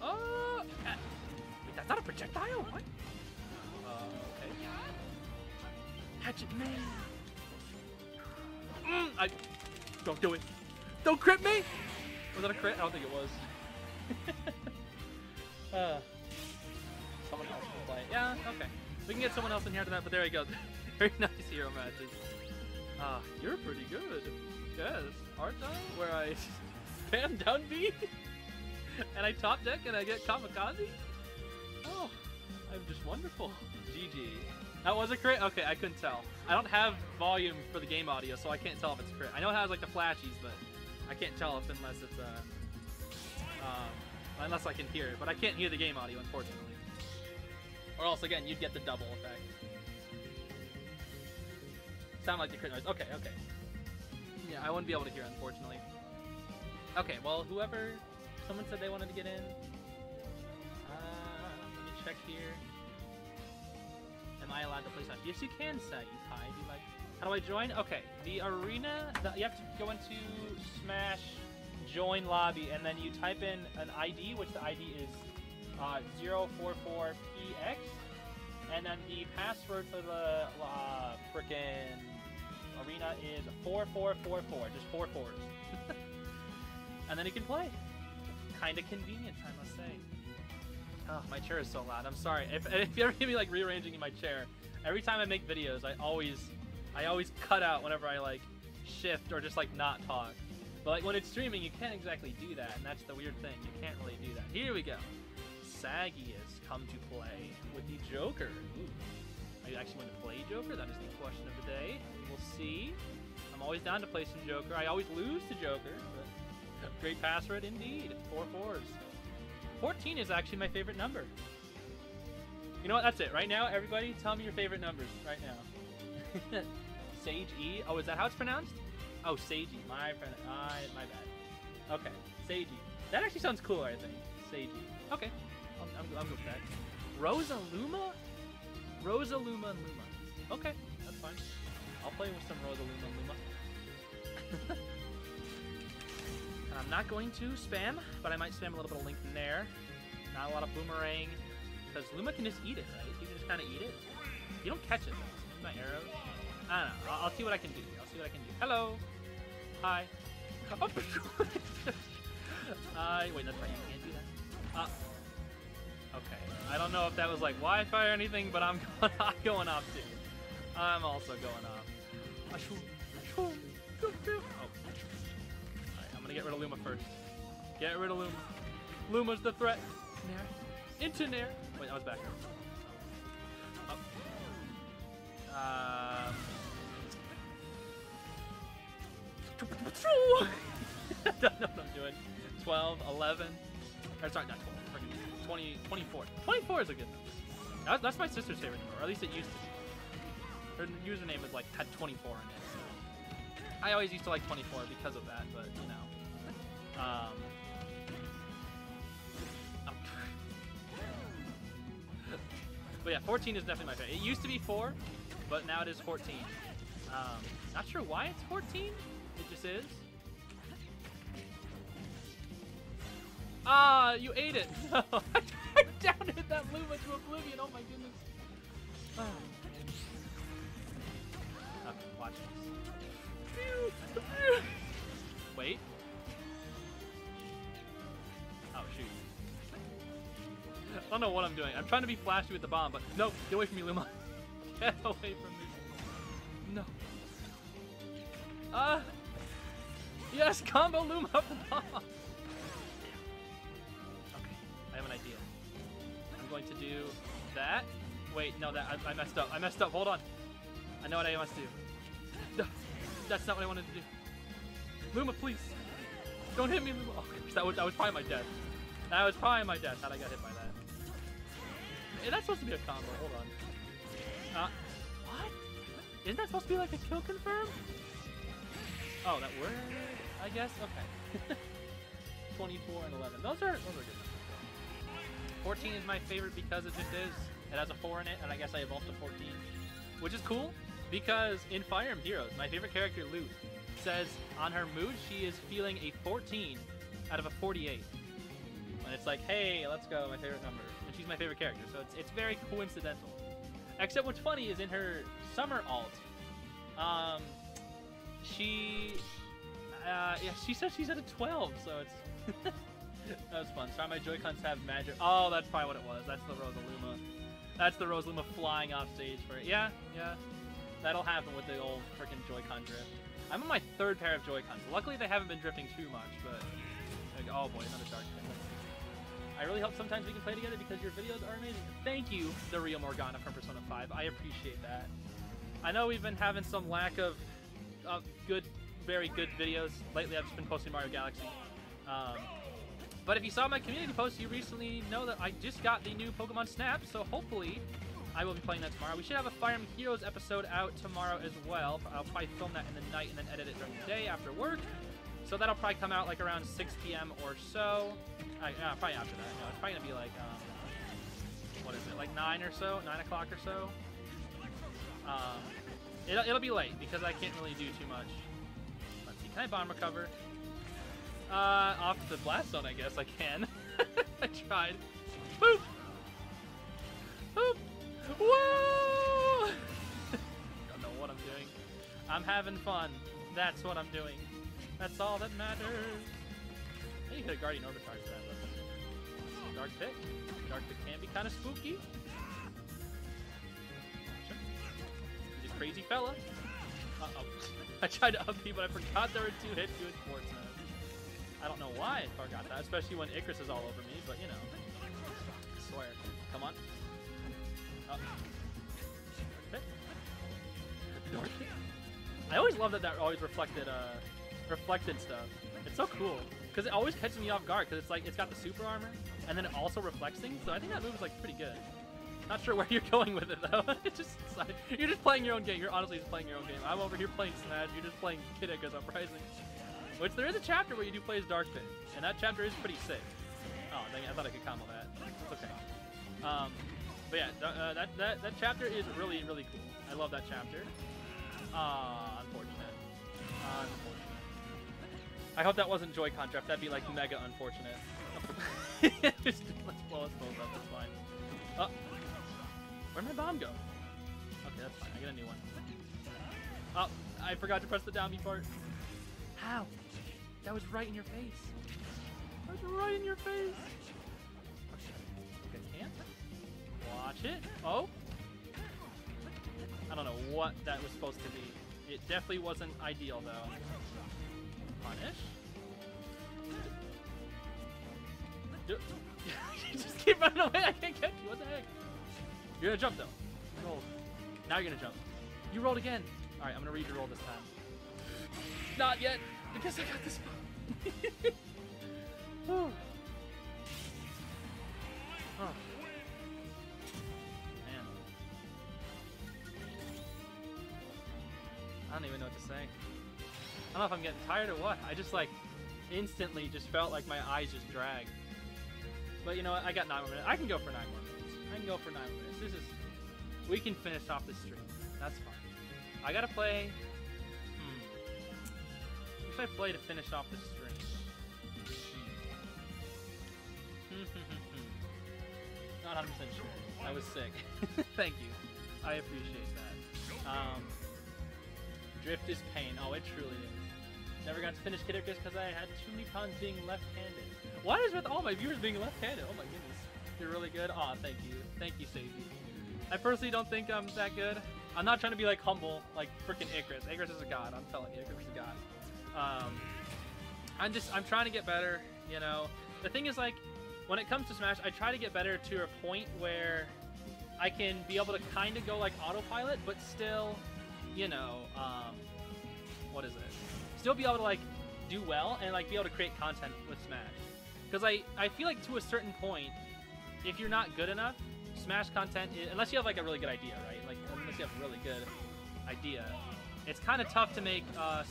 Oh! Wait, that's not a projectile? What? Hatchet Man. I don't do it. Don't crit me. Was that a crit? I don't think it was. Someone else will play. Yeah. Okay. We can get someone else in here to that. But there we go. Very nice hero matches. Ah, you're pretty good. Yes, aren't I? Where I spam down B and I top deck and I get kamikaze. Oh, I'm just wonderful. GG. That was a crit? Okay, I couldn't tell. I don't have volume for the game audio, so I can't tell if it's a crit. I know it has like the flashies, but I can't tell if unless it's unless I can hear it. But I can't hear the game audio, unfortunately. Or else again, you'd get the double effect. Sound like the crit noise. Okay, okay. Yeah, I wouldn't be able to hear it, unfortunately. Okay, well, whoever, someone said they wanted to get in. Let me check here. Am I allowed to play Sai? Yes, you can, Sai. You tie. You like. How do I join? Okay, the arena. You have to go into Smash, join lobby, and then you type in an ID, which the ID is 044px, and then the password for the frickin' arena is 4444. Just four fours. And then you can play. Kinda convenient, I must say. Oh, my chair is so loud. I'm sorry. If you ever hear me like rearranging in my chair, every time I make videos, I always cut out whenever I like shift or just like not talk. But like when it's streaming, you can't exactly do that, and that's the weird thing. You can't really do that. Here we go. Sagey has come to play with the Joker. Ooh. Are you actually going to play Joker? That is the question of the day. We'll see. I'm always down to play some Joker. I always lose to Joker. But great password indeed. Four fours. 14 is actually my favorite number. You know what? That's it. Right now, everybody, tell me your favorite numbers right now. Sagey. Oh, is that how it's pronounced? Oh, Sagey. My bad. Okay, Sagey. That actually sounds cooler, I think. Sagey. Okay, I'm good with that. Rosaluma? Rosaluma and Luma. Okay, that's fine. I'll play with some Rosaluma and Luma. I'm not going to spam, but I might spam a little bit of Link in there. Not a lot of Boomerang, because Luma can just eat it, right? You can just kind of eat it. You don't catch it, though. My arrows. I don't know. I'll see what I can do. I'll see what I can do. Hello. Hi. Oh, wait, that's right. You can't do that. Okay. I don't know if that was like Wi-Fi or anything, but I'm going off too. I'm also going off. Oh. I'm gonna get rid of Luma first. Get rid of Luma. Luma's the threat. Into Nair. Wait, I was back. Up. I don't know what I'm doing. 12, 11. Or sorry, not 12. 20, 24. 24 is a good number. That's my sister's favorite number, or at least it used to be. Her username is like had 24 in it. So. I always used to like 24 because of that, but you know. But yeah, 14 is definitely my favorite. It used to be 4, but now it is 14. Not sure why it's 14. It just is. Ah, you ate it. No, I downed that Luma to oblivion. Oh my goodness. Oh. Okay, watch this. Wait. Oh, shoot. I don't know what I'm doing. I'm trying to be flashy with the bomb, but no, get away from me, Luma. Get away from me. No. Yes, combo Luma for the bomb. Okay, I have an idea. I'm going to do that. Wait, no, that I messed up. I messed up. Hold on. I know what I must do. No, that's not what I wanted to do. Luma, please. Don't hit me, Luma. Oh, gosh, that was probably my death. That was probably my death. How'd I got hit by that? Hey, that's supposed to be a combo. Hold on. What? Isn't that supposed to be like a kill confirm? Oh, that worked, I guess? Okay. 24 and 11. Those are good. 14 is my favorite because it just is. It has a 4 in it, and I guess I evolved to 14. Which is cool, because in Fire Emblem Heroes, my favorite character, Lute, says on her mood she is feeling a 14 out of a 48. And it's like, hey, let's go, my favorite number. And she's my favorite character, so it's very coincidental. Except what's funny is in her summer alt, she says she's at a 12, so it's... That was fun. Sorry, my Joy-Cons have magic. Oh, that's probably what it was. That's the Rosaluma. That's the Rosaluma flying off stage for it. Yeah, yeah. That'll happen with the old freaking Joy-Con drift. I'm on my third pair of Joy-Cons. Luckily, they haven't been drifting too much, but... Like, oh boy, another dark thing. I really hope sometimes we can play together because your videos are amazing. Thank you, the real Morgana from Persona 5. I appreciate that. I know we've been having some lack of very good videos lately. I've just been posting Mario Galaxy. But if you saw my community post, you recently know that I just got the new Pokemon Snap, so hopefully I will be playing that tomorrow. We should have a Fire Emblem Heroes episode out tomorrow as well. I'll probably film that in the night and then edit it during the day after work. So that'll probably come out like around 6 p.m. or so. Probably after that. No, it's probably gonna be like, what is it, like 9 or so, 9 o'clock or so. It'll be late because I can't really do too much. Let's see, can I bomb recover? Off the blast zone, I guess I can. I tried. Boop! Boop! Whoa! Don't know what I'm doing. I'm having fun. That's what I'm doing. That's all that matters. I think you could have Guardian Orb charge that, wasn't it? Dark Pit. Dark Pit can be kind of spooky. He's a crazy fella. Uh-oh. I tried to up B, but I forgot there were two hit to it towards him. I don't know why I forgot that, especially when Icarus is all over me, but you know. I swear. Come on. Up. Dark Pit. Dark Pit. I always love that that always reflected stuff. It's so cool. Because it always catches me off guard, because it's like, it's got the super armor, and then it also reflects things, so I think that move is like pretty good. Not sure where you're going with it though. It's just, it's like, you're just playing your own game, you're honestly just playing your own game. I'm over here playing Smash, you're just playing Kid Icarus Uprising. Which there is a chapter where you do play as Dark Pit, and that chapter is pretty sick. Oh, dang it, I thought I could combo that. It's okay. But yeah, that chapter is really, really cool. I love that chapter. Unfortunate. Unfortunate. I hope that wasn't Joy-Con draft. That'd be like mega unfortunate. Just, let's blow us both up. That's fine. Oh, where'd my bomb go? Okay, that's fine. I get a new one. Oh, I forgot to press the down B part. How? That was right in your face. That was right in your face. Okay, can't. Watch it. Oh. I don't know what that was supposed to be. It definitely wasn't ideal though. Punish. You just keep running away. I can't catch you. What the heck? You're gonna jump though. Roll. Now you're gonna jump. You rolled again. All right, I'm gonna read your roll this time. Not yet, because I got this. Oh. Man. I don't even know what to say. I don't know if I'm getting tired or what. I just like instantly just felt like my eyes just dragged. But you know what? I got 9 more minutes. I can go for 9 more minutes. I can go for 9 minutes. This is, we can finish off this stream. That's fine. I gotta play. What should I play to finish off this stream? Not 100% sure. I was sick. Thank you. I appreciate that. Drift is pain. Oh, it truly is. Never got to finish Kid Icarus because I had too many puns being left-handed. Why is with all my viewers being left-handed? Oh my goodness. You're really good. Aw, oh, thank you. Thank you, Sagey. I personally don't think I'm that good. I'm not trying to be like humble, like freaking Icarus. Icarus is a god. I'm telling you, Icarus is a god. I'm trying to get better, you know. The thing is, like, when it comes to Smash, I try to get better to a point where I can be able to kind of go like autopilot, but still, you know, what is it? Still be able to like do well and like be able to create content with Smash. Because I feel like to a certain point, if you're not good enough, Smash content is, unless you have like a really good idea, right? Like unless you have a really good idea, it's kind of tough to make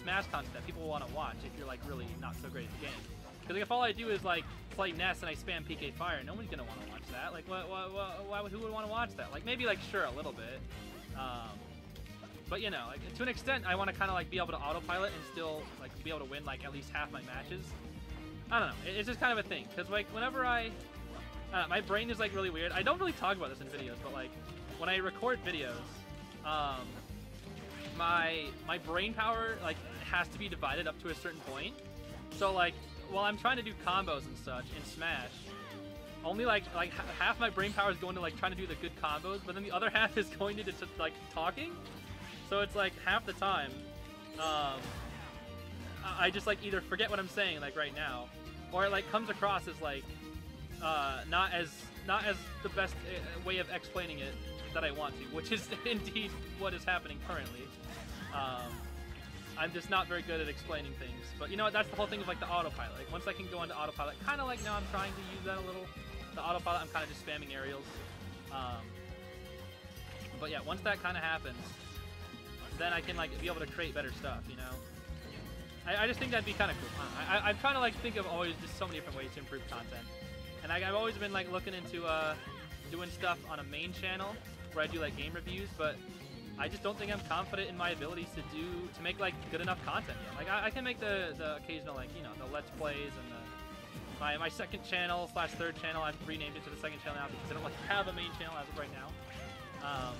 Smash content that people want to watch if you're like really not so great at the game. Because like, if all I do is like play Ness and I spam PK Fire, no one's gonna want to watch that. Like who would want to watch that? Like maybe like sure a little bit. But you know, like, to an extent, I want to kind of like be able to autopilot and still like be able to win like at least half my matches. I don't know. It's just kind of a thing because like whenever I my brain is like really weird. I don't really talk about this in videos, but like when I record videos, my brain power like has to be divided up to a certain point. So like while I'm trying to do combos and such in Smash, only like half my brain power is going to like trying to do the good combos, but then the other half is going to just like talking. So it's like half the time, I just like either forget what I'm saying like right now, or it like comes across as like not as the best way of explaining it that I want to, which is indeed what is happening currently. I'm just not very good at explaining things, but you know what? That's the whole thing of like the autopilot. Like once I can go onto autopilot, kind of like now I'm trying to use that a little. The autopilot, I'm kind of just spamming aerials. But yeah, once that kind of happens, then I can like be able to create better stuff, you know. I just think that'd be kind of cool. I'm trying to like think of always just so many different ways to improve content, and I've always been like looking into doing stuff on a main channel where I do like game reviews, but I just don't think I'm confident in my abilities to make like good enough content yet. Like I can make the occasional, like, you know, the let's plays and the my second channel slash third channel. I've renamed it to the second channel now because I don't like have a main channel as of right now.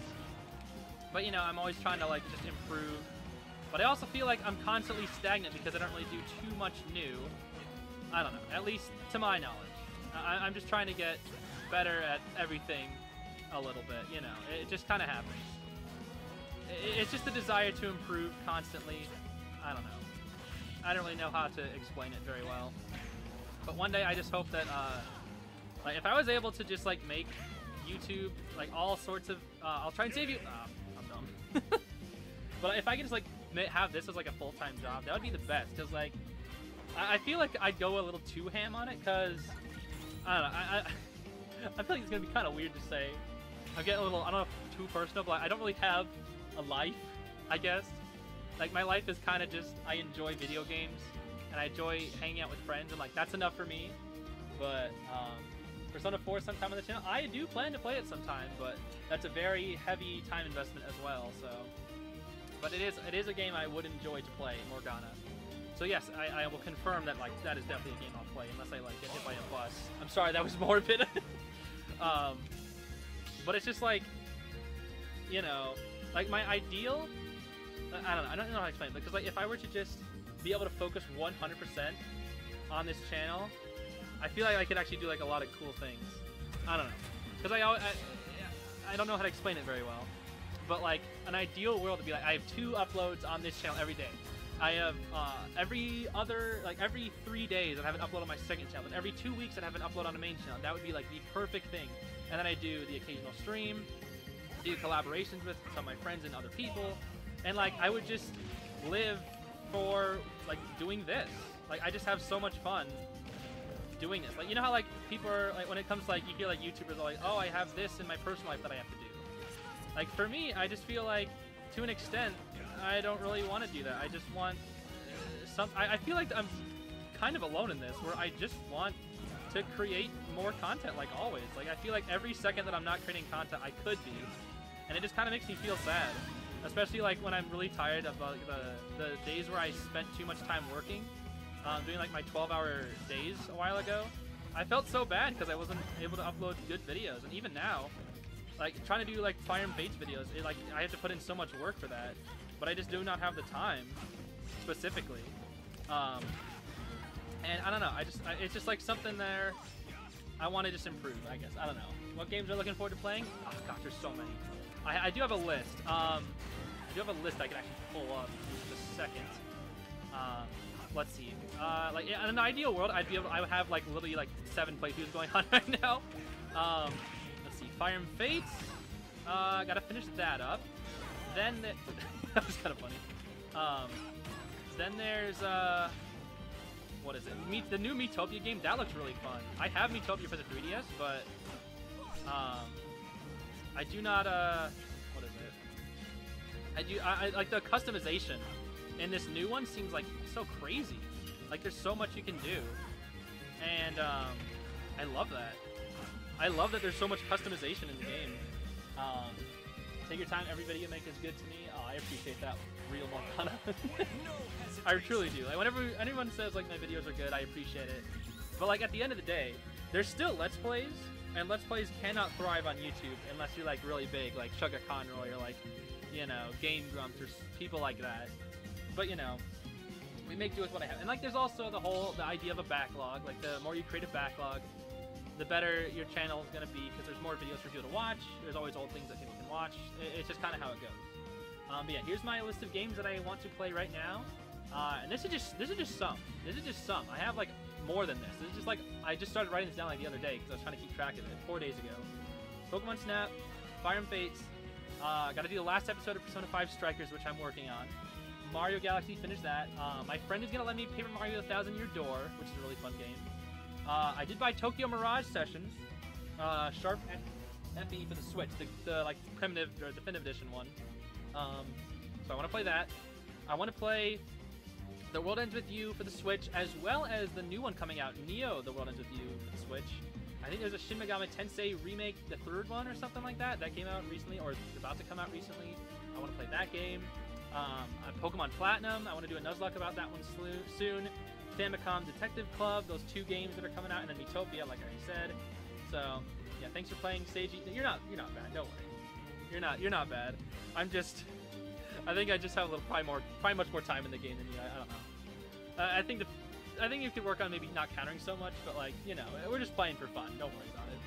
But you know, I'm always trying to like just improve. But I also feel like I'm constantly stagnant because I don't really do too much new. I don't know, at least to my knowledge. I'm just trying to get better at everything a little bit, you know. It just kind of happens. It's just the desire to improve constantly. I don't know. I don't really know how to explain it very well. But one day I just hope that, like, if I was able to just, like, make YouTube, like, all sorts of, I'll try and save you. I'm dumb. But if I could just, like, have this as, like, a full-time job, that would be the best. Because, like, I feel like I'd go a little too ham on it, because, I don't know, I feel like it's going to be kind of weird to say. I'm getting a little, I don't know if too personal, but I don't really have a life, I guess. Like, my life is kind of just, I enjoy video games, and I enjoy hanging out with friends, and, like, that's enough for me. But, Persona 4 sometime on the channel, I do plan to play it sometime, but that's a very heavy time investment as well, so. But it is a game I would enjoy to play, Morgana. So yes, I will confirm that, like, that is definitely a game I'll play, unless I, like, get hit by a bus. I'm sorry, that was morbid. But it's just, like, you know, like, my ideal, I don't know how to explain it, because, like, if I were to just be able to focus 100% on this channel, I feel like I could actually do, like, a lot of cool things. I don't know, because I don't know how to explain it very well, but, like, an ideal world would be, like, I have 2 uploads on this channel every day. I have every 3 days I have an upload on my second channel, and every 2 weeks I have an upload on the main channel. That would be like the perfect thing. And then I do the occasional stream, do collaborations with some of my friends and other people, and like I would just live for like doing this. Like I just have so much fun doing this. Like you know how like people are like when it comes to, like you hear like YouTubers are like, oh, I have this in my personal life that I have to do. Like for me, I just feel like to an extent, I don't really want to do that. I just want some. I feel like I'm kind of alone in this, where I just want to create more content, like always. Like I feel like every second that I'm not creating content, I could be, and it just kind of makes me feel sad. Especially like when I'm really tired of like, the days where I spent too much time working, doing like my 12-hour days a while ago. I felt so bad because I wasn't able to upload good videos, and even now, like trying to do like Fire Emblem Fates videos, it, like I have to put in so much work for that. But I just do not have the time, specifically. And I don't know, it's just like something there I want to just improve, I guess. I don't know. What games are I looking forward to playing? Oh gosh, there's so many. I do have a list. I do have a list I can actually pull up in just a second. Let's see. Like in an ideal world, I would have like literally like 7 playthroughs going on right now. Let's see, Fire Emblem Fates. Gotta finish that up. Then that was kind of funny. Then there's what is it? The new Miitopia game. That looks really fun. I have Miitopia for the 3DS, but I do not. What is it? I like the customization in this new one seems like so crazy. Like there's so much you can do, and I love that. I love that there's so much customization in the game. Take your time, every video you make is good to me. Oh, I appreciate that, real Morgana. I truly do. Like, whenever anyone says, like, my videos are good, I appreciate it. But, like, at the end of the day, there's still Let's Plays, and Let's Plays cannot thrive on YouTube unless you're, like, really big, like Shugga Conroy or, like, you know, Game Grumps or people like that. But, you know, we make do with what I have. And, like, there's also the idea of a backlog. Like, the more you create a backlog, the better your channel is going to be, because there's more videos for people to watch. There's always old things that people can watch. It's just kind of how it goes. But yeah, here's my list of games that I want to play right now. And this is just some. This is just some. I have like more than this. This is just like I just started writing this down like the other day because I was trying to keep track of it 4 days ago. Pokemon Snap, Fire Emblem Fates. Got to do the last episode of Persona 5 Strikers, which I'm working on. Mario Galaxy, finish that. My friend is gonna let me Paper Mario: The 1,000 Year Door, which is a really fun game. I did buy Tokyo Mirage Sessions, Sharp FE for the Switch, the like primitive or definitive edition one. So I want to play that. I want to play The World Ends With You for the Switch, as well as the new one coming out, Neo: The World Ends With You for the Switch. I think there's a Shin Megami Tensei remake, the third one or something like that, that came out recently, or is about to come out recently. I want to play that game. Pokemon Platinum, I want to do a Nuzlocke about that one soon. Famicom Detective Club, those two games that are coming out, and then Miitopia, like I already said. So, yeah, thanks for playing, Sagey. You're not bad. Don't worry. You're not bad. I'm just, I think I just have a little, probably much more time in the game than you. I don't know. I think you could work on maybe not countering so much, but like, you know, we're just playing for fun. Don't worry about it.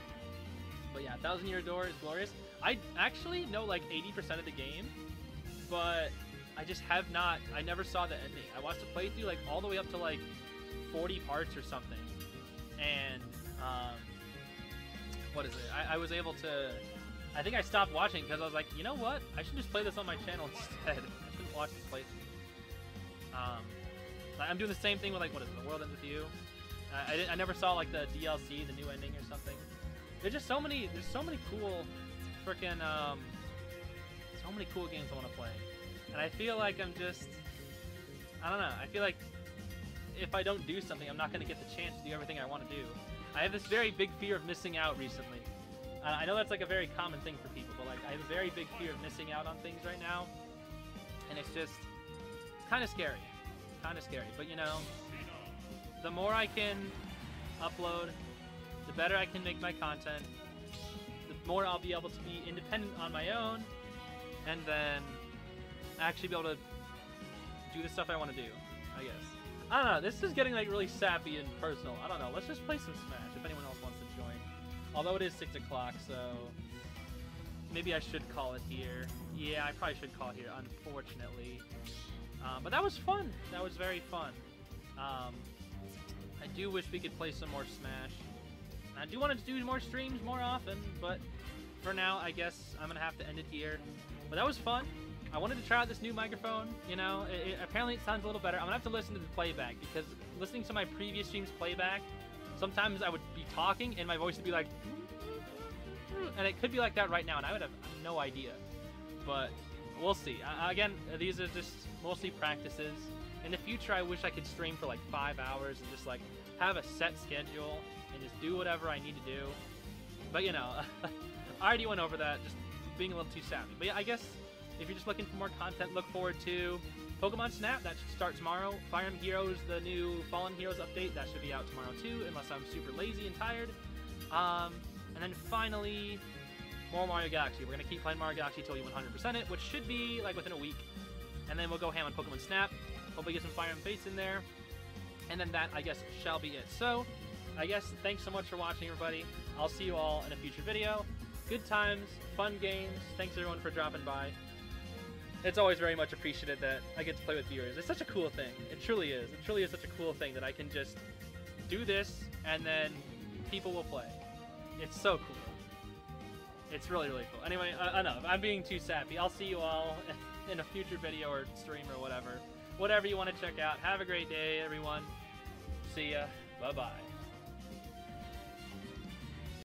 But yeah, Thousand Year Door is glorious. I actually know like 80% of the game, but I just have not. I never saw the ending. I watched the playthrough like all the way up to like 40 parts or something, and what is it? I was able to. I think I stopped watching because I was like, you know what? I should just play this on my channel instead. I shouldn't watch this playthrough. I'm doing the same thing with, like, what is it, The World Ends With You? I never saw, like, the DLC, the new ending or something. There's so many cool, freaking, so many cool games I want to play. And I feel like I'm just, I don't know, I feel like if I don't do something, I'm not going to get the chance to do everything I want to do. I have this very big fear of missing out recently. I know that's, like, a very common thing for people, but, like, I have a very big fear of missing out on things right now. And it's just kind of scary. Kind of scary, but you know, the more I can upload, the better I can make my content, the more I'll be able to be independent on my own, and then actually be able to do the stuff I want to do, I guess. I don't know, this is getting like really sappy and personal. I don't know, let's just play some Smash if anyone else wants to join. Although it is 6 o'clock, so maybe I should call it here. Yeah, I probably should call it here, unfortunately. But that was fun. That was very fun. I do wish we could play some more Smash. I do want to do more streams more often, but for now, I guess I'm going to have to end it here. But that was fun. I wanted to try out this new microphone. You know, apparently it sounds a little better. I'm going to have to listen to the playback, because listening to my previous stream's playback, sometimes I would be talking and my voice would be like, and it could be like that right now, and I would have no idea. But we'll see. Again, these are just mostly practices. In the future, I wish I could stream for like 5 hours and just like have a set schedule and just do whatever I need to do. But you know, I already went over that, just being a little too sappy. But yeah, I guess if you're just looking for more content, look forward to Pokemon Snap. That should start tomorrow. Fire Emblem Heroes, the new Fallen Heroes update, that should be out tomorrow too, unless I'm super lazy and tired. And then finally, more Mario Galaxy. We're going to keep playing Mario Galaxy until you 100% it, which should be like within a week. And then we'll go ham on Pokemon Snap. Hopefully get some Fire Emblem Fates in there. And then that, I guess, shall be it. So, I guess, thanks so much for watching, everybody. I'll see you all in a future video. Good times, fun games. Thanks, everyone, for dropping by. It's always very much appreciated that I get to play with viewers. It's such a cool thing. It truly is. It truly is such a cool thing that I can just do this, and then people will play. It's so cool. It's really, really cool. Anyway, enough. I'm being too sappy. I'll see you all in a future video or stream or whatever. Whatever you want to check out. Have a great day, everyone. See ya. Bye-bye.